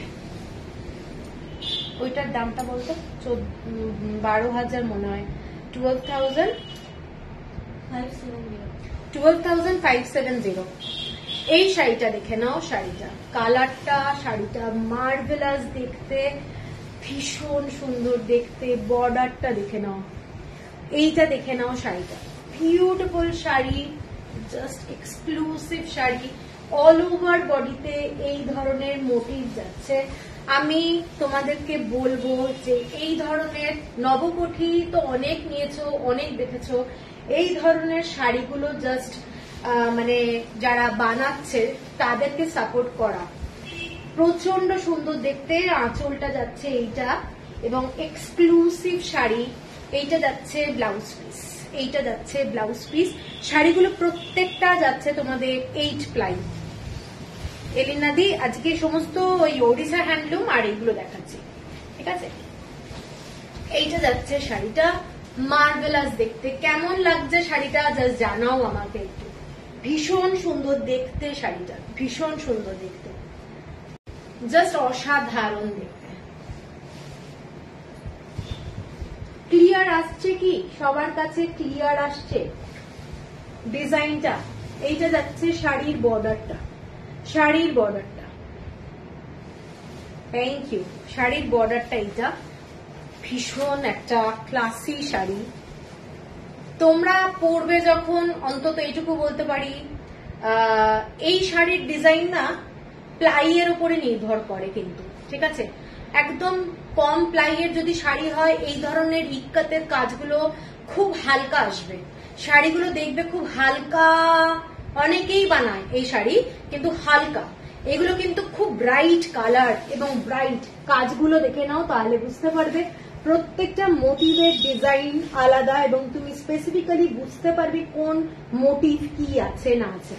ওইটার দামটা বলতো বারো হাজার মনে হয়, twelve thousand twelve thousand five seven zero. এই শাড়িটা দেখে নাও। শাড়িটা কালারটা, শাড়িটা মার্ভেলাস দেখতে, ভীষণ সুন্দর দেখতে। বর্ডারটা দেখে নাও, এইটা দেখে নাও। শাড়িটা beautiful sari, just exclusive sari. All over বডিতে এই ধরনের মোটিভ যাচ্ছে। আমি তোমাদেরকে বলবো যে এই ধরনের নবকোঠি তো অনেক নিয়েছো, অনেক দেখেছো। এই ধরনের শাড়িগুলো জাস্ট মানে যারা বানাচ্ছে তাদেরকে সাপোর্ট করা। প্রচন্ড সুন্দর দেখতে। আঁচলটা যাচ্ছে এইটা, এবং এক্সক্লুসিভ শাড়ি। এইটা যাচ্ছে ব্লাউজ পিস, এইটা যাচ্ছে ব্লাউজ পিস। শাড়িগুলো প্রত্যেকটা যাচ্ছে তোমাদের এইট প্লাই। এলিনাদি আজকে সমস্ত ওই ওড়িশা হ্যান্ডলুম আর এইগুলো দেখাচ্ছি, ঠিক আছে। এইটা যাচ্ছে শাড়িটা, মার্ভেলাস দেখতে। কেমন লাগছে শাড়িটা জাস্ট জানাও আমাকে একটু। ভীষণ সুন্দর দেখতে শাড়িটা, ভীষণ সুন্দর দেখতে, জাস্ট অসাধারণ দেখতে। ক্লিয়ার আসছে কি সবার কাছে? ক্লিয়ার আসছে ডিজাইনটা? এইটা যাচ্ছে শাড়ির বর্ডারটা, শাড়ির বর্ডারটা, থ্যাংক ইউ। শাড়ির বর্ডারটা এইটা, ভীষণ একটা ক্লাসি শাড়ি। তোমরা পরবে যখন, অন্তত এইটুকু বলতে পারি, এই শাড়ির ডিজাইন না প্লাইয়ের উপরে নির্ভর করে কিন্তু, ঠিক আছে। একদম কম প্লাইয়ের যদি শাড়ি হয় এই ধরনের ইক্কাতের কাজগুলো খুব হালকা আসবে। শাড়িগুলো দেখবে খুব হালকা, অনেকেই বানায় এই শাড়ি কিন্তু হালকা। এগুলো কিন্তু খুব ব্রাইট কালার এবং ব্রাইট কাজগুলো দেখে নাও, তাহলে বুঝতে পারবে প্রত্যেকটা মোটিভের ডিজাইন আলাদা, এবং তুমি স্পেসিফিক্যালি বুঝতে পারবে কোন মোটিভ কি আছে না আছে,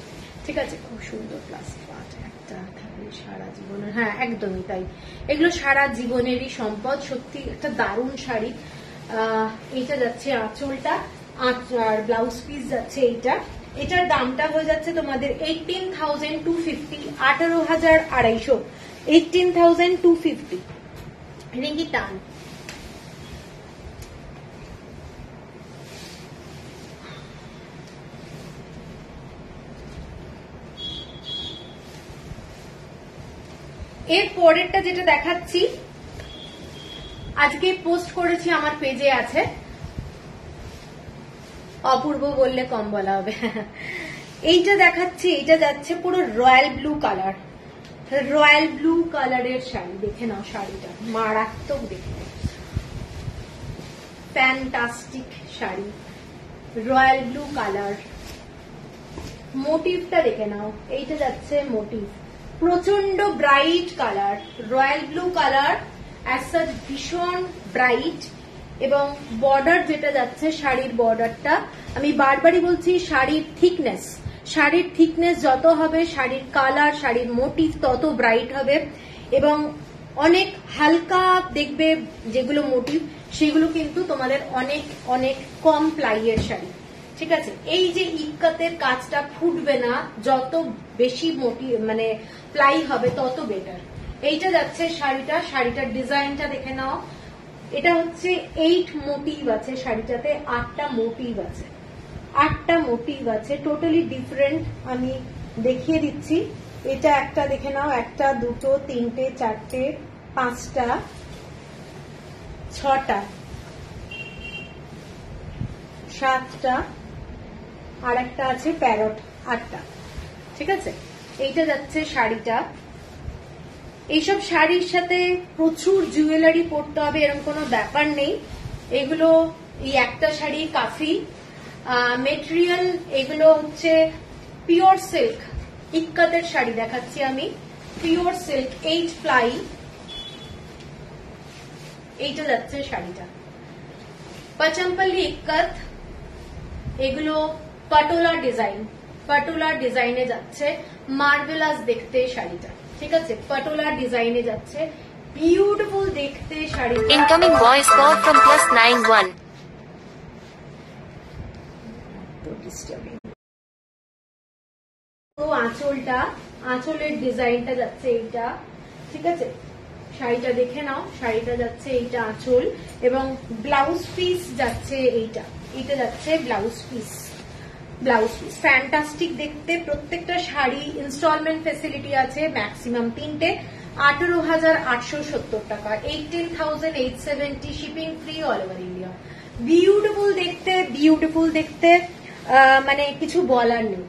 ঠিক আছে। খুব সুন্দর প্লাস্টিক পার্ট একটা থাকবে সারা জীবনের, হ্যাঁ একদমই তাই। এগুলো সারা জীবনেরই সম্পদ, সত্যি একটা দারুণ শাড়ি। এইটা যাচ্ছে আঁচলটা, আর ব্লাউজ পিস যাচ্ছে এইটা। এটার দামটা হয়ে যাচ্ছে তোমাদের এইটিন থাউজেন্ড টু ফিফটি, আঠারো হাজার আড়াইশো, এইটিন থাউজেন্ড টু ফিফটি রিঙ্গি টান। এর পরেরটা যেটা দেখাচ্ছি আজকে পোস্ট করেছি আমার পেজে আছে, অপূর্ব বললে কম বলা হবে। এইটা দেখাচ্ছি, এইটা যাচ্ছে পুরো royal blue colour, royal blue কালারের শাড়ি। দেখে নাও শাড়িটা, মারাত্মক দেখে নাও, fantastic sari, royal blue colour. মোটিভটা দেখে নাও, এইটা যাচ্ছে মোটিভ, প্রচন্ড bright colour, royal blue colour as such ভীষণ ব্রাইট। এবং বর্ডার যেটা যাচ্ছে শাড়ির বর্ডারটা, আমি বারবারই বলছি শাড়ির থিকনেস, শাড়ির থিকনেস যত হবে শাড়ির কালার, শাড়ির মোটিভ তত ব্রাইট হবে। এবং অনেক হালকা দেখবে যেগুলো মোটিভ সেগুলো কিন্তু তোমাদের অনেক অনেক কম প্লাইয়ের শাড়ি, ঠিক আছে। এই যে ইক্কাতের কাজটা ফুটবে না, যত বেশি মোটিভ মানে প্লাই হবে তত বেটার। এইটা যাচ্ছে শাড়িটা, শাড়িটার ডিজাইনটা দেখে নাও। এটা হচ্ছে এইট মোটিভ আছে শাড়িটাতে, আটটা মোটিভ আছে, আটটা মোটিভ আছে টোটালি ডিফারেন্ট। আমি দেখিয়ে দিচ্ছি, এটা একটা দেখে নাও, একটা, দুটো, তিনটে, চারটে, পাঁচটা, ছটা, সাতটা, আর একটা আছে প্যারট, আটটা, ঠিক আছে। এইটা যাচ্ছে শাড়িটা। এইসব শাড়ির সাথে প্রচুর জুয়েলারি পরতে হবে এরকম কোনো ব্যাপার নেই, এগুলো এই একটা শাড়ি কাফি। মেটেরিয়াল এগুলো হচ্ছে পিওর সিল্ক, ইক্কাতের শাড়ি দেখাচ্ছি আমি, পিওর সিল্ক এইট প্লাই। এইটা যাচ্ছে শাড়িটা, পাচাম্পল্লি ইক্কাত, এগুলো পাটোলা ডিজাইন, পাটোলা ডিজাইনে যাচ্ছে, মার্ভেলাস দেখতে শাড়িটা, ঠিক আছে। পাটোলা ডিজাইনে যাচ্ছে, বিউটিফুল দেখতে sari. Incoming voice call from plus nine one. তো আঁচলটা, আঁচলের ডিজাইনটা যাচ্ছে এইটা, ঠিক আছে। শাড়িটা দেখে নাও, শাড়িটা যাচ্ছে এইটা আঁচল, এবং ব্লাউজ পিস যাচ্ছে এইটা, এইটা যাচ্ছে blouse piece, blouse piece fantastic দেখতে। প্রত্যেকটা শাড়ি ইনস্টলমেন্ট ফেসিলিটি আছে ম্যাক্সিমাম তিনটে, আঠারো হাজার আটশো সত্তর টাকা, eighteen thousand eight seventy, shipping free all over India. Beautiful দেখতে, বিউটিফুল দেখতে, মানে কিছু বলার নেই।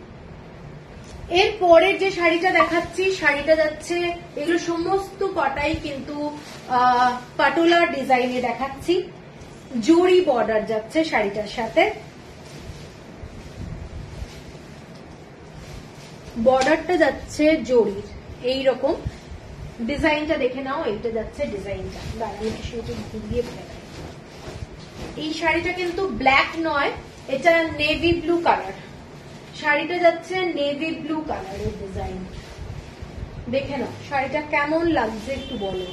এর পরের যে শাড়িটা দেখাচ্ছি, শাড়িটা যাচ্ছে, এগুলো সমস্ত কটাই কিন্তু পাটোলা ডিজাইনে দেখাচ্ছি, জরি বর্ডার যাচ্ছে শাড়িটার সাথে, বর্ডারটা যাচ্ছে জরির এই রকম। ডিজাইনটা দেখে নাও, এইটা যাচ্ছে ডিজাইনটা, ঘুরিয়ে এই শাড়িটা কিন্তু ব্ল্যাক নয়, এটা নেভি ব্লু কালার, শাড়িটা যাচ্ছে নেভি ব্লু কালারের ডিজাইন। দেখে নাও শাড়িটা কেমন লাগছে একটু বলো।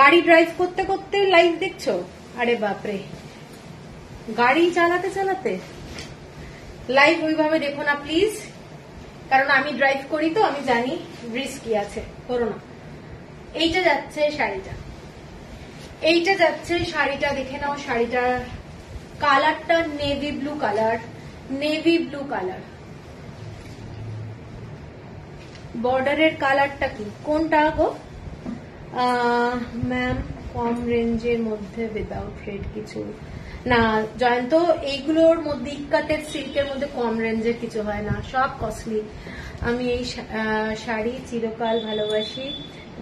গাড়ি ড্রাইভ করতে করতে লাইভ দেখছো? আরে বাপরে, গাড়ি চালাতে চালাতে লাইভ ওইভাবে দেখো না প্লিজ, কারণ আমি ড্রাইভ করি তো, আমি জানি রিস্কি আছে, করো না। এইটা যাচ্ছে শাড়িটা, এইটা যাচ্ছে শাড়িটা দেখে নাও, শাড়িটার কালারটা navy blue colour, navy blue colour. বর্ডারের কালারটা কি কোনটা গো ম্যাম? কম রেঞ্জের মধ্যে উইদাউট রেড কিছু না জয়ন্ত, এইগুলোর মধ্যে ইক্কাতের সিল্কের মধ্যে কম রেঞ্জের কিছু হয় না, সব কস্টলি। আমি এই শাড়ি চিরকাল ভালোবাসি,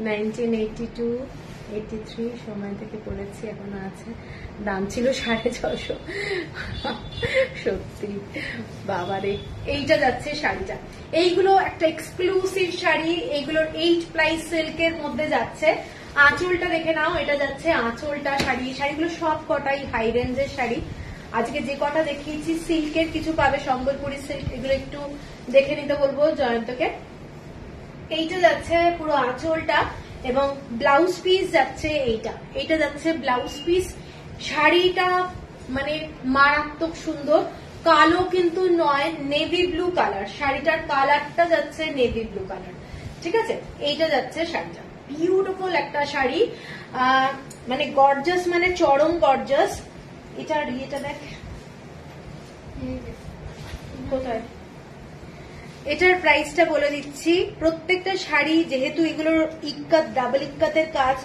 nineteen eighty two eighty three সময় থেকে পড়েছি, এখনো আছে, দাম ছিল সাড়ে ছশো। সত্যি বাবারে। এইটা যাচ্ছে শাড়িটা, এইগুলো একটা এক্সক্লুসিভ শাড়ি, এইগুলোর এইট প্লাই সিল্কের মধ্যে যাচ্ছে। আঁচলটা দেখে নাও, এটা যাচ্ছে আঁচলটা শাড়ি। শাড়িগুলো সব কটাই হাই রেঞ্জের শাড়ি, আজকে যে কটা দেখিয়েছি সিল্কের কিছু পাবে, সম্বলপুরি সিল্ক, এগুলো একটু দেখে নিতে বলবো জয়ন্তকে। এইটা যাচ্ছে পুরো আঁচলটা, এবং ব্লাউজ পিস যাচ্ছে এইটা, এইটা যাচ্ছে ব্লাউজ পিস। শাড়িটা মানে মারাত্মক সুন্দর, কালো কিন্তু নয়, নেভি ব্লু কালার, শাড়িটার কালারটা যাচ্ছে নেভি ব্লু কালার, ঠিক আছে। এইটা যাচ্ছে শাড়িটা, বিউটিফুল একটা শাড়ি, মানে গর্জাস, মানে চরম গর্জাস। এটা ইয়েটা দেখ কোথায়, এটার প্রাইসটা বলে দিচ্ছি। প্রত্যেকটা শাড়ি যেহেতু এগুলোর ইক্কাত ডাবল ইক্কাতের কাজ,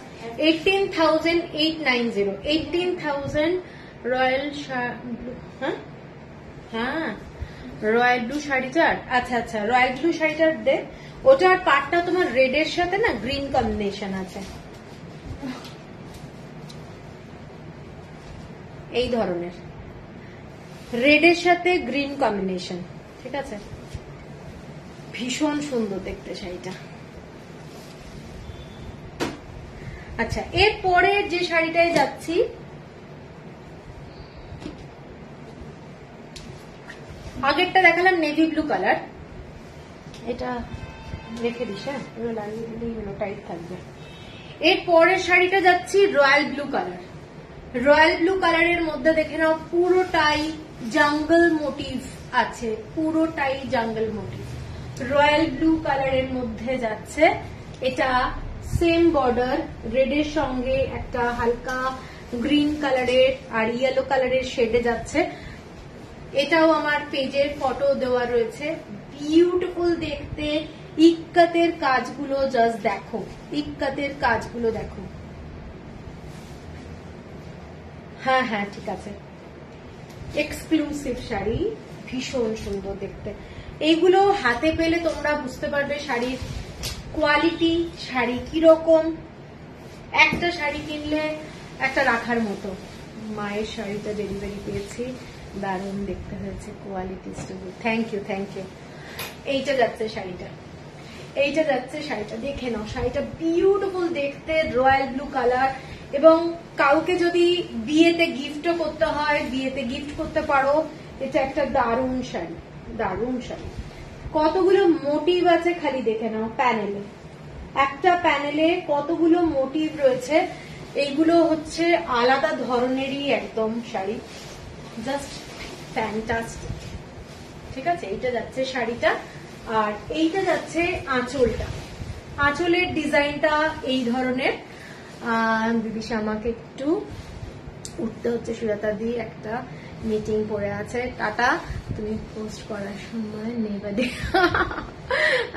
eighteen thousand eight nine zero eighteen thousand royal হ্যাঁ হ্যাঁ রয়্যাল ব্লু শাড়িটার আচ্ছা আচ্ছা রয়্যাল ব্লু শাড়িটার দে, ওটার পার্টটা তোমার রেড এর সাথে না গ্রিন কম্বিনেশন আছে, এই ধরনের রেড এর সাথে গ্রিন কম্বিনেশন, ঠিক আছে? ভীষণ সুন্দর দেখতে শাড়িটা। আচ্ছা, এরপরে যে শাড়িটায় যাচ্ছি, আগেরটা দেখালাম নেভি ব্লু কালার, এটা রেখে দিস হ্যাঁ, টাইট থাকবে। এর পরের শাড়িটা যাচ্ছি royal blue colour. Royal blue কালারের মধ্যে দেখে নাও পুরোটাই জঙ্গল মোটিভ আছে, পুরোটাই জঙ্গল মোটিভ রয়্যাল ব্লু কালারের মধ্যে যাচ্ছে। এটা সেম বর্ডার, রেডের সঙ্গে একটা হালকা গ্রিন কালারের আর ইয়েলো কালারের শেডে যাচ্ছে। এটাও আমার পেজের ফটো দেওয়া রয়েছে। বিউটিফুল দেখতে, ইক্কাতের কাজগুলো জাস্ট দেখো, ইক্কাতের কাজগুলো দেখো। হ্যাঁ হ্যাঁ ঠিক আছে, এক্সক্লুসিভ শাড়ি, ভীষণ সুন্দর দেখতে। এইগুলো হাতে পেলে তোমরা বুঝতে পারবে শাড়ির কোয়ালিটি, শাড়ি কিরকম। একটা শাড়ি কিনলে একটা রাখার মতো। মায়ের শাড়িটা ডেলিভারি পেয়েছি, দারুণ দেখতে হয়েছে, quality story. Thank you thank you. এইটা যাচ্ছে শাড়িটা, এইটা যাচ্ছে শাড়িটা। দেখে নাও শাড়িটা, বিউটিফুল দেখতে, রয়্যাল ব্লু কালার। এবং কাউকে যদি বিয়েতে গিফটও করতে হয়, বিয়েতে গিফট করতে পারো। এটা একটা দারুণ শাড়ি, দারুণ শাড়ি। কতগুলো মোটিভ আছে খালি দেখে নাও, প্যানেলে একটা প্যানেলে কতগুলো মোটিভ রয়েছে। এইগুলো হচ্ছে আলাদা ধরনেরই একদম শাড়ি, জাস্ট ফ্যান্টাস্টিক, ঠিক আছে? এইটা যাচ্ছে শাড়িটা। আর এইটা যাচ্ছে আঁচলটা। আঁচলের ডিজাইনটা এই ধরনের। বিবিশা আমাকে একটু উঠতে হচ্ছে, সুজাতা দি একটা মিটিং পড়ে আছে। টাটা, তুমি পোস্ট করার সময় নেবা দে,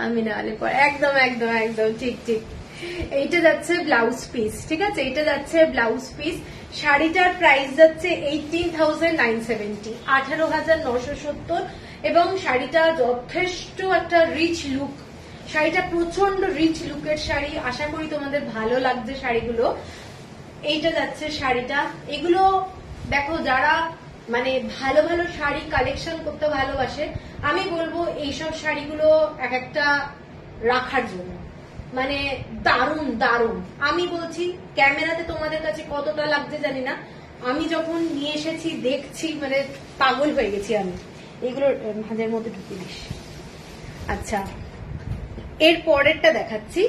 আমি নাহলে পরে। একদম একদম একদম ঠিক ঠিক। এইটা যাচ্ছে ব্লাউজ পিস, ঠিক আছে? এইটা যাচ্ছে ব্লাউজ পিস। শাড়িটার প্রাইস যাচ্ছে এইটিন থাউজেন্ড নাইন সেভেন্টি, আঠারো হাজার নশো সত্তর। এবং শাড়িটা যথেষ্ট একটা রিচ লুক, শাড়িটা প্রচন্ড রিচ লুকের শাড়ি। আশা করি তোমাদের ভালো লাগবে শাড়িগুলো। এইটা যাচ্ছে শাড়িটা। এগুলো দেখো, যারা মানে ভালো ভালো শাড়ি কালেকশন করতে ভালোবাসে, আমি বলবো এইসব শাড়িগুলো এক একটা রাখার জন্য, মানে দারুণ দারুণ। আমি বলছি, ক্যামেরাতে তোমাদের কাছে কতটা লাগছে জানি না, আমি যখন নিয়ে এসেছি দেখছি মানে পাগল হয়ে গেছি আমি। এগুলো ভাঁজের মধ্যে ঢুকিয়ে দিস। আচ্ছা, এর পরেরটা দেখাচ্ছি।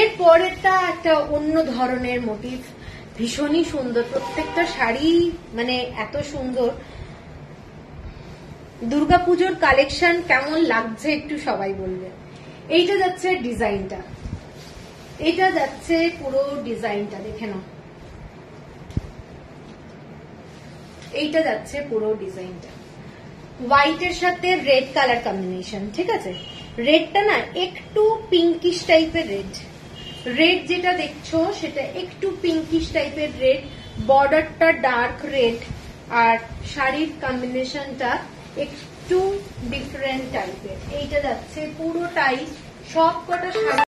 এর পরেরটা একটা অন্য ধরনের মোটিভ, ভীষণই সুন্দর। প্রত্যেকটা শাড়ি মানে এত সুন্দর। দুর্গাপুজোর কালেকশন কেমন লাগছে একটু সবাই বলবে। এইটা যাচ্ছে ডিজাইনটা, এটা যাচ্ছে পুরো ডিজাইনটা, দেখে নাও। এইটা যাচ্ছে পুরো ডিজাইনটা, হোয়াইট এর সাথে রেড কালার কম্বিনেশন, ঠিক আছে? রেডটা না একটু পিঙ্কিশ টাইপের রেড, রেড যেটা দেখছো সেটা একটু পিঙ্কিশ টাইপের রেড, বর্ডারটা ডার্ক রেড, আর শাড়ির কম্বিনেশনটা একটু ডিফারেন্ট টাইপের। এইটা যাচ্ছে পুরোটাই, সব কটা sari.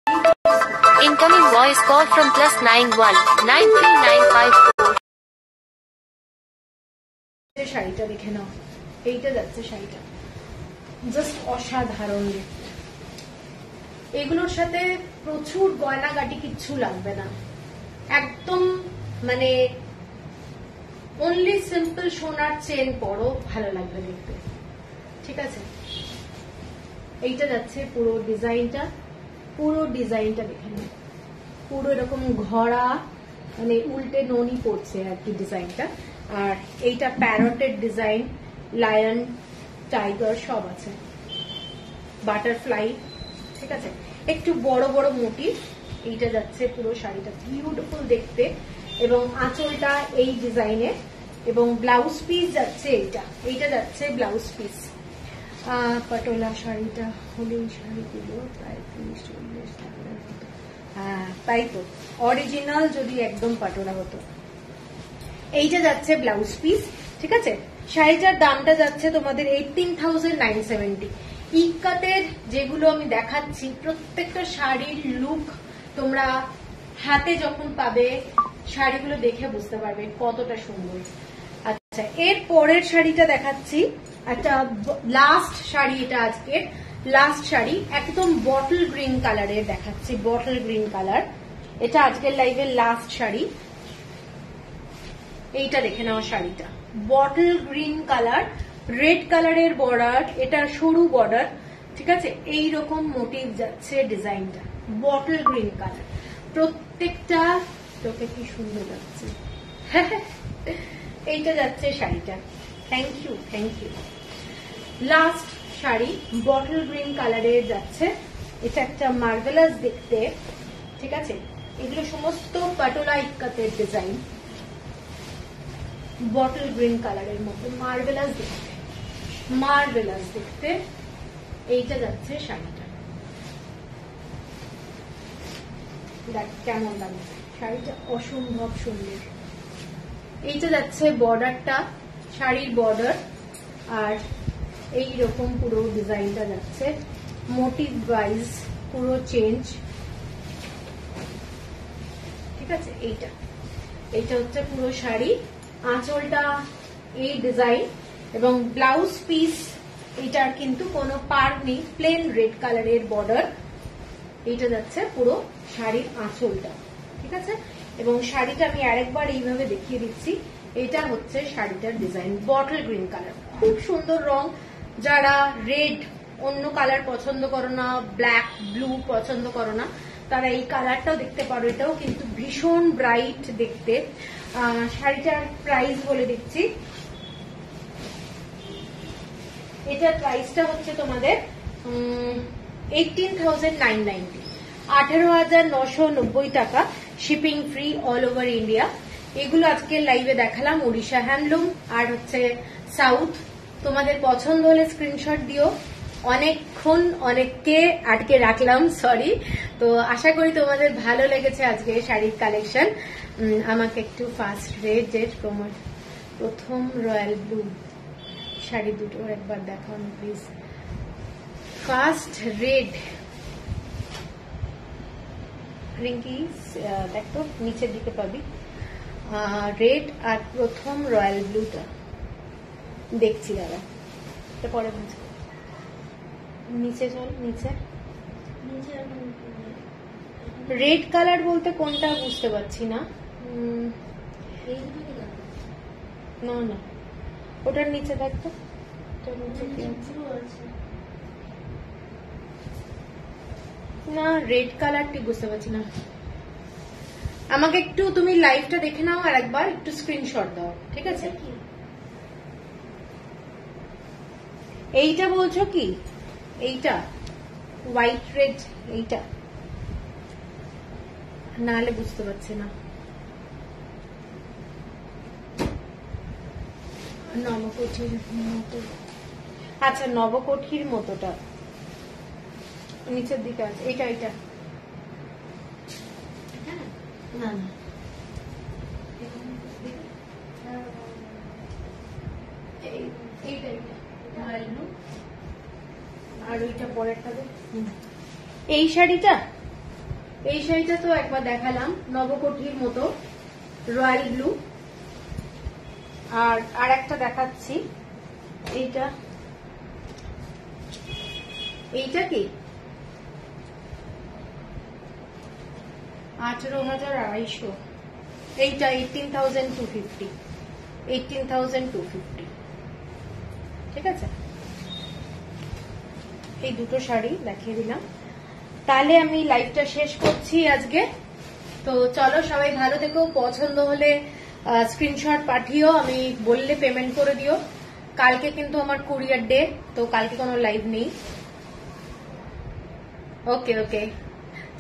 Incoming voice call from plus nine one nine three nine five four. এই শাড়িটা দেখে নাও, এইটা যাচ্ছে শাড়িটা, জাস্ট অসাধারণ। এগুলোর সাথে প্রচুর গয়নাগাটি কিচ্ছু লাগবে না, একদম মানে অনলি সিম্পল সোনার চেন পরো, ভালো লাগবে দেখতে, ঠিক আছে? এইটা যাচ্ছে পুরো ডিজাইনটা, পুরো ডিজাইনটা দেখে নিন। পুরো এরকম ঘোড়া মানে উল্টে ননি পড়ছে আর কি ডিজাইনটা। আর এইটা প্যারটের ডিজাইন, লায়ন, টাইগার সব আছে, বাটারফ্লাই, ঠিক আছে? একটু বড় বড় মোটিভ। এইটা যাচ্ছে পুরো শাড়িটা, বিউটিফুল দেখতে। এবং আঁচলটা এই ডিজাইনে, এবং ব্লাউজ পিস যাচ্ছে এইটা। এইটা যাচ্ছে ব্লাউজ পিস। পাটোলা শাড়িটা হলেই শাড়িগুলো প্রায় তিরিশ চল্লিশ টাকার মতো। হ্যাঁ তাই তো, অরিজিনাল যদি একদম পাটোলা হতো। এইটা যাচ্ছে ব্লাউজ পিস, ঠিক আছে। শাড়িটার দামটা যাচ্ছে তোমাদের এইটিন থাউজেন্ড নাইন সেভেন্টি। ইকাতের যেগুলো আমি দেখাচ্ছি প্রত্যেকটা শাড়ির লুক তোমরা হাতে যখন পাবে শাড়িগুলো দেখে বুঝতে পারবে কতটা সুন্দর। আচ্ছা এর পরের শাড়িটা দেখাচ্ছি, একটা লাস্ট শাড়ি, এটা আজকে লাস্ট শাড়ি, একদম বটল গ্রিন কালারে দেখাচ্ছি, বটল গ্রিন কালার। এটা আজকের লাইভের লাস্ট শাড়ি। এইটা দেখে নাও শাড়িটা, বটল গ্রিন কালার, রেড কালারের বর্ডার, এটা সরু বর্ডার, ঠিক আছে। এইরকম মোটিভ যাচ্ছে ডিজাইনটা, বটল গ্রিন কালার। প্রত্যেকটা তোকে কি সুন্দর লাগছে। এইটা যাচ্ছে শাড়িটা। Thank you, thank you. Last sari bottle green কালারে যাচ্ছে, এটা একটা মার্ভেলাস দেখতে, ঠিক আছে। এগুলো সমস্ত পাটোলা ইক্কাতের ডিজাইন, বটল গ্রিন কালারের মতো, মার্ভেলাস দেখতে, মার্ভেলাস দেখতে। এইটা যাচ্ছে শাড়িটা, দেখ কেমন লাগে শাড়িটা, অসম্ভব সুন্দর। এইটা যাচ্ছে বর্ডারটা, শাড়ির বর্ডার, আর এই রকম পুরো ডিজাইনটা যাচ্ছে মোটিভ ওয়াইজ পুরো চেঞ্জ, ঠিক আছে। এইটা এইটা হচ্ছে পুরো শাড়ি, আঁচলটা এই ডিজাইন, এবং ব্লাউজ পিস এইটার কিন্তু কোনো পার্ট নেই, প্লেন রেড কালারের বর্ডার। এইটা যাচ্ছে পুরো শাড়ির আঁচলটা, ঠিক আছে। এবং শাড়িটা আমি আরেকবার এইভাবে দেখিয়ে দিচ্ছি। এটা হচ্ছে শাড়িটার ডিজাইন, বটল গ্রিন কালার, খুব সুন্দর রং। যারা রেড অন্য কালার পছন্দ করো না, ব্ল্যাক ব্লু পছন্দ করো না, তারা এই কালারটাও দেখতে পারো। এটাও কিন্তু ভীষণ ব্রাইট দেখতে। শাড়িটার প্রাইস বলে দিচ্ছি, এটার প্রাইসটা হচ্ছে তোমাদের এইটিন থাউজেন্ড নাইন নাইনটি, আঠেরো হাজার নশো নব্বই টাকা, shipping free all over India. এগুলো আজকে লাইভে দেখালাম উড়িষ্যা হ্যান্ডলুম আর হচ্ছে সাউথ। তোমাদের পছন্দ হলে স্ক্রিনশট দিও। অনেকক্ষণ অনেককে আটকে রাখলাম, সরি। তো আশা করি তোমাদের ভালো লেগেছে আজকে শাড়ির কালেকশন। আমাকে একটু ফার্স্ট রেডের কোমর প্রথম রয়্যাল ব্লু শাড়ি দুটো একবার দেখান প্লিজ। ফার্স্ট রেড রিঙ্কি দেখো নিচের দিকে পাবি, রেড আর প্রথম রয়্যাল ব্লুটা দেখছি দাদা, এটা পরে বুঝবো। নিচে চল, নিচে রেড কালার বলতে কোনটা বুঝতে পারছি না। না না ওটার নিচে দেখতো, না রেড কালারটি বুঝতে পারছি না। আমাকে একটু তুমি লাইভটা দেখে নাও আর একবার একটু স্ক্রিনশট দাও, ঠিক আছে। এইটা বলছো কি? এইটা হোয়াইট রেড, এইটা নাহলে বুঝতে পারছি না। নবকঠির মতো, আচ্ছা নবকঠির মতোটা নিচের দিকে আছে, এইটা এইটা না না এইটা এইটা আর ওইটা পরেরটা। এই শাড়িটা, এই শাড়িটা তো একবার দেখালাম নবকঠির মতো রয়্যাল ব্লু। আর আর একটা দেখাচ্ছি, এইটা এইটা কি আঠারো হাজার আড়াইশো, এইটা eighteen thousand two fifty, eighteen thousand two fifty, ঠিক আছে। এই দুটো শাড়ি দেখিয়ে দিলাম, তাহলে আমি লাইভটা শেষ করছি আজকে। তো চলো সবাই ভালো থেকো, পছন্দ হলে স্ক্রিনশট পাঠিও, আমি বললে পেমেন্ট করে দিও। কালকে কিন্তু আমার কুরিয়ার ডে, তো কালকে কোনো লাইভ নেই। ওকে ওকে,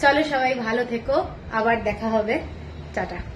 চলো সবাই ভালো থেকো, আবার দেখা হবে, টাটা।